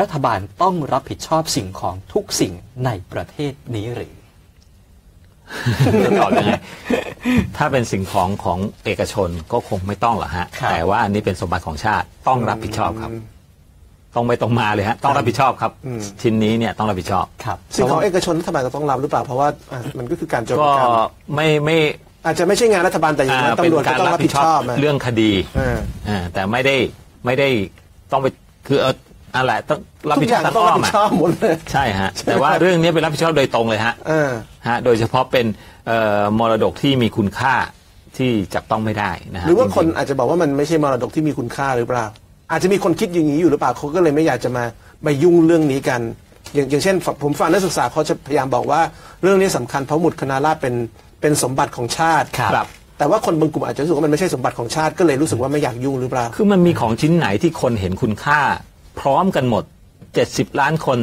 รัฐบาลต้องรับผิดชอบสิ่งของทุกสิ่งในประเทศนี้หรือตอบยังไงถ้าเป็นสิ่งของของเอกชนก็คงไม่ต้องหรอกฮะแต่ว่าอันนี้เป็นสมบัติของชาติต้องรับผิดชอบครับต้องไม่ต้องมาเลยฮะต้องรับผิดชอบครับชิ้นนี้เนี่ยต้องรับผิดชอบครับสิ่งของเอกชนรัฐบาลก็ต้องรับหรือเปล่าเพราะว่ามันก็คือการจดการก็ไม่ไม่อาจจะไม่ใช่งานรัฐบาลแต่อย่างนั้นตำรวจก็ต้องรับผิดชอบเรื่องคดีอ่าแต่ไม่ได้ไม่ได้ต้องไปคือเอาอะไรต้องรับผิดชอบต้องรับผิดชอบหมดเลยใช่ฮะแต่ว่าเรื่องนี้เป็นรับผิดชอบโดยตรงเลยฮะฮะโดยเฉพาะเป็นมรดกที่มีคุณค่าที่จับต้องไม่ได้นะฮะหรือว่าคนอาจจะบอกว่ามันไม่ใช่มรดกที่มีคุณค่าหรือเปล่าอาจจะมีคนคิดอย่างนี้อยู่หรือเปล่าเขาก็เลยไม่อยากจะมาไปยุ่งเรื่องนี้กันอย่างอย่างเช่นผมฟังนักศึกษาเขาจะพยายามบอกว่าเรื่องนี้สำคัญเพราะหมุดคณะราษฎรเป็นเป็นสมบัติของชาติครับแต่ว่าคนบางกลุ่มอาจจะรู้สึกว่ามันไม่ใช่สมบัติของชาติก็เลยรู้สึกว่าไม่อยากยุ่งหรือเปล่าคือมันมีของชิ้นไหนที่คนเห็นคุณค่าพร้อมกันหมดเจ็ดสิบล้านคน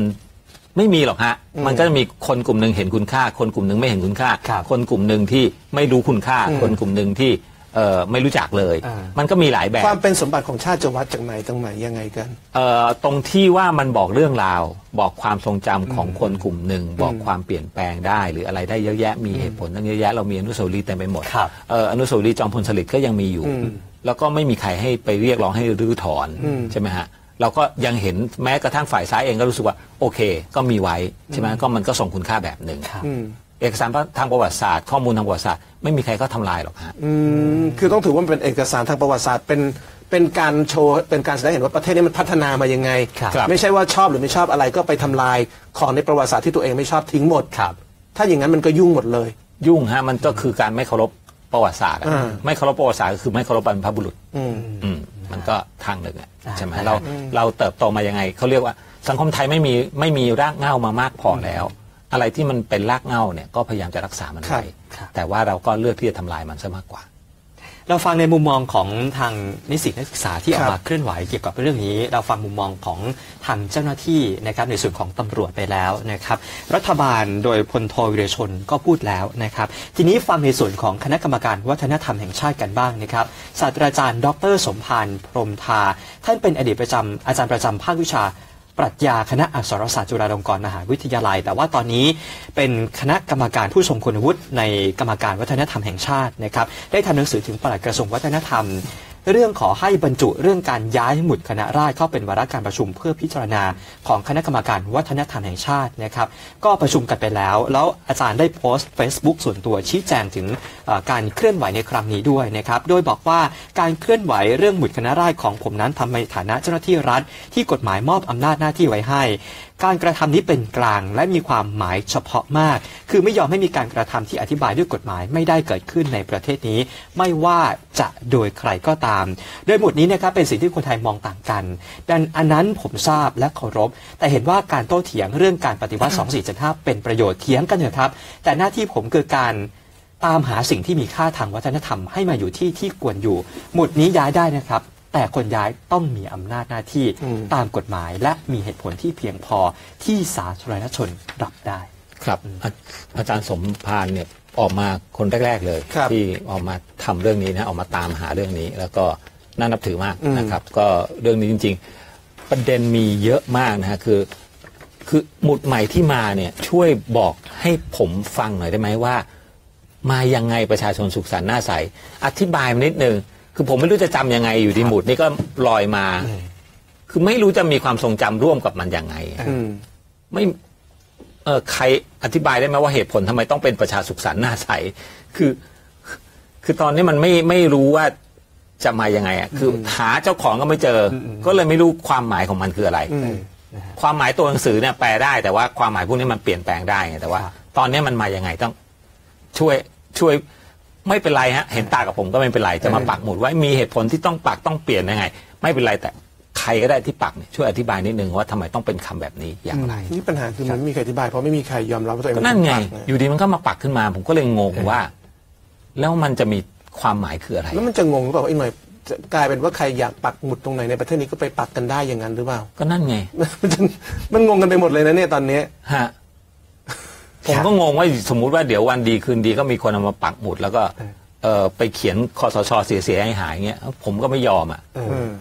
ไม่มีหรอกฮะมันก็จะมีคนกลุ่มหนึ่งเห็นคุณค่าคนกลุ่มหนึ่งไม่เห็นคุณค่าคนกลุ่มหนึ่งที่ไม่รู้คุณค่าคนกลุ่มหนึ่งที่เอ่อไม่รู้จักเลยมันก็มีหลายแบบความเป็นสมบัติของชาติจะวัดจากไหนตรงไหนยังไงกันเอ่อตรงที่ว่ามันบอกเรื่องราวบอกความทรงจำของคนกลุ่มหนึ่งบอกความเปลี่ยนแปลงได้หรืออะไรได้เยอะแยะมีเหตุผลตั้งเยอะแยะเรามีอนุสาวรีย์เต็มไปหมดเอ่ออนุสาวรีย์จอมพลสฤษดิ์ก็ยังมีอยู่แล้วก็ไม่มีใครให้ไปเรียกร้องให้รื้อถอนใช่ไหมฮะเราก็ยังเห็นแม้กระทั่งฝ่ายซ้ายเองก็รู้สึกว่าโอเคก็มีไว้ใช่ไหมก็มันก็ส่งคุณค่าแบบหนึ่งเอกสารทางประวัติศาสตร์ข้อมูลทางประวัติศาสตร์ไม่มีใครก็ทำลายหรอกฮะอืมคือต้องถือว่ามันเป็นเอกสารทางประวัติศาสตร์เป็นเป็นการโชว์เป็นการแสดงเห็นว่าประเทศนี้มันพัฒนามายังไงไม่ใช่ว่าชอบหรือไม่ชอบอะไรก็ไปทำลายของในประวัติศาสตร์ที่ตัวเองไม่ชอบทิ้งหมดครับถ้าอย่างนั้นมันก็ยุ่งหมดเลยยุ่งฮะมันก็คือการไม่เคารพประวัติศาสตร์ไม่เคารพประวัติศาสตร์ก็คือไม่เคารพบรรพบุรุษอืมอืมมันก็ทางหนึ่งใช่ไหมเราเราเติบโตมายังไงเขาเรียกว่าสังคมไทยไม่มีไม่มีรากเหง้ามามากพอแล้วอะไรที่มันเป็นรากเหง้าเนี่ยก็พยายามจะรักษามันไว้แต่ว่าเราก็เลือกที่จะทำลายมันซะมากกว่าเราฟังในมุมมองของทางนิสิตนักศึกษาที่ออกมาเคลื่อนไหวเกี่ยวกับเรื่องนี้เราฟังมุมมองของทางเจ้าหน้าที่นะครับในส่วนของตำรวจไปแล้วนะครับรัฐบาลโดยพลโทวีรชนก็พูดแล้วนะครับทีนี้ฟังในส่วนของคณะกรรมการวัฒนธรรมแห่งชาติกันบ้างนะครับศาสตราจารย์ดร.สมพานพรหมทาท่านเป็นอดีตประจำอาจารย์ประจำภาควิชาปรัชญาคณะอักษรศาสตร์จุฬาลงกรณ์มหาวิทยาลัยแต่ว่าตอนนี้เป็นคณะกรรมการผู้ทรงคุณวุฒิในกรรมการวัฒนธรรมแห่งชาตินะครับได้ทำหนังสือถึงปลัดกระทรวงวัฒนธรรมเรื่องขอให้บรรจุเรื่องการย้ายหมุดคณะราษฎรเข้าเป็นวาระการประชุมเพื่อพิจารณาของคณะกรรมการวัฒนธรรมแห่งชาตินะครับก็ประชุมกันไปแล้วแล้วอาจารย์ได้โพสต์ เฟซบุ๊ก ส่วนตัวชี้แจงถึงการเคลื่อนไหวในครั้งนี้ด้วยนะครับโดยบอกว่าการเคลื่อนไหวเรื่องหมุดคณะราษฎรของผมนั้นทำในฐานะเจ้าหน้าที่รัฐที่กฎหมายมอบอำนาจหน้าที่ไว้ให้การกระทำนี้เป็นกลางและมีความหมายเฉพาะมากคือไม่ยอมให้มีการกระทำที่อธิบายด้วยกฎหมายไม่ได้เกิดขึ้นในประเทศนี้ไม่ว่าจะโดยใครก็ตามโดยหมุดนี้นะครับเป็นสิ่งที่คนไทยมองต่างกันดังนั้นผมทราบและเคารพแต่เห็นว่าการโต้เถียงเรื่องการปฏิวัติ สองสี่เจ็ดห้า เป็นประโยชน์เถียงกันเถอะครับแต่หน้าที่ผมคือการตามหาสิ่งที่มีค่าทางวัฒนธรรมให้มาอยู่ที่ที่ควรอยู่หมุดนี้ย้ายได้นะครับแต่คนย้ายต้องมีอำนาจหน้าที่ตามกฎหมายและมีเหตุผลที่เพียงพอที่สาธารณชนรับได้ครับอาจารย์สมพานเนี่ยออกมาคนแรกๆเลยที่ออกมาทำเรื่องนี้นะออกมาตามหาเรื่องนี้แล้วก็น่านับถือมากนะครับก็เรื่องนี้จริงๆประเด็นมีเยอะมากนะฮะคือคือหมุดใหม่ที่มาเนี่ยช่วยบอกให้ผมฟังหน่อยได้ไหมว่ามายังไงประชาชนสุขสันต์หน้าใสอธิบายมานิดนึงคือผมไม่รู้จะจำยังไงอยู่ที่หมุดนี่ก็ลอยมาคือไม่รู้จะมีความทรงจำร่วมกับมันยังไงไม่ เออใครอธิบายได้ไหมว่าเหตุผลทำไมต้องเป็นประชาสุขสันต์หน้าใสคือคือตอนนี้มันไม่ไม่รู้ว่าจะมายังไงอ่ะคือหาเจ้าของก็ไม่เจอก็เลยไม่รู้ความหมายของมันคืออะไรความหมายตัวหนังสือเนี่ยแปลได้แต่ว่าความหมายพวกนี้มันเปลี่ยนแปลงได้ไงแต่ว่าตอนนี้มันมายังไงต้องช่วยช่วยไม่เป็นไรฮะเห็นตากับผมก็ไม่เป็นไรจะมาปักหมุดไว้มีเหตุผลที่ต้องปักต้องเปลี่ยนยังไงไม่เป็นไรแต่ใครก็ได้ที่ปักเนี่ยช่วยอธิบายนิดนึงว่าทำไมต้องเป็นคำแบบนี้อย่างไรนี่ปัญหาคือมันไม่มีใครอธิบายเพราะไม่มีใครยอมรับว่าตัวเองนั่นไงอยู่ดีมันก็มาปักขึ้นมาผมก็เลยงงว่าแล้วมันจะมีความหมายคืออะไรแล้วมันจะงงหรือเปล่าไอ้หน่อยกลายเป็นว่าใครอยากปักหมุดตรงไหนในประเทศนี้ก็ไปปักกันได้อย่างนั้นหรือเปล่าก็นั่นไงมันงงกันไปหมดเลยนะเนี่ยตอนนี้ฮะผมก็งงว่าสมมุติว่าเดี๋ยววันดีคืนดีก็มีคนเอามาปักหมุดแล้วก็เออไปเขียนคสช.เสียหายเงี้ยผมก็ไม่ยอมอ่ะ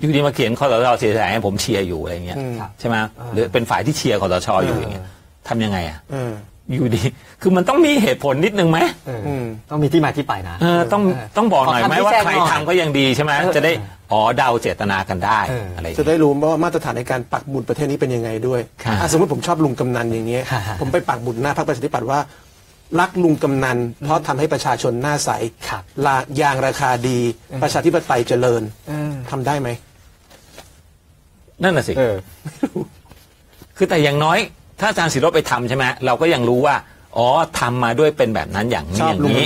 อยู่ดีมาเขียนคสช.เสียหายผมเชียร์อยู่อะไรเงี้ยใช่ไหมหรือเป็นฝ่ายที่เชียร์คสช.อยู่อย่างเงี้ยทำยังไงอ่ะอยู่ดีคือมันต้องมีเหตุผลนิดนึงไหมต้องมีที่มาที่ไปนะต้องต้องบอกหน่อยไหมว่าใครทำก็ยังดีใช่ไหมจะได้อ๋อเดาเจตนากันได้อะไรจะได้รู้ว่ามาตรฐานในการปักหมุดประเทศนี้เป็นยังไงด้วยสมมติผมชอบลุงกำนันอย่างเงี้ยผมไปปักหมุดหน้าพรรคประชาธิปัตย์ว่ารักลุงกำนันเพราะทำให้ประชาชนหน้าใสลายางราคาดีประชาธิปไตยเจริญทำได้ไหมนั่นน่ะสิคือแต่อย่างน้อยถ้าอาจารย์ศิลป์ไปทำใช่ไหมเราก็ยังรู้ว่าอ๋อทำมาด้วยเป็นแบบนั้นอย่างนี้อย่างนี้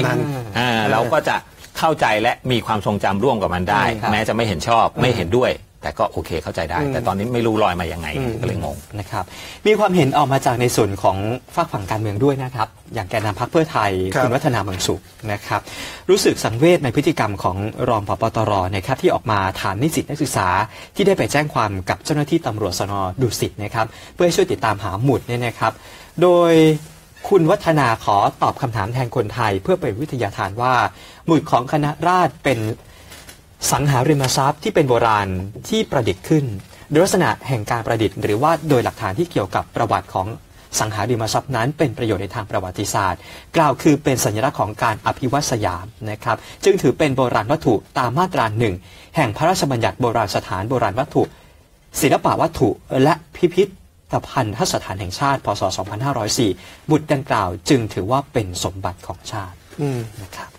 เราก็จะเข้าใจและมีความทรงจำร่วมกับมันได้แม้จะไม่เห็นชอบไม่เห็นด้วยแต่ก็โอเคเข้าใจได้แต่ตอนนี้ไม่รู้ลอยมายังไงก็เลยงงนะครับมีความเห็นออกมาจากในส่วนของฝากฝั่งการเมืองด้วยนะครับอย่างแกนนำพรรคเพื่อไทยคุณวัฒนาบางสุขนะครับรู้สึกสังเวชในพฤติกรรมของรองผบ.ตร.นะครับที่ออกมาฐานนิสิตนักศึกษาที่ได้ไปแจ้งความกับเจ้าหน้าที่ตำรวจสน.ดุสิตนะครับเพื่อช่วยติดตามหาหมุดเนี่ยนะครับโดยคุณวัฒนาขอตอบคำถามแทนคนไทยเพื่อเป็นวิทยาทานว่าหมุดของคณะราษฎรเป็นสังหาริมทรัพย์ที่เป็นโบราณที่ประดิษฐ์ขึ้นโดยลักษณะแห่งการประดิษฐ์หรือว่าโดยหลักฐานที่เกี่ยวกับประวัติของสังหาริมทรัพย์นั้นเป็นประโยชน์ในทางประวัติศาสตร์กล่าวคือเป็นสัญลักษณ์ของการอภิวัตสยามนะครับจึงถือเป็นโบราณวัตถุตามมาตราหนึ่งแห่งพระราชบัญญัติโบราณสถานโบราณวัตถุศิลปวัตถุและพิพิธภัณฑ์สถานแห่งชาติพ.ศ. สองพันห้าร้อยสี่ หมุดดังกล่าวจึงถือว่าเป็นสมบัติของชาตินะครับ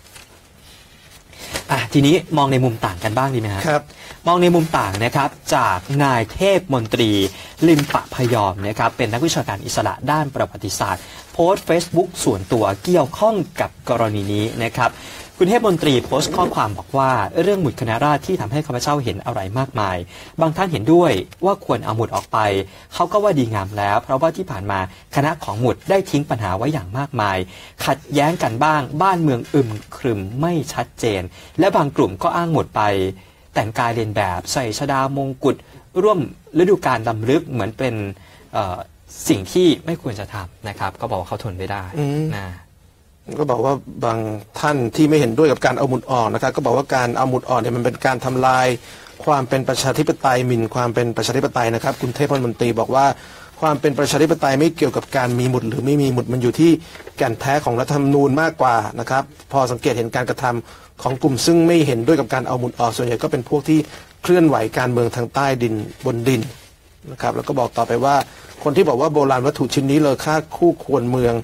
ทีนี้มองในมุมต่างกันบ้างดีไหมครับ มองในมุมต่างนะครับจากนายเทพมนตรีลิมปะพยอมนะครับเป็นนักวิชาการอิสระด้านประวัติศาสตร์โพสต์ เฟซบุ๊ก ส่วนตัวเกี่ยวข้องกับกรณีนี้นะครับคุณเทพมนตรีโพสต์ข้อความบอกว่าเรื่องหมุดคณะราษฎรที่ทำให้ข้าพเจ้าเห็นอะไรมากมายบางท่านเห็นด้วยว่าควรเอาหมุดออกไปเขาก็ว่าดีงามแล้วเพราะว่าที่ผ่านมาคณะของหมุดได้ทิ้งปัญหาไว้อย่างมากมายขัดแย้งกันบ้างบ้านเมืองอึมครึมไม่ชัดเจนและบางกลุ่มก็อ้างหมุดไปแต่งกายเรียนแบบใส่ชฎามงกุฎร่วมฤดูกาลลำลึกเหมือนเป็นสิ่งที่ไม่ควรจะทำนะครับก็บอกว่าเขาทนไม่ได้นะก็บอกว่าบางท่านที่ไม่เห็นด้วยกับการเอาหมุดอ่อนนะครับก็บอกว่าการเอาหมุดอ่อนเนี่ยมันเป็นการทำลายความเป็นประชาธิปไตยหมิ่นความเป็นประชาธิปไตยนะครับคุณเทพมนตรีบอกว่าความเป็นประชาธิปไตยไม่เกี่ยวกับการมีหมุดหรือไม่มีหมุดมันอยู่ที่แก่นแท้ของรัฐธรรมนูญมากกว่านะครับพอสังเกตเห็นการกระทำของกลุ่มซึ่งไม่เห็นด้วยกับการเอาหมุดอ่อนส่วนใหญ่ก็เป็นพวกที่เคลื่อนไหวการเมืองทางใต้ดินบนดินนะครับแล้วก็บอกต่อไปว่าคนที่บอกว่าโบราณวัตถุชิ้นนี้เลอค่าคู่ควรเมือง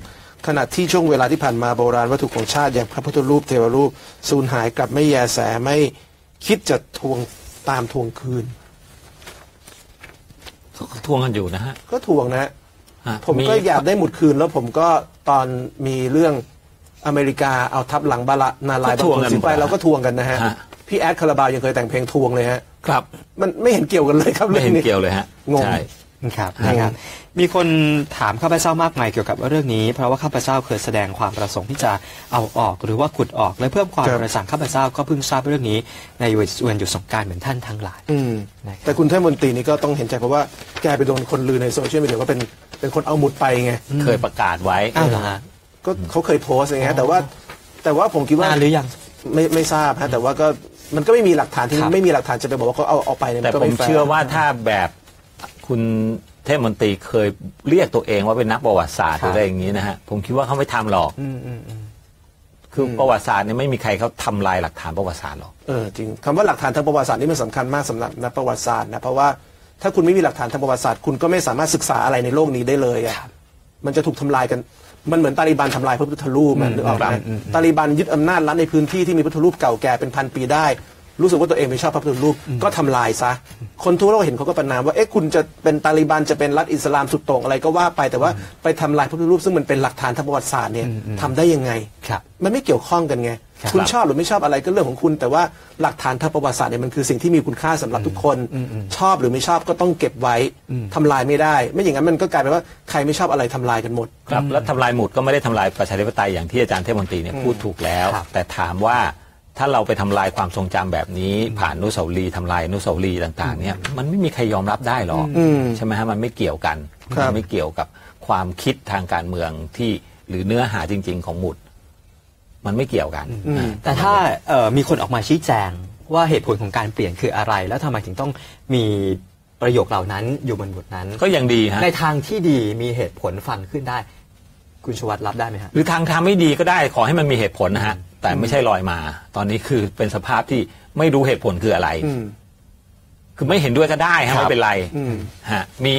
ขณะที่ช่วงเวลาที่ผ่านมาโบราณวัตถุของชาติอย่างพระพุทธรูปเทวรูปสูญหายกลับไม่แยแสไม่คิดจะทวงตามทวงคืนก็ทวงกันอยู่นะฮะก็ทวงนะฮะผมก็อยากได้หมุดคืนแล้วผมก็ตอนมีเรื่องอเมริกาเอาทับหลังบาละนาลายบางคนสิไปเราก็ทวงกันนะฮะพี่แอดคาราบาวยังเคยแต่งเพลงทวงเลยฮะครับมันไม่เห็นเกี่ยวกันเลยครับไม่เห็นเกี่ยวเลยฮะงงครับนะครับมีคนถามข้าพเจ้ามากมายเกี่ยวกับเรื่องนี้เพราะว่าข้าพเจ้าเคยแสดงความประสงค์ที่จะเอาออกหรือว่าขุดออกและเพิ่มความกระจ่างข้าพเจ้าก็เพิ่งทราบเรื่องนี้ในวันหยุดสงกรานต์เหมือนท่านทั้งหลายแต่คุณเทพมนตรีนี่ก็ต้องเห็นใจเพราะว่าแกไปโดนคนลือในโซเชียลมีเดียว่าเป็นเป็นคนเอาหมุดไปไงเคยประกาศไว้ก็เขาเคยโพสไงแต่ว่าแต่ว่าผมคิดว่าหรือยังไม่ไม่ทราบนะแต่ว่าก็มันก็ไม่มีหลักฐานที่ไม่มีหลักฐานจะไปบอกว่าเขาเอาออกไปแต่ผมเชื่อว่าถ้าแบบคุณเทพมนตรีเคยเรียกตัวเองว่าเป็นนักประวัติศาสตร์อะไรอย่างนี้นะฮะผมคิดว่าเขาไม่ทำหรอกคือประวัติศาสตร์เนี่ยไม่มีใครเขาทำลายหลักฐานประวัติศาสตร์หรอกเออจริงคำว่าหลักฐานทางประวัติศาสตร์นี่มันสำคัญมากสำหรับนักประวัติศาสตร์นะเพราะว่าถ้าคุณไม่มีหลักฐานทางประวัติศาสตร์คุณก็ไม่สามารถศึกษาอะไรในโลกนี้ได้เลย มันจะถูกทำลายกันมันเหมือนตาลีบันทำลายพระพุทธรูปมันนึกออกไหมตาลีบันยึดอำนาจรัฐในพื้นที่ที่มีพระพุทธรูปเก่าแก่เป็นพันปีได้รู้สึกว่าตัวเองไม่ชอบพระพุทธรูปก็ทำลายซะคนทั่วโลกเห็นเขาก็ประนามว่าเอ๊ะคุณจะเป็นตาลีบันจะเป็นรัฐอิสลามสุดโต่งอะไรก็ว่าไปแต่ว่าไปทำลายพระพุทธรูปซึ่งมันเป็นหลักฐานทางประวัติศาสตร์เนี่ยทำได้ยังไงมันไม่เกี่ยวข้องกันไงคุณชอบหรือไม่ชอบอะไรก็เรื่องของคุณแต่ว่าหลักฐานทางประวัติศาสตร์เนี่ยมันคือสิ่งที่มีคุณค่าสำหรับทุกคนชอบหรือไม่ชอบก็ต้องเก็บไว้ทำลายไม่ได้ไม่อย่างนั้นมันก็กลายเป็นว่าใครไม่ชอบอะไรทำลายกันหมดครับแล้วทำลายหมดก็ไม่ได้ทำลายประชาธิปไตยอย่างที่อาจารย์เทพมนตรีเนี่ยพูดถูกแล้วแต่ถามว่าถ้าเราไปทำลายความทรงจำแบบนี้ผ่านอนุสาวรีย์ทำลายอนุสาวรีย์ต่างๆเนี่ยมันไม่มีใครยอมรับได้หรอกใช่ไหมฮะมันไม่เกี่ยวกันมันไม่เกี่ยวกับความคิดทางการเมืองที่หรือเนื้อหาจริงๆของหมุดมันไม่เกี่ยวกันแต่ถ้ามีคนออกมาชี้แจงว่าเหตุผลของการเปลี่ยนคืออะไรแล้วทำไมถึงต้องมีประโยคเหล่านั้นอยู่บนบทนั้นก็ยังดีฮะในทางที่ดีมีเหตุผลฟังขึ้นได้คุณชวัตรับได้ไหมฮะหรือทางทางไม่ดีก็ได้ขอให้มันมีเหตุผลนะฮะแต่ไม่ใช่ลอยมาตอนนี้คือเป็นสภาพที่ไม่รู้เหตุผลคืออะไรคือไม่เห็นด้วยก็ได้ฮะไม่เป็นไรฮะมี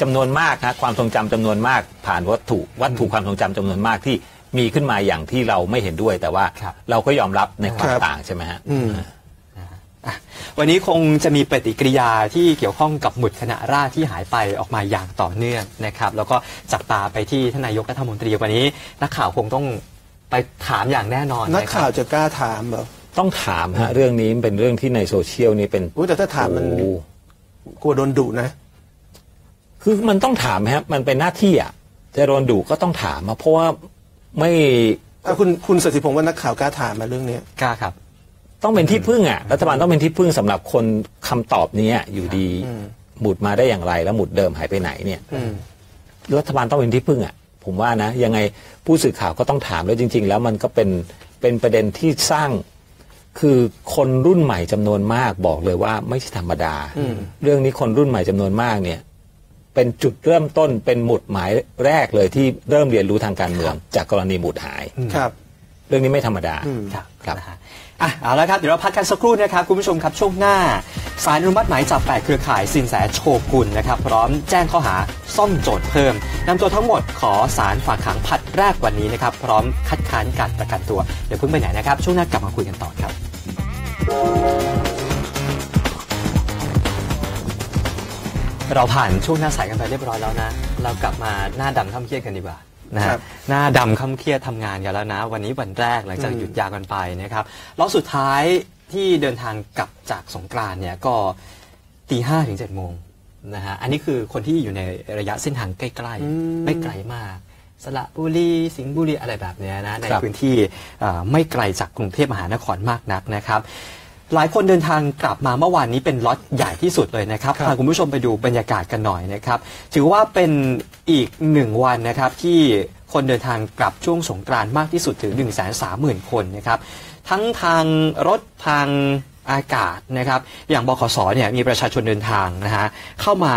จำนวนมากนะความทรงจำจำนวนมากผ่านวัตถุวัตถุความทรงจำจำนวนมากที่มีขึ้นมาอย่างที่เราไม่เห็นด้วยแต่ว่าเราก็ยอมรับในความต่างใช่ไหมฮะวันนี้คงจะมีปฏิกิริยาที่เกี่ยวข้องกับหมุดคณะราษฎรที่หายไปออกมาอย่างต่อเนื่องนะครับแล้วก็จับตาไปที่ท่านนายกรัฐมนตรีวันนี้นักข่าวคงต้องไปถามอย่างแน่นอนนักข่าวจะกล้าถามเหรอต้องถามฮะเรื่องนี้เป็นเรื่องที่ในโซเชียลนี่เป็นแต่ถ้าถามมันกลัวโดนดุนะคือมันต้องถามฮะมันเป็นหน้าที่อ่ะจะโดนดุก็ต้องถามเพราะว่าไม่คุณคุณเสถียรพงศ์ว่านักข่าวกล้าถามมาเรื่องนี้กล้าครับต้องเป็นที่พึ่งอ่ะรัฐบาลต้องเป็นที่พึ่งสำหรับคนคำตอบนี้อยู่ดีหมุดมาได้อย่างไรแล้วหมุดเดิมหายไปไหนเนี่ยรัฐบาลต้องเป็นที่พึ่งอ่ะผมว่านะยังไงผู้สื่อข่าวก็ต้องถามแล้วจริงๆแล้วมันก็เป็นเป็นประเด็นที่สร้างคือคนรุ่นใหม่จำนวนมากบอกเลยว่าไม่ใช่ธรรมดาเรื่องนี้คนรุ่นใหม่จำนวนมากเนี่ยเป็นจุดเริ่มต้นเป็นหมุดหมายแรกเลยที่เริ่มเรียนรู้ทางการเมืองจากกรณีหมุดหายครับเรื่องนี้ไม่ธรรมดาครับอ่ะเอาละครับเดี๋ยวเราพักกันสักครู่นะครับคุณผู้ชมครับช่วงหน้าสารอนุมัติหมายจับแปดเครือข่ายสินแสโชกุนนะครับพร้อมแจ้งข้อหาซ่อมโจทย์เพิ่มนำตัวทั้งหมดขอสารฝากขังผลัดแรกวันนี้นะครับพร้อมคัดค้านการประกันตัวเดี๋ยวเพิ่งไปไหนนะครับช่วงหน้ากลับมาคุยกันต่อครับเราผ่านช่วงหน้าสายกันไปเรียบร้อยแล้วนะเรากลับมาหน้าดำค่ำเครียดกันดีกว่านะฮะหน้าดำค่ำเครียดทำงานกันแล้วนะวันนี้วันแรกหลังจากหยุดยาวกันไปนะครับแล้วสุดท้ายที่เดินทางกลับจากสงกรานต์เนี่ยก็ตีห้าถึงเจ็ดโมงนะฮะอันนี้คือคนที่อยู่ในระยะเส้นทางใกล้ๆไม่ไกลมากสระบุรีสิงห์บุรีอะไรแบบนี้นะในพื้นที่ไม่ไกลจากกรุงเทพมหานครมากนักนะครับหลายคนเดินทางกลับมาเมื่อวานนี้เป็นล็อตใหญ่ที่สุดเลยนะครับพาคุณผู้ชมไปดูบรรยากาศกันหน่อยนะครับถือว่าเป็นอีกหนึ่งวันนะครับที่คนเดินทางกลับช่วงสงกรานต์มากที่สุดถึง หนึ่งแสนสามหมื่น คนนะครับทั้งทางรถทางอากาศนะครับอย่างบขส.เนี่ยมีประชาชนเดินทางนะฮะเข้ามา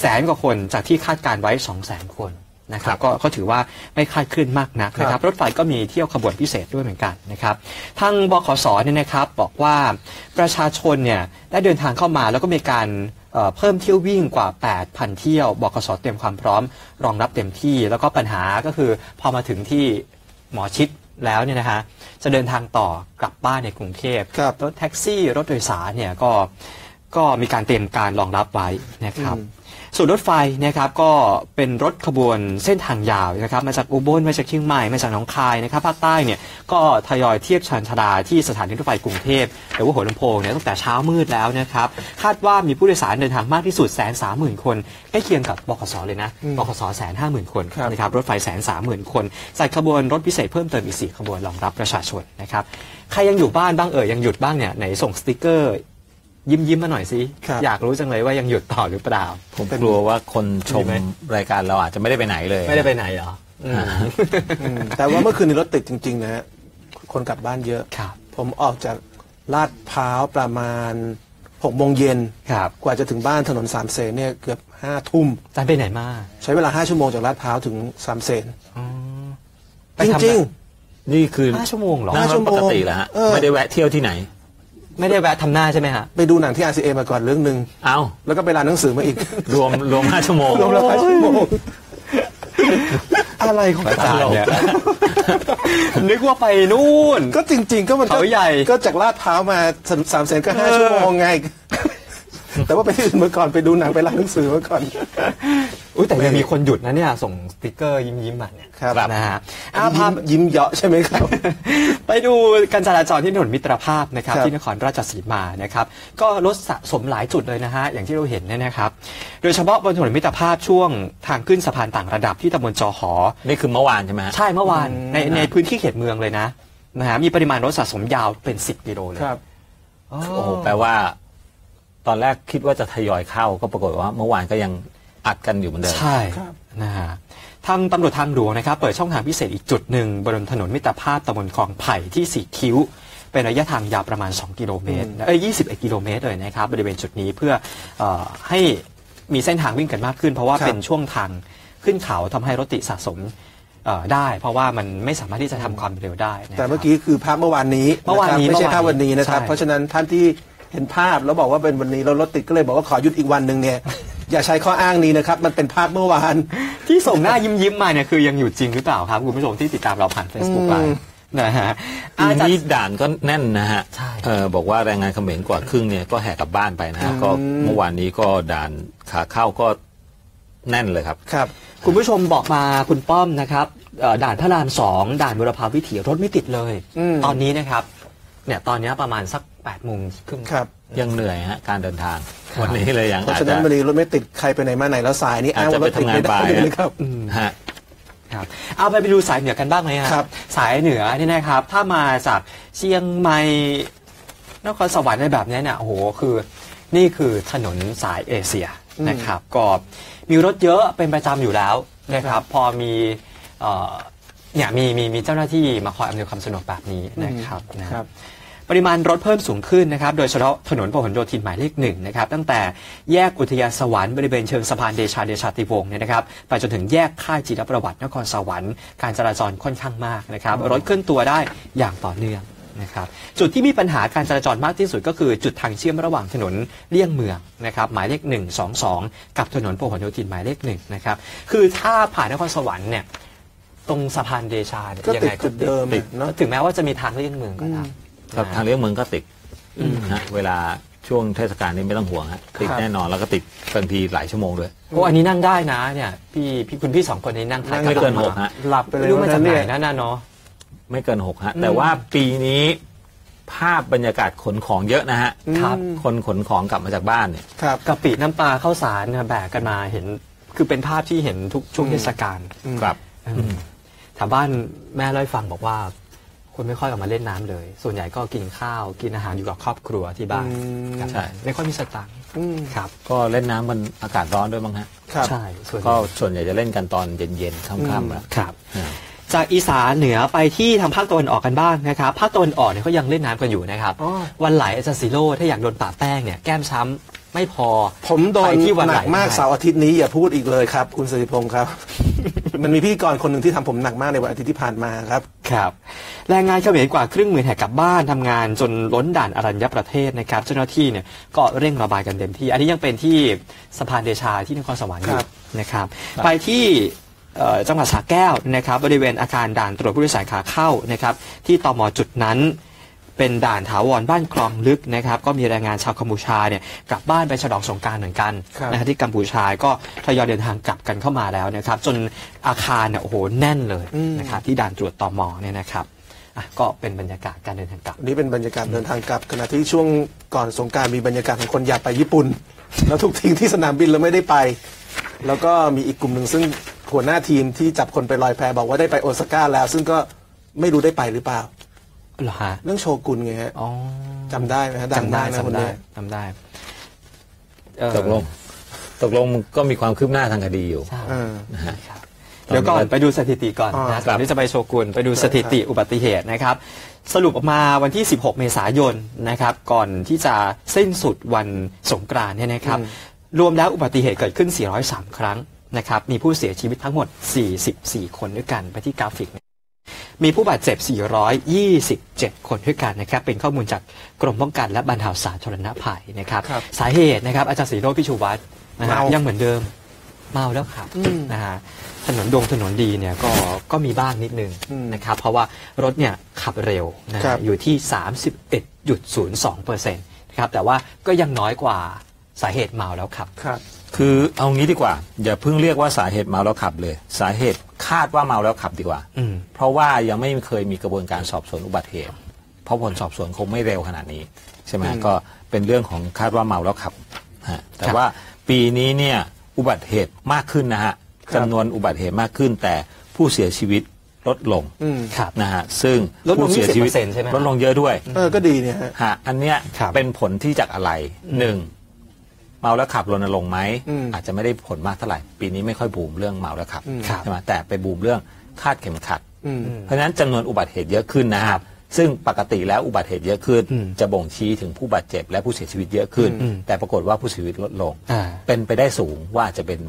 แสนกว่าคนจากที่คาดการไว้ สองแสน คนนะครับก็ถือว่าไม่คาดเคลื่อนมากนักนะครับรถไฟก็มีเที่ยวขบวนพิเศษด้วยเหมือนกันนะครับทางบขส.เนี่ยนะครับบอกว่าประชาชนเนี่ยได้เดินทางเข้ามาแล้วก็มีการเพิ่มเที่ยววิ่งกว่า แปดพัน เที่ยวบขส.เตรียมความพร้อมรองรับเต็มที่แล้วก็ปัญหาก็คือพอมาถึงที่หมอชิดแล้วเนี่ยนะฮะจะเดินทางต่อกลับบ้านในกรุงเทพรถแท็กซี่รถโดยสารเนี่ยก็ก็มีการเตรียมการรองรับไว้นะครับส่วนรถไฟนะครับก็เป็นรถขบวนเส้นทางยาวนะครับมาจากอุบลมาจากเชียงใหม่มาจากหนองคายนะครับภาคใต้เนี่ยก็ทยอยเทียบชานชลาที่สถานีรถไฟกรุงเทพหรือว่าหัวลำโพงเนี่ยตั้งแต่เช้ามืดแล้วนะครับคาดว่ามีผู้โดยสารเดินทางมากที่สุดแสนสามหมื่นคนใกล้เคียงกับบขส.เลยนะบขส.แสนห้าหมื่นคนนะครับรถไฟแสนสามหมื่นคนใส่ขบวนรถพิเศษเพิ่มเติมอีกสี่ขบวนรองรับประชาชนนะครับใครยังอยู่บ้านบ้างเอ่ยยังหยุดบ้างเนี่ยไหนส่งสติกเกอร์ยิ้มยิ้มมาหน่อยสิอยากรู้จังเลยว่ายังหยุดต่อหรือเปล่าผมกลัวว่าคนชมรายการเราอาจจะไม่ได้ไปไหนเลยไม่ได้ไปไหนหรอแต่ว่าเมื่อคืนนี้รถติดจริงๆนะฮะคนกลับบ้านเยอะผมออกจากลาดพร้าวประมาณหกโมงเย็นกว่าจะถึงบ้านถนนสามเสนเนี่ยเกือบห้าทุ่มจานไปไหนมาใช้เวลาห้าชั่วโมงจากลาดพร้าวถึงสามเสนจริงๆนี่คือห้าชั่วโมงหรอห้าชั่วโมงปกติแล้วฮะไม่ได้แวะเที่ยวที่ไหนไม่ได้แวะทำหน้าใช่ไหมฮะไปดูหนังที่ อาร์ ซี เอ มาก่อนเรื่องหนึ่งเอาแล้วก็ไปร้านหนังสือมาอีกรวมรวมห้าชั่วโมงรวมแล้วห้าชั่วโมง อะไรของอาจารย์เนี่ยนึกว่าไปนู่นก็จริงๆก็มันเขาใหญ่ก็จากลาดพร้าวมาสามแสนก็ห้าชั่วโมงไงแต่ว่าไปที่อื่นเมื่อก่อนไปดูหนังไปร้านหนังสือเมื่อก่อนอุ้ยแต่ยังมีคนหยุดนะเนี่ยส่งสติกเกอร์ยิ้มยิ้มมาเนี่ยนะฮะอาภาพยิ้มเยาะใช่ไหมครับไปดูการจราจรที่ถนนมิตรภาพนะครับที่นครราชสีมานะครับก็รถสะสมหลายจุดเลยนะฮะอย่างที่เราเห็นเนี่ยนะครับโดยเฉพาะบนถนนมิตรภาพช่วงทางขึ้นสะพานต่างระดับที่ตำบลจอหอนี่คือเมื่อวานใช่ไหมใช่เมื่อวานในในพื้นที่เขตเมืองเลยนะนะฮะมีปริมาณรถสะสมยาวเป็นสิบกิโลเลยโอ้โหแปลว่าตอนแรกคิดว่าจะทยอยเข้าก็ปรากฏว่าเมื่อวานก็ยังอัดกันอยู่เหมือนเดิมใช่นะฮะทางตำรวจทางหลวงนะครับเปิดช่องทางพิเศษอีกจุดหนึ่งบนถนนมิตรภาพตำบลคลองไผ่ที่สี่คิ้วเป็นระยะทางยาวประมาณสองกิโลเมตรเอ้ยยี่สิบเอ็ดกิโลเมตรเลยนะครับบริเวณจุดนี้เพื่อเอ่อให้มีเส้นทางวิ่งกันมากขึ้นเพราะว่าเป็นช่วงทางขึ้นเขาทำให้รถติดสะสมได้เพราะว่ามันไม่สามารถที่จะทำความเร็วได้แต่เมื่อกี้คือภาพเมื่อวานนี้เมื่อวานนี้ไม่ใช่ภาพวันนี้นะครับเพราะฉะนั้นท่านที่เห็นภาพแล้วบอกว่าเป็นวันนี้เรารถติดก็เลยบอกว่าขอหยุดอีกวันหนึ่งเนี่ย อย่าใช้ข้ออ้างนี้นะครับมันเป็นภาพเมื่อวาน ที่ส่งหน้ายิ้มยิ้มมาเนี่ยคือยังอยู่จริงหรือเปล่าครับคุณผู้ชมที่ติดตามเราผ่าน Facebook ไลน์นะฮะอันนี้ด่านก็แน่นนะฮะเออบอกว่าแรงงานเขมรกว่าครึ่งเนี่ยก็แหกกลับบ้านไปนะฮะก็เมื่อวานนี้ก็ด่านขาเข้าก็แน่นเลยครับครับคุณผู้ชมบอกมาคุณป้อมนะครับด่านพระรามสองด่านบุรพาวิถีรถไม่ติดเลยตอนนี้นะครับเนี่ยตอนนี้ประมาณสักแปดโมงครึ่งยังเหนื่อยฮะการเดินทางวันนี้เลยยังเพราะฉะนั้นวันนี้รถไม่ติดใครไปไหนมาไหนแล้วสายนี้อ้าวรถติดไม่ได้เลยครับฮะครับเอาไปไปดูสายเหนือกันบ้างไหมครับสายเหนือนี่นะครับถ้ามาจากเชียงใหม่นครสวรรค์ในแบบนี้เนี่ยโอ้โหคือนี่คือถนนสายเอเชียนะครับก็มีรถเยอะเป็นประจำอยู่แล้วนะครับพอมีเนี่ยมีมีมีเจ้าหน้าที่มาคอยอำนวยความสะดวกแบบนี้นะครับนะครับปริมาณรถเพิ่มสูงขึ้นนะครับโดยเฉพาะถนนพหลโยธินหมายเลขหนึ่งนะครับตั้งแต่แยกอุทยานสวรรค์บริเวณเชิงสะพานเดชาเดชาติวงศ์เนี่ยนะครับไปจนถึงแยกค่ายจิรประวัตินครสวรรค์การจราจรค่อนข้างมากนะครับรถเคลื่อนตัวได้อย่างต่อเนื่องนะครับจุดที่มีปัญหาการจราจรมากที่สุดก็คือจุดทางเชื่อมระหว่างถนนเลี่ยงเมืองนะครับหมายเลขหนึ่ง สอง สองกับถนนพหลโยธินหมายเลขหนึ่งนะครับคือถ้าผ่านนครสวรรค์เนี่ยตรงสะพานเดชาเนี่ยยังไงก็ติดเนาะถึงแม้ว่าจะมีทางเลี่ยงเมืองก็ตามครับทางเลี้ยงเมืองก็ติดฮะเวลาช่วงเทศกาลนี้ไม่ต้องห่วงฮะติดแน่นอนแล้วก็ติดบางทีหลายชั่วโมงด้วยโอ้อันนี้นั่งได้นะเนี่ยพี่พี่คุณพี่สองคนนี้นั่งไม่เกินหกฮะหลับไปเลยไม่จำเป็นนะน่าเนาะไม่เกินหกฮะแต่ว่าปีนี้ภาพบรรยากาศขนของเยอะนะฮะคนขนของกลับมาจากบ้านเนี่ยกะปิน้ำปลาข้าวสารแบกกันมาเห็นคือเป็นภาพที่เห็นทุกช่วงเทศกาลครับแถวบ้านแม่เล่าให้ฟังบอกว่าคนไม่ค่อยออกมาเล่นน้ำเลยส่วนใหญ่ก็กินข้าวกินอาหารอยู่กับครอบครัวที่บ้านใช่ไม่ค่อยมีสตางค์ครับก็เล่นน้ำมันอากาศร้อนด้วยมั้งฮะใช่ก็ส่วนใหญ่จะเล่นกันตอนเย็นๆค่ำๆแล้วครับจากอีสานเหนือไปที่ทางภาคตะวันออกกันบ้างนะครับภาคตะวันออกเนี่ยเขายังเล่นน้ำกันอยู่นะครับวันไหลอาจารย์ศิโรจน์ถ้าอยากโดนป่าแป้งเนี่ยแก้มช้ำไม่พอผมโดนที่วันไหลมากเสาร์อาทิตย์นี้อย่าพูดอีกเลยครับคุณสุริพงศ์ครับมันมีพิธีกรคนหนึ่งที่ทำผมหนักมากในวันอาทิตย์ที่ผ่านมาครับครับแรงงานเขมรกว่าครึ่งหมื่นแหกกลับบ้านทำงานจนล้นด่านอรัญญประเทศนะครับเจ้าหน้าที่เนี่ยก็เร่งระบายกันเต็มที่อันนี้ยังเป็นที่สะพานเดชาที่นครสวรรค์อยู่นะครับไปที่จังหวัดสระแก้วนะครับบริเวณอาคารด่านตรวจผู้โดยสารขาเข้านะครับที่ตม.จุดนั้นเป็นด่านถาวรบ้านคลองลึกนะครับก็มีแรงงานชาวกัมพูชาเนี่ยกลับบ้านไปฉลองสงกรานต์เหมือนกันนะครับที่กัมพูชาก็ทยอยเดินทางกลับกันเข้ามาแล้วนะครับจนอาคารเนี่ยโอ้โหแน่นเลยนะครับที่ด่านตรวจตม.เนี่ยนะครับก็เป็นบรรยากาศการเดินทางกลับนี่เป็นบรรยากาศเดินทางกลับขณะที่ช่วงก่อนสงกรานต์มีบรรยากาศของคนอยากไปญี่ปุ่นแล้วถูกทิ้งที่สนามบินแล้วไม่ได้ไปแล้วก็มีอีกกลุ่มหนึ่งซึ่งหัวหน้าทีมที่จับคนไปลอยแพบอกว่าได้ไปโอซาก้าแล้วซึ่งก็ไม่รู้ได้ไปหรือเปล่าเรื่องโชกุนไงฮะจำได้ไหมฮะจำได้จำได้จำได้ตกลงตกลงก็มีความคืบหน้าทางคดีอยู่เดี๋ยวก่อนไปดูสถิติก่อนนะก่อนที่จะไปโชกุนไปดูสถิติอุบัติเหตุนะครับสรุปออกมาวันที่สิบหกเมษายนนะครับก่อนที่จะสิ้นสุดวันสงกรานต์เนี่ยนะครับรวมแล้วอุบัติเหตุเกิดขึ้นสี่ร้อยสามครั้งนะครับมีผู้เสียชีวิตทั้งหมดสี่สิบสี่คนด้วยกันไปที่กราฟิกมีผู้บาดเจ็บสี่ร้อยยี่สิบเจ็ดคนด้วยกันนะครับเป็นข้อมูลจากกรมป้องกันและบรรเทาสาธารณภัยนะครับสาเหตุนะครับอาจารย์ศรีโรจน์ พิชูวัฒน์ยังเหมือนเดิม เมาแล้วขับนะฮะถนนดงถนนดีเนี่ยก็ก็มีบ้างนิดนึงนะครับเพราะว่ารถเนี่ยขับเร็วนะอยู่ที่ สามสิบเอ็ดจุดศูนย์สองเปอร์เซ็นต์ นะครับแต่ว่าก็ยังน้อยกว่าสาเหตุเมาแล้วขับคือเอางี้ดีกว่าอย่าเพิ่งเรียกว่าสาเหตุเมาแล้วขับเลยสาเหตุคาดว่าเมาแล้วขับดีกว่าเพราะว่ายังไม่เคยมีกระบวนการสอบสวนอุบัติเหตุเพราะผลสอบสวนคงไม่เร็วขนาดนี้ใช่ไหมก็เป็นเรื่องของคาดว่าเมาแล้วขับฮะแต่ว่าปีนี้เนี่ยอุบัติเหตุมากขึ้นนะฮะจำนวนอุบัติเหตุมากขึ้นแต่ผู้เสียชีวิตลดลงนะฮะซึ่งผู้เสียชีวิตลดลงเยอะด้วยเออก็ดีเนี่ยฮะอันเนี้ยเป็นผลที่จากอะไรหนึ่งเมาแล้วขับรณรงค์ไหมอาจจะไม่ได้ผลมากเท่าไหร่ปีนี้ไม่ค่อยบูมเรื่องเมาแล้วขับใช่ไหมแต่ไปบูมเรื่องคาดเข็มขัดเพราะฉะนั้นจำนวนอุบัติเหตุเยอะขึ้นนะครับซึ่งปกติแล้วอุบัติเหตุเยอะขึ้นจะบ่งชี้ถึงผู้บาดเจ็บและผู้เสียชีวิตเยอะขึ้นแต่ปรากฏว่าผู้เสียชีวิตลดลงเป็นไปได้สูงว่าจะเป็น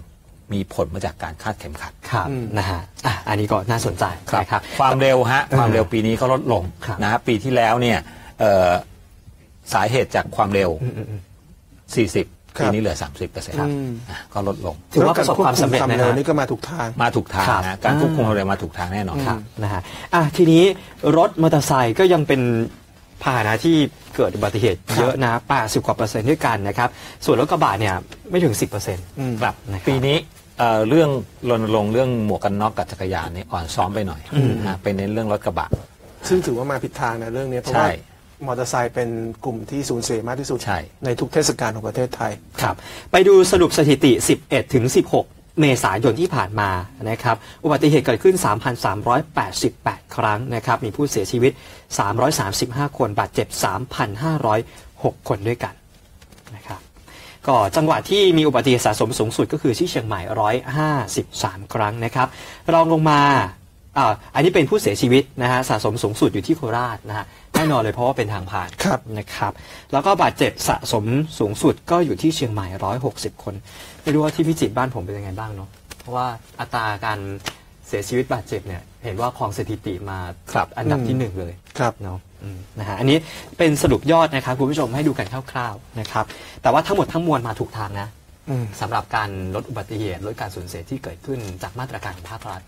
มีผลมาจากการคาดเข็มขัดนะฮะอันนี้ก็น่าสนใจนะครับความเร็วฮะความเร็วปีนี้ก็ลดลงนะฮะปีที่แล้วเนี่ยสาเหตุจากความเร็วสี่สิบปีนี้เหลือ สามสิบเปอร์เซ็นต์ ก็ลดลงถือว่าประสบความสำเร็จนะครับนี่ก็มาถูกทางมาถูกทางนะการควบคุมความเร็วมาถูกทางแน่นอนนะฮะทีนี้รถมอเตอร์ไซค์ก็ยังเป็นพาหนะที่เกิดอุบัติเหตุเยอะนะแปดสิบกว่าเปอร์เซ็นต์ด้วยกันนะครับส่วนรถกระบะเนี่ยไม่ถึง สิบเปอร์เซ็นต์ ครับปีนี้เรื่องรณรงค์เรื่องหมวกกันน็อกกับจักรยานนี่อ่อนซ้อมไปหน่อยนะไปเน้นเรื่องรถกระบะซึ่งถือว่ามาผิดทางนะเรื่องนี้เพราะว่ามอเตอร์ไซค์เป็นกลุ่มที่สูญเสียมากที่สุด ใ, ในทุกเทศกาลของประเทศไทยครับไปดูสรุปสถิติ สิบเอ็ดถึงสิบหกเมษายนที่ผ่านมานะครับอุบัติเหตุเกิดขึ้น สามพันสามร้อยแปดสิบแปด ครั้งนะครับมีผู้เสียชีวิตสามร้อยสามสิบห้าคนบาดเจ็บ สามพันห้าร้อยหก คนด้วยกันนะครับก็จังหวัดที่มีอุบัติเหตุสะสมสูงสุดก็คือที่เชียงใหม่หนึ่งร้อยห้าสิบสามครั้งนะครับรองลงมาอ่าอันนี้เป็นผู้เสียชีวิตนะฮะสะสมสูงสุดอยู่ที่โคราชนะฮะแน่นอนเลยเพราะว่าเป็นทางผ่านนะครับแล้วก็บาดเจ็บสะสมสูงสุดก็อยู่ที่เชียงใหม่หนึ่งร้อยหกสิบคนไม่รู้ว่าที่พิจิตรบ้านผมเป็นยังไงบ้างเนาะเพราะว่าอัตราการเสียชีวิตบาดเจ็บเนี่ยเห็นว่าครองสถิติมาอันดับที่หนึ่งเลยเนาะนะฮะอันนี้เป็นสรุปยอดนะครับคุณผู้ชมให้ดูกันคร่าวๆนะครับแต่ว่าทั้งหมดทั้งมวลมาถูกทางนะสำหรับการลดอุบัติเหตุลดการสูญเสียที่เกิดขึ้นจากมาตรการภาครัฐ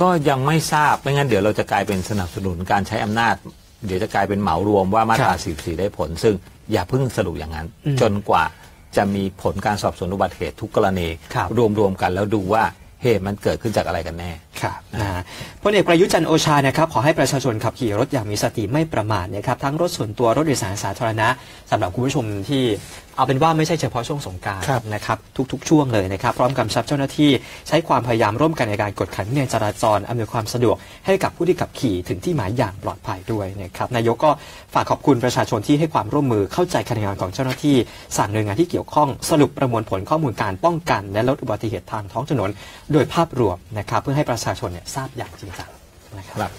ก็ยังไม่ทราบไม่งั้นเดี๋ยวเราจะกลายเป็นสนับสนุนการใช้อำนาจเดี๋ยวจะกลายเป็นเหมารวมว่ามาตราสี่สิบสี่ได้ผลซึ่งอย่าเพิ่งสรุปอย่างนั้นจนกว่าจะมีผลการสอบสวนอุบัติเหตุทุกกรณีรวมๆกันแล้วดูว่าเหตุมันเกิดขึ้นจากอะไรกันแน่ครับนะพลเอกประยุทธ์จันทร์โอชานะครับขอให้ประชาชนขับขี่รถอย่างมีสติไม่ประมาทนะครับทั้งรถส่วนตัวรถโดยสารสาธารณะสำหรับคุณผู้ชมที่เอาเป็นว่าไม่ใช่เฉพาะช่วงสงกรานต์นะครับทุกๆช่วงเลยนะครับพร้อมกำชับเจ้าหน้าที่ใช้ความพยายามร่วมกันในการกดขันวินัยจราจรอำนวยความสะดวกให้กับผู้ที่ขับขี่ถึงที่หมายอย่างปลอดภัยด้วยนะครับนายกก็ฝากขอบคุณประชาชนที่ให้ความร่วมมือเข้าใจการทำงานของเจ้าหน้าที่สั่งหน่วยงานที่เกี่ยวข้องสรุปประมวลผลข้อมูลการป้องกันและลดอุบัติเหตุทางท้องถนนโดยภาพรวมนะครับเพื่อให้ประชาชนเนี่ยทราบอย่างจริงจังนะครับ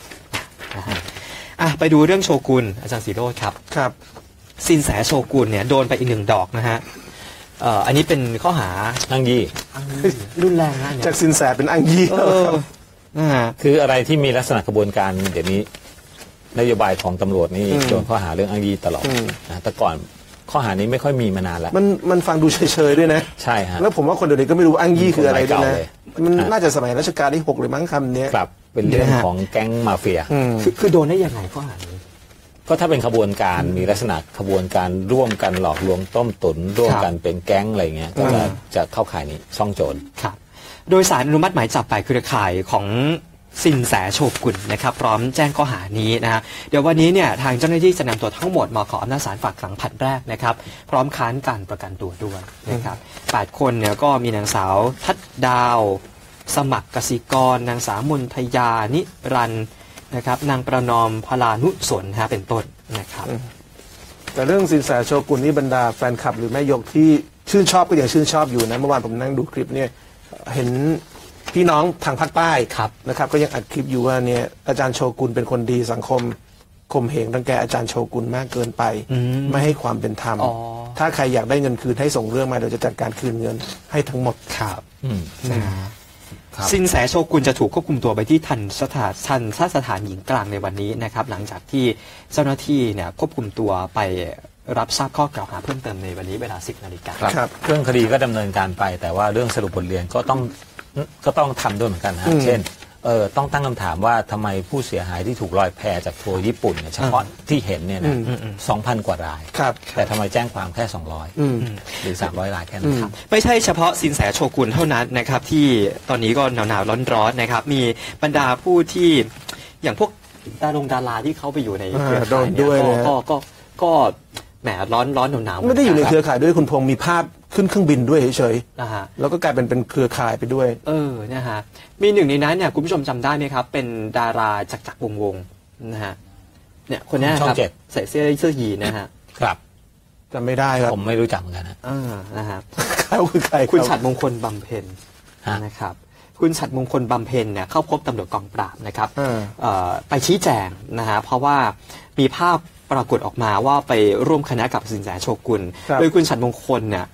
ไปดูเรื่องโชกุนอาจารย์ศิโรจน์ครับครับสินแสโชกุนเนี่ยโดนไปอีกหนึ่งดอกนะฮะอันนี้เป็นข้อหาอังยีรุนแรงนะจากสินแสเป็นอังยีคืออะไรที่มีลักษณะกระบวนการเดี๋ยวนี้นโยบายของตำรวจนี่โดนข้อหาเรื่องอังยีตลอดแต่ก่อนข้อหานี้ไม่ค่อยมีมานานแล้วมันมันฟังดูเฉยๆด้วยนะใช่ฮะแล้วผมว่าคนเดี๋ยวนี้ก็ไม่รู้อังยี่คืออะไรด้วยนะมันน่าจะสมัยรัชกาลที่หกเลยมั้งคำนี้ครับเป็นเรื่องของแก๊งมาเฟียคือโดนได้ยังไงข้อหานี้ก็ถ้าเป็นขบวนการมีลักษณะขบวนการร่วมกันหลอกลวงต้มตุ๋นร่วมกันเป็นแก๊งอะไรเงี้ยก็จะจะเข้าข่ายนี้ซ่องโจรครับโดยสารอนุมัติหมายจับไปเครือข่ายของสินแสโชกุนนะครับพร้อมแจ้งข้อหานี้นะฮะเดี๋ยววันนี้เนี่ยทางเจ้าหน้าที่จะนำตัวทั้งหมดมาขออำนาจศาลฝากขังผลัดแรกนะครับพร้อมค้านการประกันตัวด้วยนะครับแปดคนเนี่ยก็มีนางสาวทัดดาวสมัครกสิกรนางสาวมนทยานิรันดร์นะครับนางประนอมพลานุสนฮะเป็นต้นนะครับแต่เรื่องสินแสโชกุนนี่บรรดาแฟนคลับหรือแม่ยกที่ชื่นชอบก็ยังชื่นชอบอยู่นะเมื่อวานผมนั่งดูคลิปเนี่ยเห็นพี่น้องทางภาคใต้นะครับก็ยังอัดคลิปอยู่ว่าเนี่ยอาจารย์โชกุนเป็นคนดีสังคมข่มเหงรังแกอาจารย์โชกุนมากเกินไปไม่ให้ความเป็นธรรมถ้าใครอยากได้เงินคืนให้ส่งเรื่องมาเดี๋ยวจะจัดการคืนเงินให้ทั้งหมดครับนะสินแสโชกุนจะถูกควบคุมตัวไปที่ทันสถานทันสถานหญิงกลางในวันนี้นะครับหลังจากที่เจ้าหน้าที่เนี่ยควบคุมตัวไป รับทราบข้อกล่าวหาเพิ่มเติมในวันนี้เวลา สิบนาฬิกา น.ครับเรื่องคดีก็ดำเนินการไปแต่ว่าเรื่องสรุปบทเรียนก็ต้องก็ต้องทำด้วยเหมือนกันนะเช่นเออต้องตั้งคำถามว่าทำไมผู้เสียหายที่ถูกลอยแพจากทัวร์ญี่ปุ่นเนี่ยเฉพาะที่เห็นเนี่ยนะสองพันกว่ารายแต่ทำไมแจ้งความแค่สองร้อยหรือสามร้อยรายแค่นั้นครับไม่ใช่เฉพาะสินแสโชกุนเท่านั้นนะครับที่ตอนนี้ก็หนาวๆร้อนๆนะครับมีบรรดาผู้ที่อย่างพวกดารงดาราที่เขาไปอยู่ในเครือข่ายเนี่ยก็ก็ก็แหมร้อนร้อนหนาวหนาวไม่ได้อยู่ในเครือข่ายด้วยคุณพงศ์มีภาพขึ้นเครื่องบินด้วยเฉยๆนะฮะแล้วก็กลายเป็นเป็นเครือข่ายไปด้วยเออนะฮะมีหนึ่งในนั้นเนี่ยคุณผู้ชมจำได้ไหมครับเป็นดาราจักรจักรวงวงนะฮะเนี่ยคนนี้ครับใส่เสื้อเสื้อยีนะฮะครับจำไม่ได้ครับผมไม่รู้จักเหมือนกันนะเออนะฮะเขาคือใครคุณฉัตรมงคลบำเพ็ญนะครับคุณฉัตรมงคลบำเพ็ญเนี่ยเข้าพบตำรวจกองปราบนะครับไปชี้แจงนะฮะเพราะว่ามีภาพปรากฏออกมาว่าไปร่วมคณะกับสินแสโชกุนโดยคุณฉัตรมงคลเนี่ย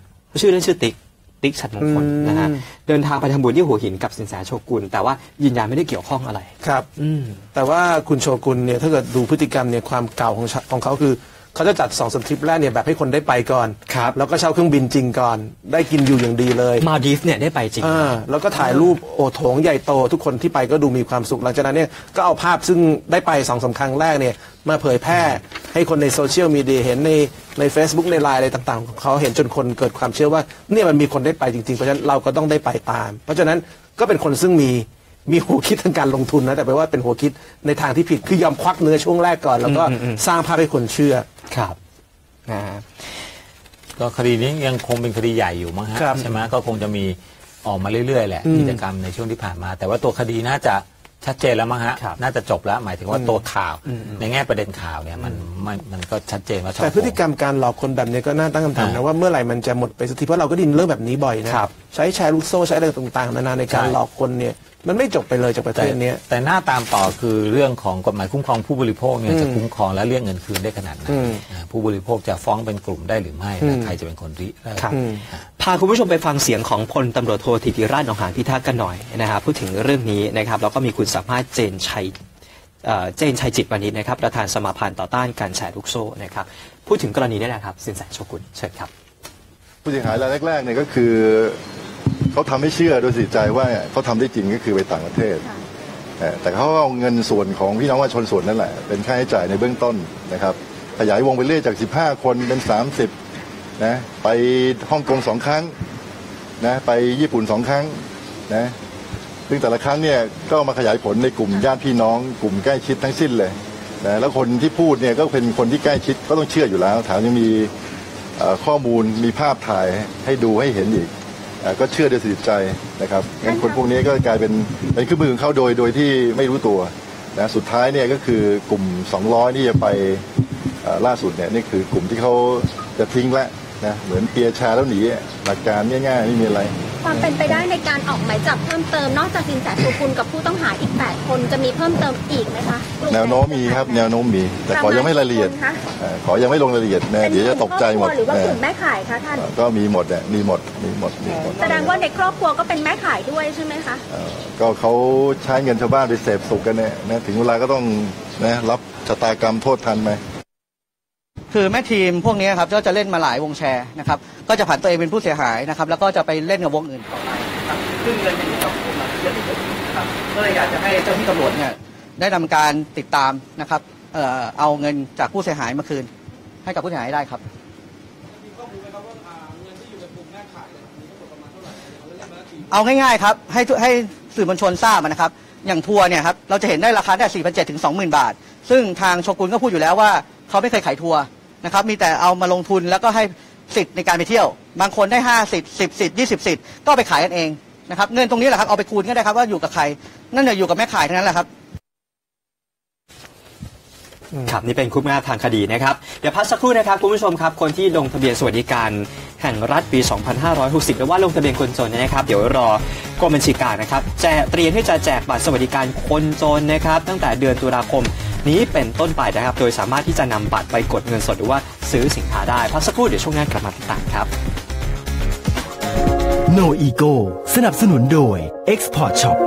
ชื่อเล่นชื่อติ๊กติ๊กฉัตรมงคลนะฮะเดินทางไปทำบุญที่หัวหินกับสินแสโชกุนแต่ว่ายืนยันไม่ได้เกี่ยวข้องอะไรครับอืแต่ว่าคุณโชกุนเนี่ยถ้าเกิดดูพฤติกรรมเนี่ยความเก่าของของเขาคือเขาจะจัดสองสามทริปแรกเนี่ยแบบให้คนได้ไปก่อนครับแล้วก็เช่าเครื่องบินจริงก่อนได้กินอยู่อย่างดีเลยมาดิฟเนี่ยได้ไปจริงแล้วก็ถ่ายรูปโอโถงใหญ่โตทุกคนที่ไปก็ดูมีความสุขหลังจากนั้นเนี่ยก็เอาภาพซึ่งได้ไปสองสามครั้งแรกเนี่ยมาเผยแพร่ให้คนในโซเชียลมีเดียเห็นในใน Facebook ในไลน์อะไรต่างๆของเขาเห็นจนคนเกิดความเชื่อว่าเนี่ยมันมีคนได้ไปจริงๆเพราะฉะนั้นเราก็ต้องได้ไปตามเพราะฉะนั้นก็เป็นคนซึ่งมีมีหัวคิดทางการลงทุนนะแต่แปลว่าเป็นหัวคิดในทางที่ผิดคือยอมควักเนื้อช่วงแรกก่อนแล้วก็สร้างภาพให้คนเชื่อครับนะก็คดีนี้ยังคงเป็นคดีใหญ่อยู่มั้งฮะใช่ไหมก็คงจะมีออกมาเรื่อยๆแหละกิจกรรมในช่วงที่ผ่านมาแต่ว่าตัวคดีน่าจะชัดเจนแล้วมั้งฮะน่าจะจบแล้วหมายถึงว่าตัวข่าวในแง่ประเด็นข่าวเนี่ยมันมันก็ชัดเจนว่าแต่พฤติกรรมการหลอกคนแบบนี้ก็น่าตั้งคำถามนะว่าเมื่อไหร่มันจะหมดไปสักทีเพราะเราก็ได้ยินเรื่องแบบนี้บ่อยนะใช้แชร์ลูกโซ่ใช้อะไรต่างๆนานาในการหลอกคนเนี่ยมันไม่จบไปเลยจากประเทศนี้แต่หน้าตามต่อคือเรื่องของกฎหมายคุ้มครองผู้บริโภคเนี่ยจะคุ้มครองและเรียกเงินคืนได้ขนาดไหนผู้บริโภคจะฟ้องเป็นกลุ่มได้หรือไม่และใครจะเป็นคนริเริ่มพาคุณผู้ชมไปฟังเสียงของพลตำรวจโทธิติราช หนองหานพิทักษ์กันหน่อยนะครับพูดถึงเรื่องนี้นะครับแล้วก็มีคุณสามารถเจนชัยเจนชัยจิตวานิชนะครับประธานสมาพันธ์ต่อต้านการแชร์ลูกโซ่นะครับพูดถึงกรณีนี้นะครับสินแสโชกุนเชิญครับผู้เสียหายรายแรกๆเนี่ยก็คือเขาทำให้เชื่อโดยสิใจว่าเขาทำได้จริงก็คือไปต่างประเทศแต่เขาเอาเงินส่วนของพี่น้องประชาชนส่วนนั่นแหละเป็นค่าใช้จ่ายในเบื้องต้นนะครับขยายวงไปเรื่อยจากสิบห้าคนเป็นสามสิบนะไปฮ่องกงสองครั้งนะไปญี่ปุ่นสองครั้งนะซึ่งแต่ละครั้งเนี่ยก็มาขยายผลในกลุ่มญาติพี่น้องกลุ่มใกล้ชิดทั้งสิ้นเลยนะแล้วคนที่พูดเนี่ยก็เป็นคนที่ใกล้ชิดก็ต้องเชื่ออยู่แล้วแถมยังมีข้อมูลมีภาพถ่ายให้ดูให้เห็นอีกก็เชื่อโดยสิทธิใจนะครับงั้นคนพวกนี้ก็กลายเป็นเป็นเครื่องมือของเขาโดยโดยที่ไม่รู้ตัวนะสุดท้ายเนี่ยก็คือกลุ่มสองร้อยที่จะไปล่าสุดเนี่ยนี่คือกลุ่มที่เขาจะทิ้งละนะเหมือนเปียชาแล้วหนีหลักการง่ายๆไม่มีอะไรความเป็นไปได้ในการออกหมายจับเพิ่มเติมนอกจากสินแสโชกุนกับผู้ต้องหาอีกแปดคนจะมีเพิ่มเติมอีกไหมคะแนวโน้มมีครับแนวโน้มมีแต่ขอยังไม่รายละเอียดขอยังไม่ลงรายละเอียดนะเดี๋ยวจะตกใจหมดหรือว่ากลุ่มแม่ขายคะท่านก็มีหมดเนี่ยมีหมดมีหมดมีหมดแสดงว่าในครอบครัวก็เป็นแม่ขายด้วยใช่ไหมคะก็เขาใช้เงินชาวบ้านไปเสพสุกกันเนี่ยนะถึงเวลาก็ต้องนะรับชะตากรรมโทษทันไหมคือแม่ทีมพวกนี้ครับก็จะเล่นมาหลายวงแชร์นะครับก็จะผันตัวเองเป็นผู้เสียหายนะครับแล้วก็จะไปเล่นกับวงอื่นต่อไปครับซึ่งเงินจะอยู่กับกลุ่มเราเยอะที่สุดครับก็เลยอยากจะให้เจ้าหน้าที่ตำรวจเนี่ยได้ทำการติดตามนะครับเอ่อเอาเงินจากผู้เสียหายมาคืนให้กับผู้เสียหายได้ครับเอาง่ายๆครับให้ให้สื่อมวลชนทราบนะครับอย่างทัวร์เนี่ยครับเราจะเห็นได้ราคาได้สี่พันเจ็ดถึงสองหมื่นบาทซึ่งทางโชกุนก็พูดอยู่แล้วว่าเขาไม่เคยขายทัวร์นะครับมีแต่เอามาลงทุนแล้วก็ให้สิทธิ์ในการไปเที่ยวบางคนได้ห้าสิทธิ์สิบสิทธิ์ยี่สิบสิทธิ์ก็ไปขายกันเองนะครับเงินตรงนี้แหละครับเอาไปคูณก็ได้ครับว่าอยู่กับใครนั่นจะอยู่กับแม่ขายทั้งนั้นแหละครับครับนี่เป็นคุ้มหน้าทางคดีนะครับเดี๋ยวพักสักครู่นะครับคุณผู้ชมครับคนที่ลงทะเบียนสวัสดิการแห่งรัฐปี สองพันห้าร้อยหกสิบ หรือว่าลงทะเบียนคนจนนะครับเดี๋ยวรอกรมบัญชีกลางนะครับจะเตรียมที่จะแจกบัตรสวัสดิการคนจนนะครับตั้งแต่เดือนตุลาคมนี้เป็นต้นไปนะครับโดยสามารถที่จะนำบัตรไปกดเงินสดหรือว่าซื้อสินค้าได้พักสักครู่เดี๋ยวช่วงหน้ากลับมาติดตามครับ No Ego สนับสนุนโดย Export Shop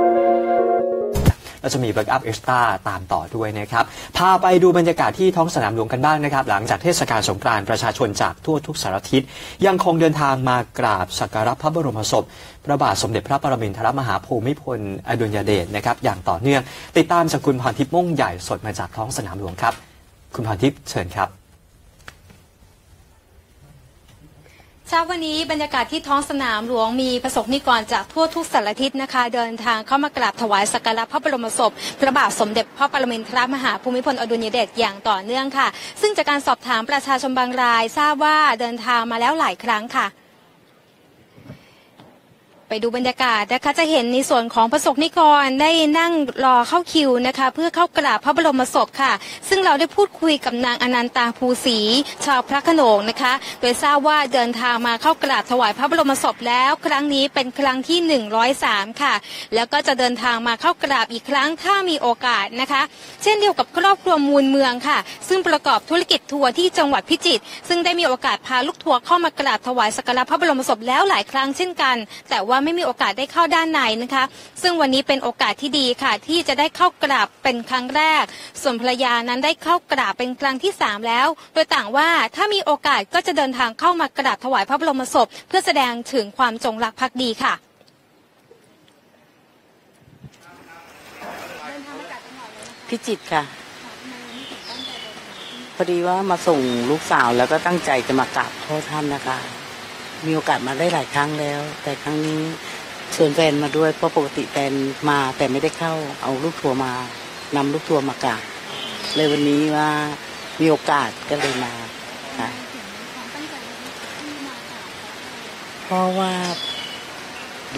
และจะมีแบ็กอัพเอ็กซ์ต้าตามต่อด้วยนะครับพาไปดูบรรยากาศที่ท้องสนามหลวงกันบ้างนะครับหลังจากเทศกาลสงกรานต์ประชาชนจากทั่วทุกสารทิศยังคงเดินทางมากราบสักการะพระบรมศพพระบาทสมเด็จพระปรมินทรมหาภูมิพลอดุลยเดชนะครับอย่างต่อเนื่องติดตามจากคุณพรทิพย์ม่วงใหญ่สดมาจากท้องสนามหลวงครับคุณพรทิพย์เชิญครับเช้าวันนี้บรรยากาศที่ท้องสนามหลวงมีประสบนิกรจากทั่วทุกสารทิศนะคะเดินทางเข้ามากราบถวายสักการะพระบรมศพพระบาทสมเด็จพระปรมินทรมหาภูมิพลอดุลยเดชอย่างต่อเนื่องค่ะซึ่งจากการสอบถามประชาชนบางรายทราบว่าเดินทางมาแล้วหลายครั้งค่ะไปดูบรรยากาศนะคะจะเห็นในส่วนของประสบนิกรได้นั่งรอเข้าคิวนะคะเพื่อเข้ากราบพระบรมศพค่ะซึ่งเราได้พูดคุยกับนางอนันตาภูศรีชาวพระโขนงนะคะโดยทราบว่าเดินทางมาเข้ากราบถวายพระบรมศพแล้วครั้งนี้เป็นครั้งที่หนึ่งร้อยสามค่ะแล้วก็จะเดินทางมาเข้ากราบอีกครั้งถ้ามีโอกาสนะคะเช่นเดียวกับครอบครัวมูลเมืองค่ะซึ่งประกอบธุรกิจทัวร์ที่จังหวัดพิจิตรซึ่งได้มีโอกาสพาลูกทัวร์เข้ามากราบถวายสักการะพระบรมศพแล้วหลายครั้งเช่นกันแต่ว่าไม่มีโอกาสได้เข้าด้านในนะคะซึ่งวันนี้เป็นโอกาสที่ดีค่ะที่จะได้เข้ากราบเป็นครั้งแรกส่วนภรรยานั้นได้เข้ากราบเป็นครั้งที่สามแล้วโดยต่างว่าถ้ามีโอกาสก็จะเดินทางเข้ามากราบถวายพระบรมศพเพื่อแสดงถึงความจงรักภักดีค่ะพิจิตรค่ะพอดีว่ามาส่งลูกสาวแล้วก็ตั้งใจจะมากราบพ่อท่านนะคะมีโอกาสมาได้หลายครั้งแล้วแต่ครั้งนี้ชวนแฟนมาด้วยเพราะปกติแฟนมาแต่ไม่ได้เข้าเอาลูกทัวร์มานำลูกทัวร์มากราบเลยวันนี้ว่ามีโอกาสก็เลยมาค่ะเพราะว่า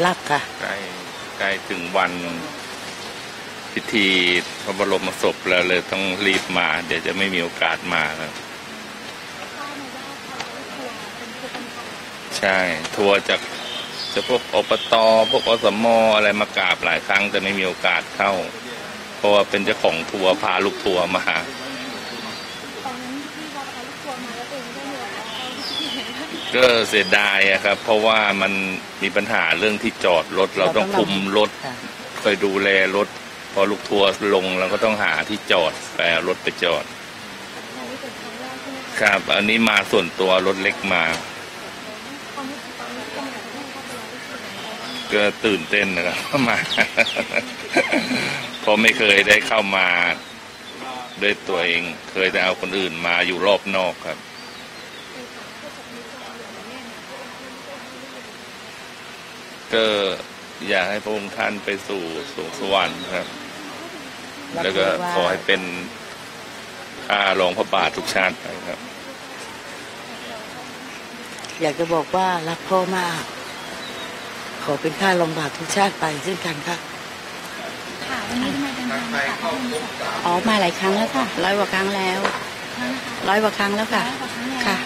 รักค่ะใกล้ใกล้ถึงวันพิธีพระบรมศพแล้วเลยต้องรีบมาเดี๋ยวจะไม่มีโอกาสมาแล้วใช่ทัวร์จากจะพวกอบต.พวกอสม.อะไรมากราบหลายครั้งแต่ไม่มีโอกาสเข้าเพราะว่าเป็นเจ้าของทัวร์พาลูกทัวร์มาหาก็เสียดายอะครับเพราะว่ามันมีปัญหาเรื่องที่จอดรถเราต้องคุมรถคอยดูแลรถพอลูกทัวร์ลงเราก็ต้องหาที่จอดแปลรถไปจอดครับอันนี้มาส่วนตัวรถเล็กมาก็ตื่นเต้นนะครับมาเพราะไม่เคยได้เข้ามาด้วยตัวเองเคยแต่เอาคนอื่นมาอยู่รอบนอกครับก็อยากให้พระองค์ท่านไปสู่สูงสวรรค์ครับแล้วก็ขอให้เป็นข้ารองพระบาททุกชาติไปครับอยากจะบอกว่ารักพ่อมากขอเป็นค่าลงบาททุกชาติไปเช่นกันค่ะค่ะวันนี้ทำไมเป็นการอ๋อมาหลายครั้งแล้วค่ะร้อยกว่าครั้งแล้วร้อยกว่าครั้งแล้วค่ะค่ะ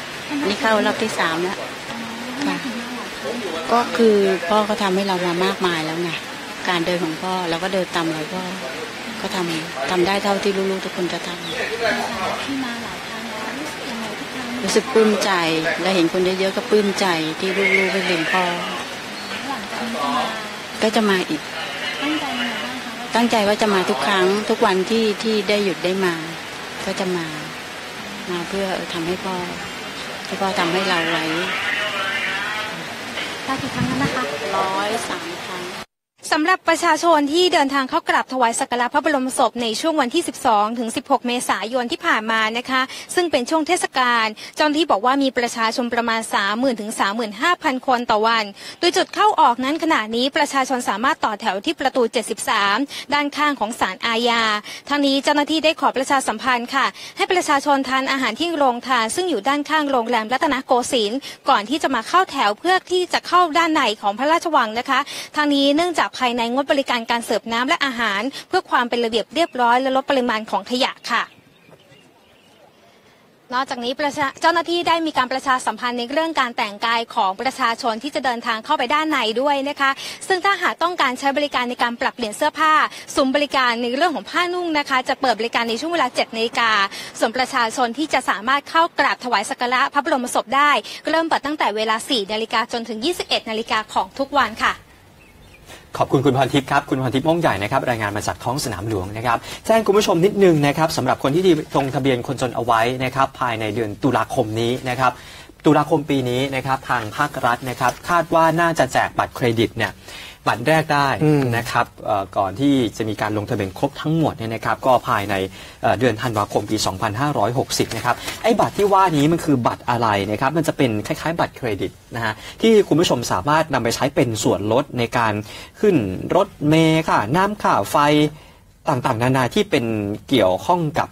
นี่เข้ารอบที่สามแล้วค่ะก็คือพ่อเขาทำให้เรามามากมายแล้วไงการเดินของพ่อเราก็เดินตามรอยพ่อก็ทำทำได้เท่าที่ลูกๆทุกคนจะทำรู้สึกปลื้มใจและเห็นคนเยอะๆก็ปลื้มใจที่ลูกๆไปเห็นพ่อก็จะมาอีกตั้งใจว่าจะมาทุกครั้งทุกวันที่ที่ได้หยุดได้มาก็จะมามาเพื่อทำให้พ่อให้พ่อทำให้เราไว้ได้กี่ครั้งแล้วนะคะร้อยสามครั้งสำหรับประชาชนที่เดินทางเข้ากราบถวายสักการะพระบรมศพในช่วงวันที่สิบสองถึงสิบหกเมษายนที่ผ่านมานะคะซึ่งเป็นช่วงเทศกาลเจ้าหน้าที่บอกว่ามีประชาชนประมาณ สามหมื่น ถึง สามหมื่นห้าพัน คนต่อวันโดยจุดเข้าออกนั้นขณะนี้ประชาชนสามารถต่อแถวที่ประตูเจ็ดสิบสามด้านข้างของศาลอาญาทั้งนี้เจ้าหน้าที่ได้ขอประชาสัมพันธ์ค่ะให้ประชาชนทานอาหารที่โรงทานซึ่งอยู่ด้านข้างโรงแรมรัตนโกสินทร์ก่อนที่จะมาเข้าแถวเพื่อที่จะเข้าด้านในของพระราชวังนะคะทั้งนี้เนื่องจากภายในงดบริการการเสิร์ฟน้ำและอาหารเพื่อความเป็นระเบียบเรียบร้อยและลดปริมาณของขยะค่ะนอกจากนี้เจ้าหน้าที่ได้มีการประชาสัมพันธ์ในเรื่องการแต่งกายของประชาชนที่จะเดินทางเข้าไปด้านในด้วยนะคะซึ่งถ้าหากต้องการใช้บริการในการปรับเปลี่ยนเสื้อผ้าซุ้มบริการในเรื่องของผ้านุ่งนะคะจะเปิดบริการในช่วงเวลา เจ็ดนาฬิกา นส่วนประชาชนที่จะสามารถเข้ากราบถวายสักการะพระบรมศพได้เริ่มเปิดตั้งแต่เวลา สี่นาฬิกา จนถึง ยี่สิบเอ็ดนาฬิกา ของทุกวันค่ะ ขอบคุณคุณพรทิพย์ครับคุณพรทิพย์ม่วงใหญ่นะครับรายงานมาจากท้องสนามหลวงนะครับแจ้งคุณผู้ชมนิดนึงนะครับสำหรับคนที่ลงทะเบียนคนจนเอาไว้นะครับภายในเดือนตุลาคมนี้นะครับตุลาคมปีนี้นะครับทางภาครัฐนะครับคาดว่าน่าจะแจกบัตรเครดิตเนี่ยบัตรแรกได้นะครับก่อนที่จะมีการลงทะเบียนครบทั้งหมดเนี่ยนะครับก็ภายในเดือนธันวาคมปีสองพันห้าร้อยหกสิบนะครับไอ้บัตรที่ว่านี้มันคือบัตรอะไรนะครับมันจะเป็นคล้ายๆบัตรเครดิตนะฮะที่คุณผู้ชมสามารถนำไปใช้เป็นส่วนลดในการขึ้นรถเมล์ค่ะน้ำค่าไฟต่างๆนานาที่เป็นเกี่ยวข้องกับ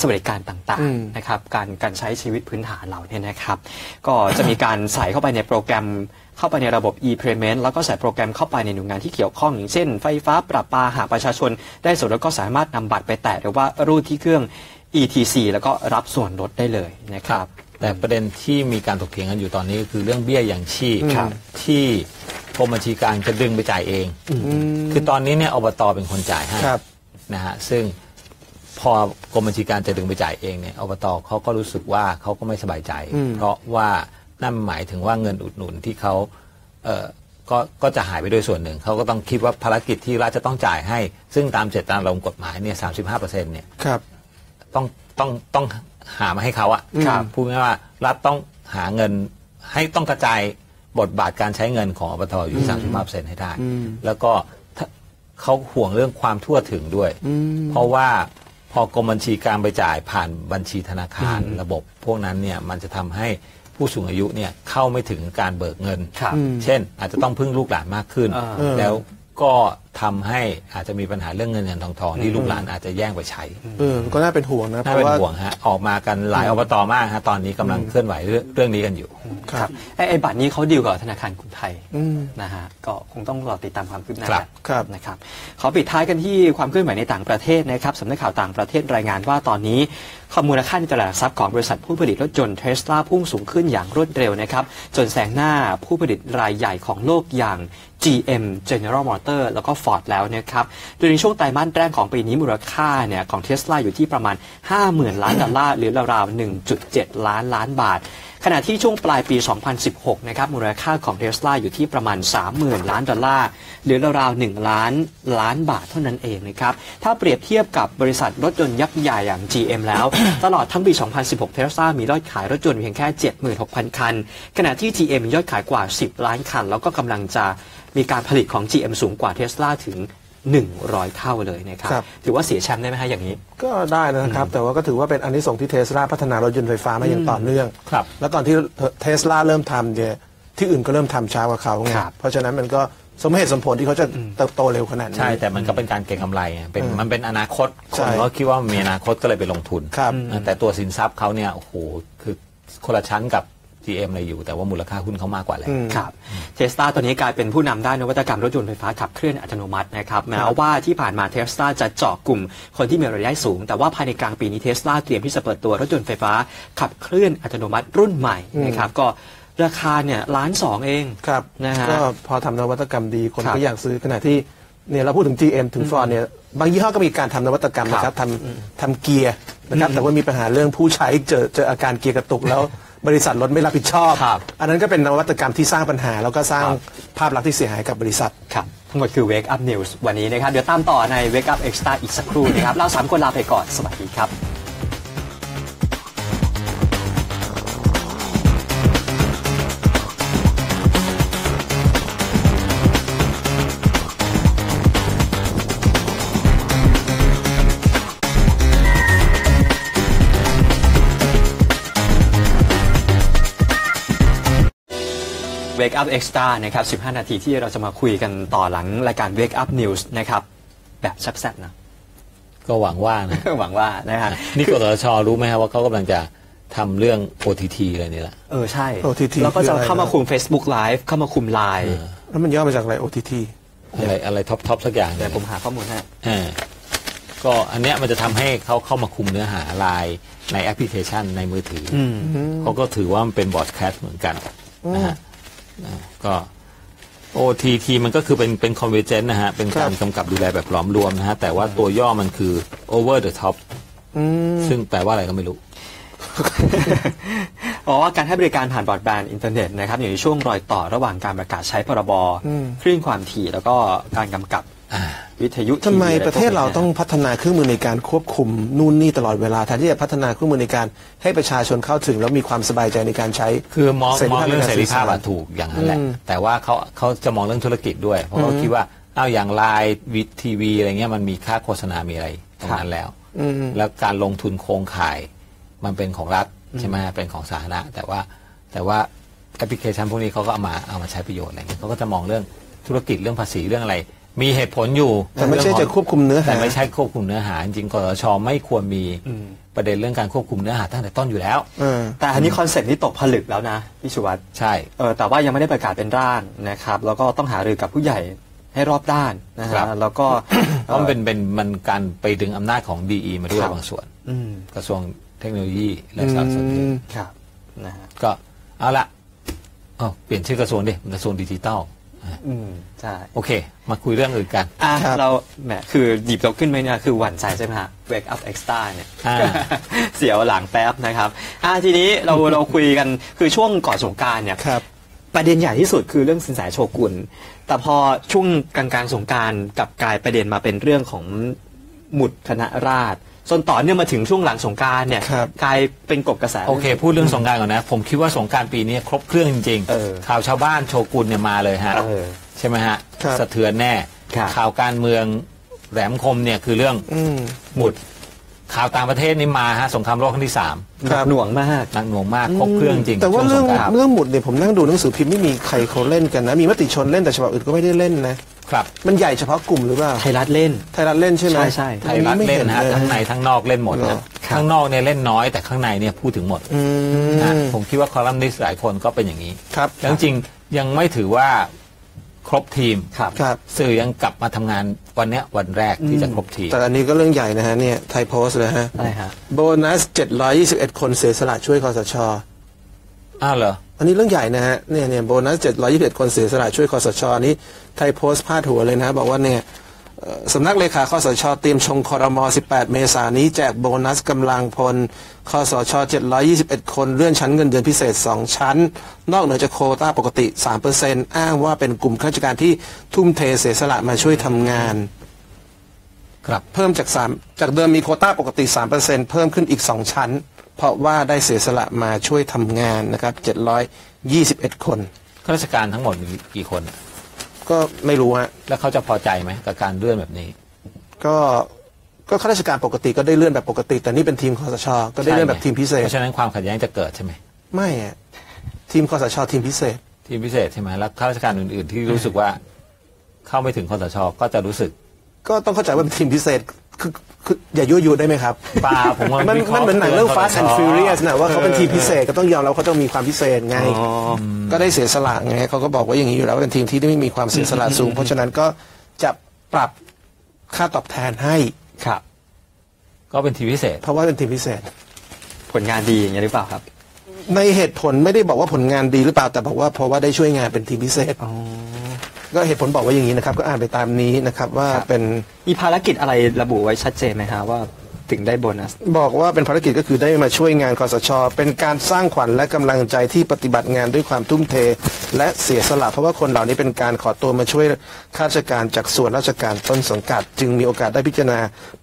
สวัสดิการต่างๆนะครับการการใช้ชีวิตพื้นฐานเราเนี่ยนะครับก็จะมีการใส่เข้าไปในโปรแกรมเข้าไปในระบบ e-payment แล้วก็ใส่โปรแกรมเข้าไปในหน่วยงานที่เกี่ยวข้องอย่างเช่นไฟฟ้าประปาหากประชาชนได้ส่วนลดก็สามารถนำบัตรไปแตะหรือว่ารูดที่เครื่อง อี ที ซี แล้วก็รับส่วนลดได้เลยนะครับแต่ประเด็นที่มีการถกเถียงกันอยู่ตอนนี้คือเรื่องเบี้ยยังชีพที่กรมบัญชีกลางจะดึงไปจ่ายเองคือตอนนี้เนี่ยอบต.เป็นคนจ่ายให้นะฮะซึ่งพอกรมบัญชีกลางจะดึงไปจ่ายเองเนี่ยอบต.เขาก็รู้สึกว่าเขาก็ไม่สบายใจเพราะว่านั่นหมายถึงว่าเงินอุดหนุนที่เขาเอ่อก็ก็จะหายไปด้วยส่วนหนึ่งเขาก็ต้องคิดว่าภารกิจที่รัฐจะต้องจ่ายให้ซึ่งตามเจตนารมณ์กฎหมายเนี่ย สามสิบห้าเปอร์เซ็นต์ เนี่ยครับต้องต้องต้องหามาให้เขาอ่ะพูดง่ายว่ารัฐต้องหาเงินให้ต้องกระจายบทบาทการใช้เงินของอบต.อยู่ สามสิบห้าเปอร์เซ็นต์ ให้ได้แล้วก็เขาห่วงเรื่องความทั่วถึงด้วยเพราะว่าพอกรมบัญชีกลางไปจ่ายผ่านบัญชีธนาคารระบบพวกนั้นเนี่ยมันจะทำให้ผู้สูงอายุเนี่ยเข้าไม่ถึงการเบิกเงินเช่นอาจจะต้องพึ่งลูกหลานมากขึ้นแล้วก็ทำให้อาจจะมีปัญหาเรื่องเงินเงินทองทองที่ลูกหลานอาจจะแย่งไปใช้ก็น่าเป็นห่วงนะน่าเป็นห่วงฮะออกมากันหลายอบต.มากฮะตอนนี้กำลังเคลื่อนไหวเรื่องนี้กันอยู่ครับไอ้บัตรนี้เขาดีลกับธนาคารกรุงไทยนะฮะก็คงต้องรอติดตามความคืบหน้าครับนะครับขอปิดท้ายกันที่ความเคลื่อนไหวในต่างประเทศนะครับสำนักข่าวต่างประเทศรายงานว่าตอนนี้มูลค่าในตลาดหลักทรัพย์ของบริษัทผู้ผลิตรถยนต์เทสลาพุ่งสูงขึ้นอย่างรวดเร็วนะครับจนแซงหน้าผู้ผลิตรายใหญ่ของโลกอย่าง จี เอ็ม General Motors แล้วก็ Ford แล้วนะครับโดยในช่วงไตรมาสแรกของปีนี้มูลค่าเนี่ยของ Tesla อยู่ที่ประมาณ ห้าหมื่นล้านดอลลาร์หรือราวๆ หนึ่งจุดเจ็ดล้านล้านบาทขณะที่ช่วงปลายปี สองพันสิบหกนะครับมูลค่าของ Tesla อยู่ที่ประมาณ สามหมื่นล้านดอลลาร์หรือราวๆหนึ่งล้านล้านบาทเท่านั้นเองนะครับถ้าเปรียบเทียบกับบริษัทรถยนต์ยักษ์ใหญ่อย่าง จี เอ็ม แล้วตลอดทั้งปี สองพันสิบหก Tesla มียอดขายรถยนต์เพียงแค่ เจ็ดหมื่นหกพันคันขณะที่ จี เอ็ม มียอดขายกว่าสิบล้านคันแล้วก็กำลังจะมีการผลิตของ จี เอ็ม สูงกว่า Tesla ถึงหนึ่งร้อยเท่าเลยนะครับถือว่าเสียแชมป์ได้ไหมฮะอย่างนี้ก็ได้นะครับแต่ว่าก็ถือว่าเป็นอานิสงส์ที่เทสลาพัฒนารถยนต์ไฟฟ้ามาอย่างต่อเนื่องแล้วตอนที่เทสลาเริ่มทำเนี่ยที่อื่นก็เริ่มทำช้ากว่าเขาไงเพราะฉะนั้นมันก็สมเหตุสมผลที่เขาจะเติบโตเร็วขนาดนี้ใช่แต่มันก็เป็นการเก็งกำไรเป็นมันเป็นอนาคตคนก็คิดว่ามีอนาคตก็เลยไปลงทุนแต่ตัวสินทรัพย์เขาเนี่ยโอ้โหคือคนละชั้นกับจี เอ็ม เลยอยู่แต่ว่ามูลค่าหุ้นเขามากกว่าแล้วครับเทสลาตอนนี้กลายเป็นผู้นำด้านนวัตกรรมรถยนต์ไฟฟ้าขับเคลื่อนอัตโนมัตินะครับแม้ว่าที่ผ่านมาเทสลาจะเจาะกลุ่มคนที่มีรายได้สูงแต่ว่าภายในกลางปีนี้เทสลาเตรียมที่จะเปิดตัวรถยนต์ไฟฟ้าขับเคลื่อนอัตโนมัติรุ่นใหม่นะครับก็ราคาเนี่ยล้านสองเองนะฮะก็พอทำนวัตกรรมดีคนก็อยากซื้อขณะที่เนี่ยเราพูดถึง จี เอ็ม ถึง Ford เนี่ยบางยี่ห้อก็มีการทำนวัตกรรมนะครับทำทำเกียร์นะครับแต่ว่ามีปัญหาเรื่องผู้ใช้เจอเจออาการเกียร์กระตุกแล้วบริษัทรถไม่รับผิดชอบอันนั้นก็เป็นนวัตกรรมที่สร้างปัญหาแล้วก็สร้างภาพลักษณ์ที่เสียหายกับบริษัทครับทั้งหมดคือ Wakeup News วันนี้นะครับเดี๋ยวตามต่อใน Wakeup Extra อีกสักครู่นะครับเราสามคนลาไปก่อนสวัสดีครับWake Up Extra นะครับ สิบห้านาทีที่เราจะมาคุยกันต่อหลังรายการ Wake Up News นะครับแบบแซ่บๆนะก็หวังว่านะ หวังว่านะฮะนี่กสทช.รู้ไหมครับว่าเขากำลังจะทำเรื่อง โอ ที ที อะไรนี่แหละเออใช่ โอ ที ที แล้วก็จะเข้ามาคุม Facebook Live เข้ามาคุม ไลน์ แล้วมันย่อมาจากอะไร โอ ที ที อะไรอะไรท็อปๆสักอย่างแต่ผมหาข้อมูลให้อ่าก็อันเนี้ยมันจะทำให้เขาเข้ามาคุมเนื้อหา ไลน์ ในแอปพลิเคชันในมือถือเขาก็ถือว่ามันเป็นบอดแคสต์เหมือนกันนะฮะก็ โอ ที ที มันก็คือเป็นเป็น Convergence นะฮะเป็นการกำกับดูแลแบบหลอมรวมนะฮะแต่ว่าตัวย่อมันคือ over the top ซึ่งแปลว่าอะไรก็ไม่รู้ อ๋อการให้บริการผ่านบรอดแบนด์อินเทอร์เน็ตนะครับอยู่ในช่วงรอยต่อระหว่างการประกาศใช้พรบคลื่นความถี่แล้วก็การกำกับวิทยุทำไมประเทศเราต้องพัฒนาเครื่องมือในการควบคุมนู่นนี่ตลอดเวลาแทนที่จะพัฒนาเครื่องมือในการให้ประชาชนเข้าถึงแล้วมีความสบายใจในการใช้คือมองเรื่องเสรีภาพถูกอย่างนั้นแหละแต่ว่าเขาเขาจะมองเรื่องธุรกิจด้วยเพราะเขาคิดว่าเอาอย่างไลน์วิททีวีอะไรเงี้ยมันมีค่าโฆษณามีอะไรตรงนั้นแล้วแล้วการลงทุนโครงข่ายมันเป็นของรัฐใช่ไหมเป็นของสาธารณะแต่ว่าแต่ว่าแอปพลิเคชันพวกนี้เขาก็เอามาเอามาใช้ประโยชน์อะไรเงี้ยเขาก็จะมองเรื่องธุรกิจเรื่องภาษีเรื่องอะไรมีเหตุผลอยู่แต่ไม่ใช่จะควบคุมเนื้อหาแต่ไม่ใช่ควบคุมเนื้อหาจริงกสช.ไม่ควรมีประเด็นเรื่องการควบคุมเนื้อหาตั้งแต่ต้นอยู่แล้วแต่อันนี้คอนเซ็ปต์นี้ตกผลึกแล้วนะพี่ชูวัฒน์ใช่เออแต่ว่ายังไม่ได้ประกาศเป็นร่างนะครับแล้วก็ต้องหารือกับผู้ใหญ่ให้รอบด้านนะครับแล้วก็ต้องเป็นเป็นมันการไปดึงอำนาจของดีมาด้วยบางส่วนกระทรวงเทคโนโลยีและสารสนเทศครับนะฮะก็เอาละอ๋อเปลี่ยนชื่อกระทรวงดิกระทรวงดิจิทัลอืมใช่โอเคมาคุยเรื่องอื่นกันอ่ะเราแหมคือหยิบเราขึ้นไหมเนี่ยคือหวั่นใจใช่ไหมฮะ Wakeup Extra เนี่ยเสียวหลังแป๊บนะครับอ่ะทีนี้เราเราคุยกันคือช่วงก่อนสงกรานต์เนี่ยประเด็นใหญ่ที่สุดคือเรื่องสินแสโชกุนแต่พอช่วงกลางๆสงกรานต์กลับกลายประเด็นมาเป็นเรื่องของหมุดคณะราษฎรจนต่อเนื่องมาถึงช่วงหลังสงกรานต์เนี่ยกลายเป็นกบกระแสโอเคพูดเรื่องสงกรานต์ก่อนนะผมคิดว่าสงกรานต์ปีนี้ครบเครื่องจริงๆข่าวชาวบ้านโชกุนเนี่ยมาเลยฮะใช่ไหมฮะสะเทือนแน่ข่าวการเมืองแหลมคมเนี่ยคือเรื่องหมุดข่าวต่างประเทศนี่มาฮะสงครามโลกครั้งที่สามหนักหน่วงมากหนักหน่วงมากครบเครื่องจริงแต่ว่าเรื่องเรื่องหมุดเนี่ยผมนั่งดูหนังสือพิมพ์ไม่มีใครเขาเล่นกันนะมีมติชนเล่นแต่ฉบับอื่นก็ไม่ได้เล่นนะครับมันใหญ่เฉพาะกลุ่มหรือเปล่าไทยรัฐเล่นไทยรัฐเล่นใช่ไหมใช่ใช่ไทยรัฐเล่นฮะทั้งในทั้งนอกเล่นหมดนะข้างนอกเนี่ยเล่นน้อยแต่ข้างในเนี่ยพูดถึงหมดนะผมคิดว่าคอลัมนิสต์หลายคนก็เป็นอย่างนี้ครับแล้วจริงยังไม่ถือว่าครบทีมครับสื่อยังกลับมาทำงานวันนี้วันแรกที่จะครบทีมแต่อันนี้ก็เรื่องใหญ่นะฮะเนี่ยไทยโพสต์เลยฮะใช่ฮะโบนัสเจ็ดร้อยยี่สิบเอ็ดคนเสียสละช่วยคสช.อ้าวเหรออันนี้เรื่องใหญ่นะฮะเนี่ยเนี่ยโบนัสเจ็ดร้อยยี่สิบเอ็ดคนเสียสละช่วยคสช.นี้ไทยโพสต์พาดหัวเลยนะบอกว่าเนี่ยสำนักเลขาคสช.เตรียมชงครม.สิบแปดเมษายนนี้แจกโบนัสกำลังพลคสช.เจ็ดร้อยยี่สิบเอ็ดคนเลื่อนชั้นเงินเดือนพิเศษสองชั้นนอกเหนือจากโควต้าปกติ สามเปอร์เซ็นต์ อ้างว่าเป็นกลุ่มข้าราชการที่ทุ่มเทเสียสละมาช่วยทำงานครับเพิ่มจากสามจากเดิมมีโควต้าปกติ สามเปอร์เซ็นต์ เพิ่มขึ้นอีกสองชั้นเพราะว่าได้เสียสละมาช่วยทำงานนะครับเจ็ดร้อยยี่สิบเอ็ดคนข้าราชการทั้งหมดมีกี่คนก็ไม่รู้ฮะแล้วเขาจะพอใจไหมกับการเลื่อนแบบนี้ก็ก็ข้าราชการปกติก็ได้เลื่อนแบบปกติแต่นี่เป็นทีมคสช.ก็ได้เลื่อนแบบทีมพิเศษเพราะฉะนั้นความขัดแย้งจะเกิดใช่ไหมไม่ฮะทีมคสช.ทีมพิเศษทีมพิเศษใช่ไหมแล้วข้าราชการอื่นๆที่รู้สึกว่าเข้าไม่ถึงคสช.ก็จะรู้สึกก็ต้องเข้าใจว่าเป็นทีมพิเศษคือคืออย่ายั่วยุได้ไหมครับปาผมว่ามันมันเหมือนหนังเรื่อง Fast and Furious นะว่าเขาเป็นทีมพิเศษก็ต้องยอมแล้วเขาต้องมีความพิเศษไงก็ได้เสียสละไงเขาก็บอกว่าอย่างนี้อยู่แล้วเป็นทีมที่ไม่มีความเสียสละสูงเพราะฉะนั้นก็จะปรับค่าตอบแทนให้ครับก็เป็นทีมพิเศษเพราะว่าเป็นทีมพิเศษผลงานดีอย่างนี้หรือเปล่าครับในเหตุผลไม่ได้บอกว่าผลงานดีหรือเปล่าแต่บอกว่าเพราะว่าได้ช่วยงานเป็นทีมพิเศษก็เหตุผลบอกว่าอย่างนี้นะครับก็อ่านไปตามนี้นะครับว่าเป็นมีภารกิจอะไรระบุไว้ชัดเจนไหมฮะว่าถึงได้โบนัสบอกว่าเป็นภารกิจก็คือได้มาช่วยงานคสช.เป็นการสร้างขวัญและกำลังใจที่ปฏิบัติงานด้วยความทุ่มเทและเสียสละเพราะว่าคนเหล่านี้เป็นการขอตัวมาช่วยข้าราชการจากส่วนราชการต้นสังกัดจึงมีโอกาสได้พิจารณา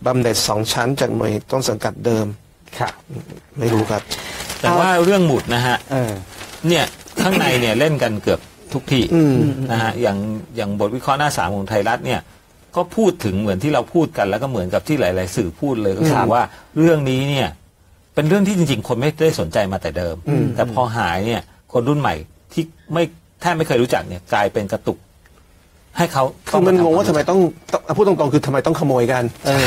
บำเหน็จสองชั้นจากหน่วยต้นสังกัดเดิมครับไม่รู้ครับแต่ว่าเรื่องหมุดนะฮะเนี่ยข้างในเนี่ยเล่นกันเกือบทุกที่นะฮะอย่างอย่างบทวิเคราะห์หน้าสามของไทยรัฐเนี่ยก็พูดถึงเหมือนที่เราพูดกันแล้วก็เหมือนกับที่หลายๆสื่อพูดเลยก็คือว่าเรื่องนี้เนี่ยเป็นเรื่องที่จริงๆคนไม่ได้สนใจมาแต่เดิมแต่พอหายเนี่ยคนรุ่นใหม่ที่ไม่แทบไม่เคยรู้จักเนี่ยกลายเป็นกระตุกให้เขาคือมันงงว่าทำไมต้องพูดตรงๆคือทำไมต้องขโมยกันใช่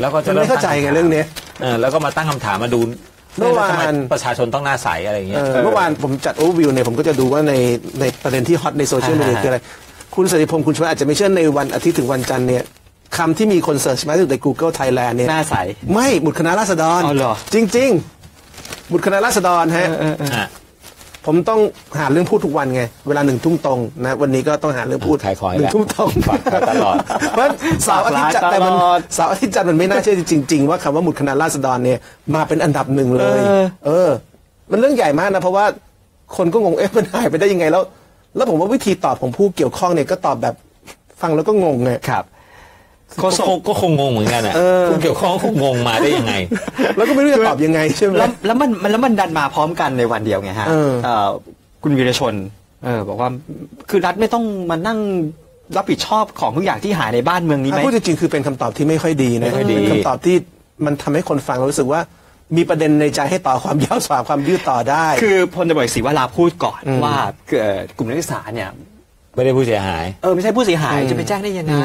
แล้วก็จะไม่เข้าใจกันเรื่องนี้เออแล้วก็มาตั้งคำถามมาดูเมื่อวานประชาชนต้องหน้าใสอะไรอย่างเงี้ยเมื่อวานผมจัดโอเวอร์วิวเนี่ยผมก็จะดูว่าในในประเด็นที่ฮอตในโซเชียลมีเดียคืออะไรคุณสติพงศ์คุณชวนอาจจะไม่เชื่อในวันอาทิตย์ถึงวันจันทร์เนี่ยคำที่มีคนเสิร์ชมาใน Google Thailand เนี่ยหน้าใสไม่หมุดคณะราษฎรจริงจริงหมุดคณะราษฎรฮะผมต้องหาเรื่องพูดทุกวันไงเวลาหนึ่งทุ่มตรงนะวันนี้ก็ต้องหาเรื่องพูดหนึ่งทุ่มตรงตลอดเพราะเสาร์อาทิตย์จัดแต่มันเสาร์อาทิตย์จัดมันไม่น่าเชื่อจริงๆว่าคำว่าหมุดคณะราษฎรเนี่ยมาเป็นอันดับหนึ่งเลยเออ มันเรื่องใหญ่มากนะเพราะว่าคนก็งงเอ๊ะมันหายไปได้ยังไงแล้วแล้วผมว่าวิธีตอบของผู้เกี่ยวข้องเนี่ยก็ตอบแบบฟังแล้วก็งงไงครับก็ก็คงงงเหมือนกันอ่ะผู้เกี่ยวข้องคงงงมาได้ยังไงแล้วก็ไม่รู้จะตอบยังไงใช่ไหมแล้วมันแล้วมันดันมาพร้อมกันในวันเดียวไงฮะคุณวีรชนเออบอกว่าคือรัฐไม่ต้องมานั่งรับผิดชอบของทุกอย่างที่หายในบ้านเมืองนี้ไหมพูดจริงๆคือเป็นคำตอบที่ไม่ค่อยดีนะเป็นคำตอบที่มันทำให้คนฟังรู้สึกว่ามีประเด็นในใจให้ต่อความยาวสาวความยืดต่อได้คือพลตำรวจศรีวราพูดก่อนว่ากลุ่มนักศึกษาเนี่ยไม่ได้ผู้เสียหายเออไม่ใช่ผู้เสียหายจะไปแจ้งได้ยังไง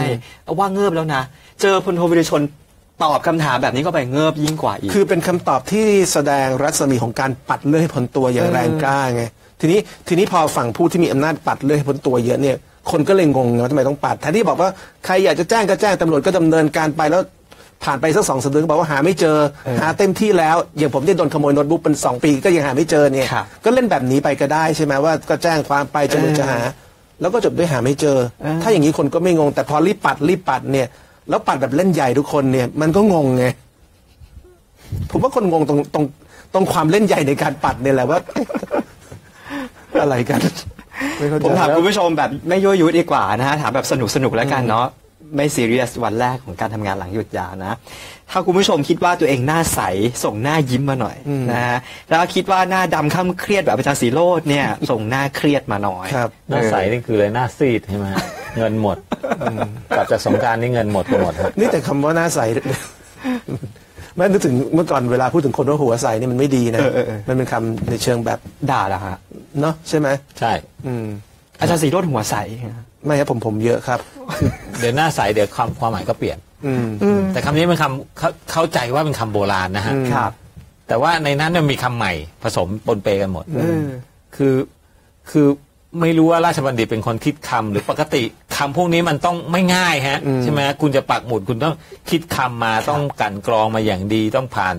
ว่าเงือบแล้วนะเจอพลโทวิรชนตอบคำถามแบบนี้ก็ไปเงือบยิ่งกว่าอีกคือเป็นคำตอบที่แสดงรัศมีของการปัดเลื่อยให้พ้นตัวอย่างแรงกล้าไงทีนี้ทีนี้พอฝั่งผู้ที่มีอำนาจปัดเลื่อยให้พ้นตัวเยอะเนี่ยคนก็เลยงงว่าทำไมต้องปัดแทนที่บอกว่าใครอยากจะแจ้งก็แจ้งตำรวจก็ดำเนินการไปแล้วผ่านไปสักสองสามเดือนบอกว่าหาไม่เจอหาเต็มที่แล้วอย่างผมที่โดนขโมยโน้ตบุ๊กเป็นสองปีก็ยังหาไม่เจอเนี่ยก็เล่นแบบนี้ไปก็ได้ใช่ไหมว่าก็แจ้งความไปจนจะหาแล้วก็จบด้วยหาไม่เจอถ้าอย่างนี้คนก็ไม่งงแต่พอรีบปัดรีบปัดเนี่ยแล้วปัดแบบเล่นใหญ่ทุกคนเนี่ยมันก็งงไงผมว่าคนงงตรงตรงตรงความเล่นใหญ่ในการปัดเนี่ยแหละว่าอะไรกันผมถามคุณผู้ชมแบบไม่ยั่วยุดีกว่านะฮะถามแบบสนุกสนุกแล้วกันเนาะไม่ซีเรียสวันแรกของการทำงานหลังหยุดยาวนะถ้าคุณผู้ชมคิดว่าตัวเองหน้าใสส่งหน้ายิ้มมาหน่อยนะฮะแล้วคิดว่าหน้าดำค่ำเครียดแบบอาจารย์ศรีโรจน์เนี่ยส่งหน้าเครียดมาหน่อยหน้าใสนี่คือเลยหน้าซีดใช่ไหมเงินหมดกลับจากสงกรานต์นี่เงินหมดไปหมดนี่แต่คำว่าหน้าใสแม้นึกถึงเมื่อก่อนเวลาพูดถึงคนว่าหัวใสนี่มันไม่ดีนะมันเป็นคำในเชิงแบบด่าเหรอฮะเนาะใช่ไหมใช่อาจารย์ศรีโรจน์หัวใสไม่ครับผมผมเยอะครับเดี๋ยวหน้าใสเดี๋ยวความความหมายก็เปลี่ยนแต่คำนี้เป็นคำเข้าใจว่าเป็นคำโบราณนะฮะแต่ว่าในนั้นมันมีคำใหม่ผสมปนเปกันหมดคือคือไม่รู้ว่าราชบัณฑิตเป็นคนคิดคำหรือปกติคำพวกนี้มันต้องไม่ง่ายฮะใช่ไหมคุณจะปักหมุดคุณต้องคิดคำมาต้องกันกรองมาอย่างดีต้องผ่าน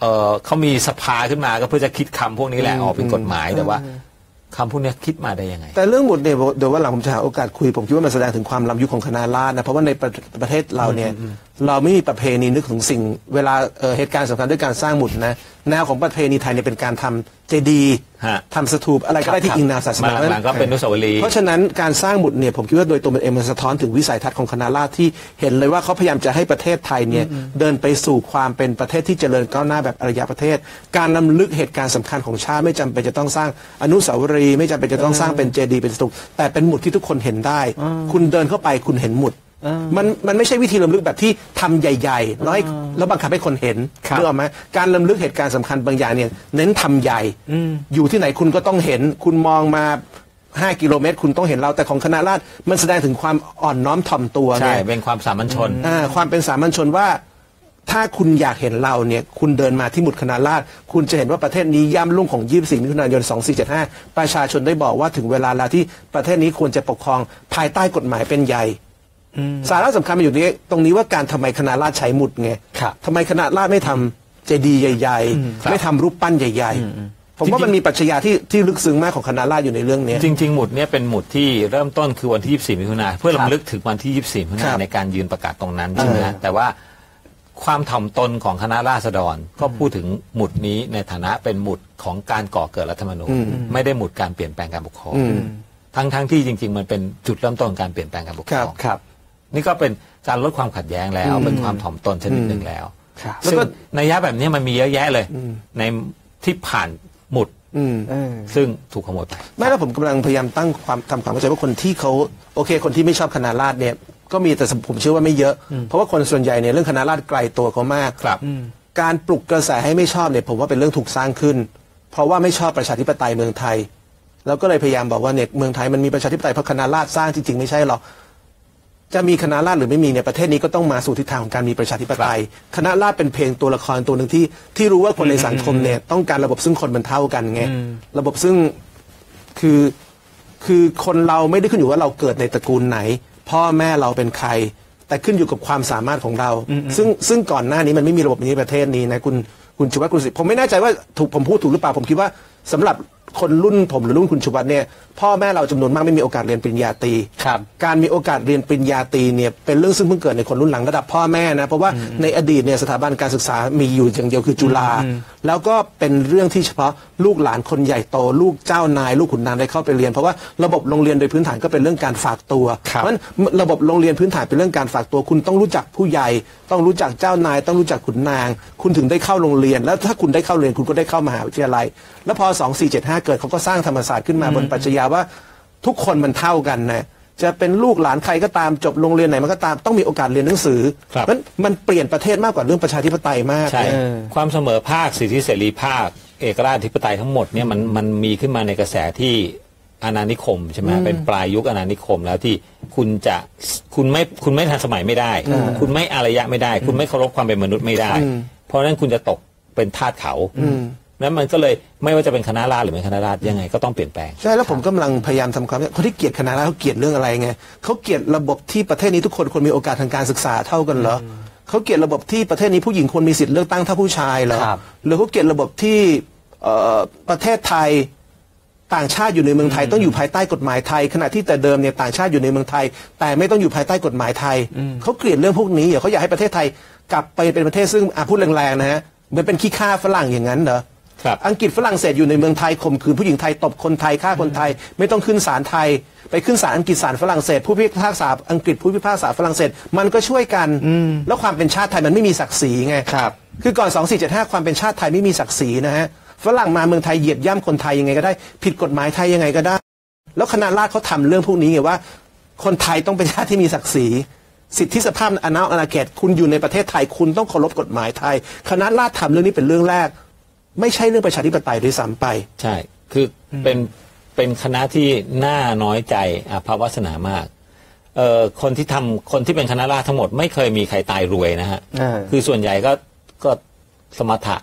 เออเขามีสภาขึ้นมาก็เพื่อจะคิดคำพวกนี้แหละออกเป็นกฎหมายแต่ว่าคำพูดนี้คิดมาได้ยังไงแต่เรื่องหมุดเนี่ยเดี๋ยวว่าหลังผมจะหาโอกาสคุยผมคิดว่ามันแสดงถึงความล้ำยุคของคณะราษฎรนะเพราะว่าในประประเทศเราเนี่ยเราไม่มีประเพณีนึกถึงสิ่งเวลาเอ่อเหตุการณ์สำคัญด้วยการสร้างหมุดนะแนวของประเพณีไทยเนี่ยเป็นการทำเจดีย์ทำสถูปอะไรก็ได้ที่อิงแนวศาสนาก็เป็นอนุสาวรีย์เพราะฉะนั้นการสร้างหมุดเนี่ยผมคิดว่าโดยตัวมันเองมันสะท้อนถึงวิสัยทัศน์ของคณะราษฎรที่เห็นเลยว่าเขาพยายามจะให้ประเทศไทยเนี่ยเดินไปสู่ความเป็นประเทศที่เจริญก้าวหน้าแบบอารยประเทศการล้ำลึกเหตุการณ์สำคัญของชาติไม่จำเป็นจะต้องสร้างอนุสาวรีย์ไม่จำเป็นจะต้องสร้างเป็นเจดีย์เป็นสถูปแต่เป็นหมุดที่ทุกคนเห็นได้คุณเดินเข้าไปคุณเห็นหมุดมันมันไม่ใช่วิธีล้ำลึกแบบที่ทำใหญ่ๆน้อยแล้วบังคับให้คนเห็นนึกออกไหมการล้ำลึกเหตุการณ์สำคัญบางอย่างเนี่ยเน้นทำใหญ่อยู่ที่ไหนคุณก็ต้องเห็นคุณมองมาห้ากิโลเมตรคุณต้องเห็นเราแต่ของคณะราษฎรมันแสดงถึงความอ่อนน้อมถ่อมตัวใช่เป็นความสามัญชนความเป็นสามัญชนว่าถ้าคุณอยากเห็นเราเนี่ยคุณเดินมาที่หมุดคณะราษฎรคุณจะเห็นว่าประเทศนี้ย่ำรุ่งของยี่สิบสี่มิถุนายนสองสี่เจ็ดห้าประชาชนได้บอกว่าถึงเวลาแล้วที่ประเทศนี้ควรจะปกครองภายใต้กฎหมายเป็นใหญ่สาระสำคัญมาอยู่นี้ตรงนี้ว่าการทำไมคณะราษฎรใช้หมุดไงทำไมคณะราษฎรไม่ทำเจดีย์ใหญ่ๆไม่ทำรูปปั้นใหญ่ๆผมว่ามันมีปรัชญาที่ที่ลึกซึ้งมากของคณะราษฎรอยู่ในเรื่องนี้จริงๆหมุดเนี่ยเป็นหมุดที่เริ่มต้นคือวันที่ยี่สิบสี่มิถุนายนเพื่อรำลึกถึงวันที่ยี่สิบสี่มิถุนายนในการยืนประกาศตรงนั้นใช่ไหมแต่ว่าความถ่อมตนของคณะราษฎรก็พูดถึงหมุดนี้ในฐานะเป็นหมุดของการก่อเกิดรัฐธรรมนูญไม่ได้หมุดการเปลี่ยนแปลงการปกครองทั้งๆที่จริงๆมันเป็นจุดเริ่มต้นการเปลี่ยนแปลงการปกครองนี่ก็เป็นการลดความขัดแย้งแล้วเป็นความถ่อมตนชนิดหนึ่งแล้วแล้วก็นัยยะแบบนี้มันมีเยอะแยะเลยในที่ผ่านหมุดซึ่งถูกขโมยไปไม่แล้วผมกำลังพยายามตั้งความทำความเข้าใจว่าคนที่เขาโอเคคนที่ไม่ชอบคณะราษฎรเนี่ยก็มีแต่ผมเชื่อว่าไม่เยอะเพราะว่าคนส่วนใหญ่เนี่ยเรื่องคณะราษฎรไกลตัวเขามากการปลุกกระแสให้ไม่ชอบเนี่ยผมว่าเป็นเรื่องถูกสร้างขึ้นเพราะว่าไม่ชอบประชาธิปไตยเมืองไทยแล้วก็เลยพยายามบอกว่าเนี่ยเมืองไทยมันมีประชาธิปไตยเพราะคณะราษฎรสร้างจริงๆไม่ใช่หรอกจะมีคณะราษฎรหรือไม่มีในประเทศนี้ก็ต้องมาสู่ทิศทางของการมีประชาธิปไตยคณะราษฎรเป็นเพลงตัวละครตัวหนึ่งที่ที่รู้ว่าคนในสังคมเนี่ยต้องการระบบซึ่งคนมันเท่ากันไงระบบซึ่งคือคือคนเราไม่ได้ขึ้นอยู่ว่าเราเกิดในตระกูลไหนพ่อแม่เราเป็นใครแต่ขึ้นอยู่กับความสามารถของเราซึ่งซึ่งก่อนหน้านี้มันไม่มีระบบนี้ในประเทศนี้นะคุณคุณชูวัฒน์คุณสิผมไม่แน่ใจว่าถูกผมพูดถูกหรือเปล่าผมคิดว่าสำหรับ คนรุ่นผมหรือรุ่นคุณชูวัฒน์เนี่ยพ่อแม่เราจำนวนมากไม่มีโอกาสเรียนปริญญาตรีครับการมีโอกาสเรียนปริญญาตรีเนี่ยเป็นเรื่องซึ่งเพิ่งเกิดในคนรุ่นหลังระดับพ่อแม่นะเพราะว่าในอดีตเนี่ยสถาบันการศึกษามีอยู่อย่างเดียวคือจุฬาแล้วก็เป็นเรื่องที่เฉพาะลูกหลานคนใหญ่โตลูกเจ้านายลูกขุนนางได้เข้าไปเรียนเพราะว่าระบบโรงเรียนโดยพื้นฐานก็เป็นเรื่องการฝากตัวเพราะฉะนั้นระบบโรงเรียนพื้นฐานเป็นเรื่องการฝากตัวคุณต้องรู้จักผู้ใหญ่ต้องรู้จักเจ้านายต้องรู้จักขุนนางคุณถึงได้เข้าโรงเรียนแล้วถ้าคุณได้เข้าเรียนคุณก็ได้เข้ามหาวิทยาลัยแล้วพอสองสี่เจ็ดห้าเกิดเขาก็สร้างธรรมศาสตร์ขึ้นมาบนปรัชญาว่าทุกคนมันเท่ากันนะจะเป็นลูกหลานใครก็ตามจบโรงเรียนไหนมันก็ตามต้องมีโอกาสเรียนหนังสือมันมันเปลี่ยนประเทศมากกว่าเรื่องประชาธิปไตยมากความเสมอภาคสิทธิเสรีภาพเอกราชธิปไตยทั้งหมดเนี่ยมันมันมีขึ้นมาในกระแสที่อาณานิคมใช่ไหมเป็นปลายยุคอาณานิคมแล้วที่คุณจะคุณไม่คุณไม่ทันสมัยไม่ได้คุณไม่อารยะไม่ได้คุณไม่เคารพความเป็นมนุษย์ไม่ได้เพราะนั้นคุณจะตกเป็นทาสเขานั้นมันก็เลยไม่ว่าจะเป็นคณะราษฎรหรือไม่คณะราษฎรยังไงก็ต้องเปลี่ยนแปลงใช่แล้วผมกำลังพยายามทำความเขาที่เกลียดคณะราษฎรเขาเกลียดเรื่องอะไรไงเขาเกลียดระบบที่ประเทศนี้ทุกคนควรมีโอกาสทางการศึกษาเท่ากันเหรอเขาเกลียดระบบที่ประเทศนี้ผู้หญิงควรมีสิทธิ์เลือกตั้งเท่าผู้ชายเหรอหรือเขาเกลียดระบบที่ประเทศไทยต่างชาติอยู่ในเมืองไทยต้องอยู่ภายใต้กฎหมายไทยขณะที่แต่เดิมเนี่ยต่างชาติอยู่ในเมืองไทยแต่ไม่ต้องอยู่ภายใต้กฎหมายไทยเขาเกลียดเรื่องพวกนี้เหรอเขาอยากให้ประเทศไทยกลับไปเป็นประเทศซึ่งพูดแรงๆนะฮะมันเป็นขี้ข้าฝรั่งอย่างนั้นเหรออังกฤษฝรั่งเศสอยู่ในเมืองไทยข่มขืนผู้หญิงไทยตบคนไทยฆ่าคนไทยไม่ต้องขึ้นศาลไทยไปขึ้นศาลอังกฤษศาลฝรั่งเศสผู้พิพากษาอังกฤษผู้พิพากษาฝรั่งเศสมันก็ช่วยกันแล้วความเป็นชาติไทยมันไม่มีศักดิ์ศรีไงครับคือก่อนสองสี่เจ็ดห้าความเป็นชาติไทยไม่มีศักดิ์ศรีนะฮะฝรั่งมาเมืองไทยเหยียบย่ำคนไทยยังไงก็ได้ผิดกฎหมายไทยยังไงก็ได้แล้วคณะราษฎรเขาทำเรื่องพวกนี้ไงว่าคนไทยต้องเป็นชาติที่มีศักดิ์ศรีสิทธิสภาพอาณาอาณาเขตคุณอยู่ในประเทศไทยคุณต้องเคารพกฎหมายไทยคณะราษฎรทำเรื่องนี้เป็นเรื่องแรกไม่ใช่เรื่องประชาธิปไตยด้วยซ้ำไปใช่คือเป็นเป็นคณะที่น่าน้อยใจอาภัพวาสนามากเอ่อคนที่ทำคนที่เป็นคณะราษฎรทั้งหมดไม่เคยมีใครตายรวยนะฮะคือส่วนใหญ่ก็ก็สมถะ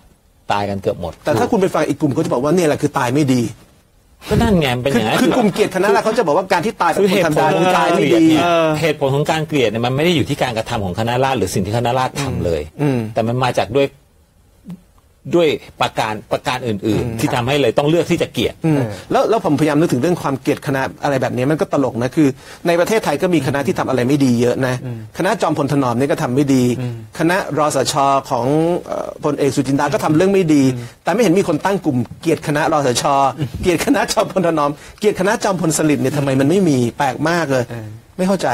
ตายกันเกือบหมดแต่ถ้าคุณไปฟังอีกกลุ่มเขาจะบอกว่าเนี่ยแหละคือตายไม่ดีก็นั่นไงเป็นอย่างนั้นคือกลุ่มเกลียดคณะราษฎรเขาจะบอกว่าการที่ตายคือเหตุผลของการเกลียดเนี่ยเหตุผลของการเกลียดเนี่ยมันไม่ได้อยู่ที่การกระทำของคณะราษฎรหรือสิ่งที่คณะราษฎรทำเลยแต่มันมาจากด้วยด้วยประการประการอื่นๆที่ทำให้เลยต้องเลือกที่จะเกลียดแล้วแล้วผมพยายามนึกถึงเรื่องความเกลียดคณะอะไรแบบนี้มันก็ตลกนะคือในประเทศไทยก็มีคณะที่ทำอะไรไม่ดีเยอะนะคณะจอมพลถนอมนี่ก็ทำไม่ดีคณะรสช.ของพลเอกสุจินดาก็ทำเรื่องไม่ดีแต่ไม่เห็นมีคนตั้งกลุ่มเกลียดคณะรสช.เกลียดคณะจอมพลถนอมเกลียดคณะจอมพลสฤษดิ์เนี่ยทำไมมันไม่มีแปลกมากเลยไม่เข้าใจ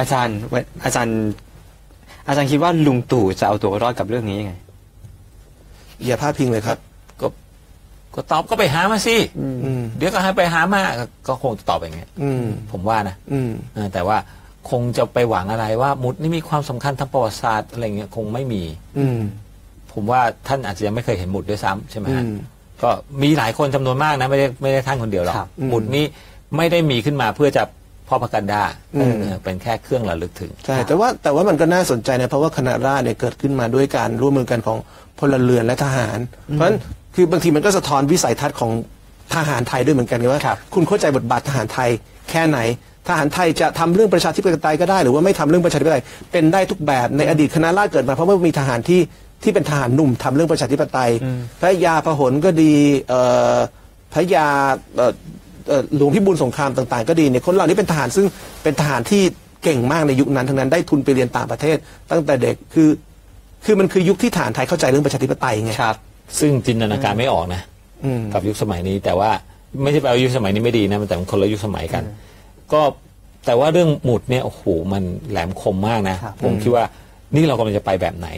อาจารย์อาจารย์อาจารย์คิดว่าลุงตู่จะเอาตัวรอดกับเรื่องนี้ยังไงอย่าพลาดพิงเลยครับก็ก็ตอบก็ไปหามาสิเดี๋ยวก็ให้ไปหามาก็คงจะตอบอย่างเงี้ยผมว่านะแต่ว่าคงจะไปหวังอะไรว่ามุดนี่มีความสำคัญทางประวัติศาสตร์อะไรเงี้ยคงไม่มีอืผมว่าท่านอาจจะยังไม่เคยเห็นมุดด้วยซ้ำใช่ไหมก็มีหลายคนจำนวนมากนะไม่ได้ไม่ได้ท่านคนเดียวหรอกมุดนี้ไม่ได้มีขึ้นมาเพื่อจะพ่อพกันดาเป็นแค่เครื่องระลึกถึงใช่แต่ว่าแต่ว่ามันก็น่าสนใจนะเพราะว่าคณะราษฎรเนี่ยเกิดขึ้นมาด้วยการร่วมมือกันของพลเรือนและทหารเพราะฉะนั้นคือบางทีมันก็สะท้อนวิสัยทัศน์ของทหารไทยด้วยเหมือนกันว่าคุณเข้าใจบทบาททหารไทยแค่ไหนทหารไทยจะทำเรื่องประชาธิปไตยก็ได้หรือว่าไม่ทำเรื่องประชาธิปไตยเป็นได้ทุกแบบในอดีตคณะราษฎรเกิดมาเพราะว่ามีทหารที่ที่เป็นทหารหนุ่มทำเรื่องประชาธิปไตยพระยาพหลก็ดีพระยาหลวงพิบูลสงครามต่างๆก็ดีเนี่ยคนเหล่านี้เป็นทหารซึ่งเป็นทหารที่เก่งมากในยุคนั้นทั้งนั้นได้ทุนไปเรียนต่างประเทศตั้งแต่เด็กคือคือมันคือยุคที่ทหารไทยเข้าใจเรื่องประชาธิปไตยไงครับซึ่งจินตนาการไม่ออกนะกับยุคสมัยนี้แต่ว่าไม่ใช่แปลว่ายุคสมัยนี้ไม่ดีนะมันแต่มันคนละยุคสมัยกันก็แต่ว่าเรื่องหมุดเนี่ยโอ้โหมันแหลมคมมากนะผมคิดว่านี่เรากำลังจะไปแบบไหน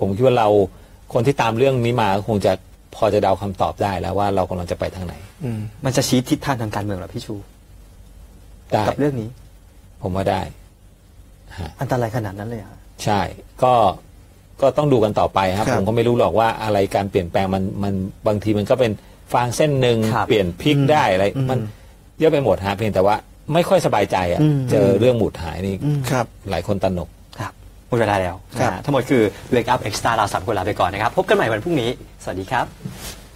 ผมคิดว่าเราคนที่ตามเรื่องนี้มาคงจะพอจะเดาคำตอบได้แล้วว่าเรากำลังจะไปทางไหนอืมันจะชี้ทิศทางทางการเมืองหรอพี่ชูได้กับเรื่องนี้ผมว่าได้อันตรายขนาดนั้นเลยอ่ะใช่ก็ก็ต้องดูกันต่อไปครับผมก็ไม่รู้หรอกว่าอะไรการเปลี่ยนแปลงมันมันบางทีมันก็เป็นฟางเส้นหนึ่งเปลี่ยนพลิกได้อะไรมันเยอะไปหมดฮะเพียงแต่ว่าไม่ค่อยสบายใจอ่ะเจอเรื่องหมุดหายนี่หลายคนตระหนกครับหมดเวลาแล้วทั้งหมดคือ Wakeup Extra เราสามคนลาไปก่อนนะครับพบกันใหม่วันพรุ่งนี้สวัสดีครับ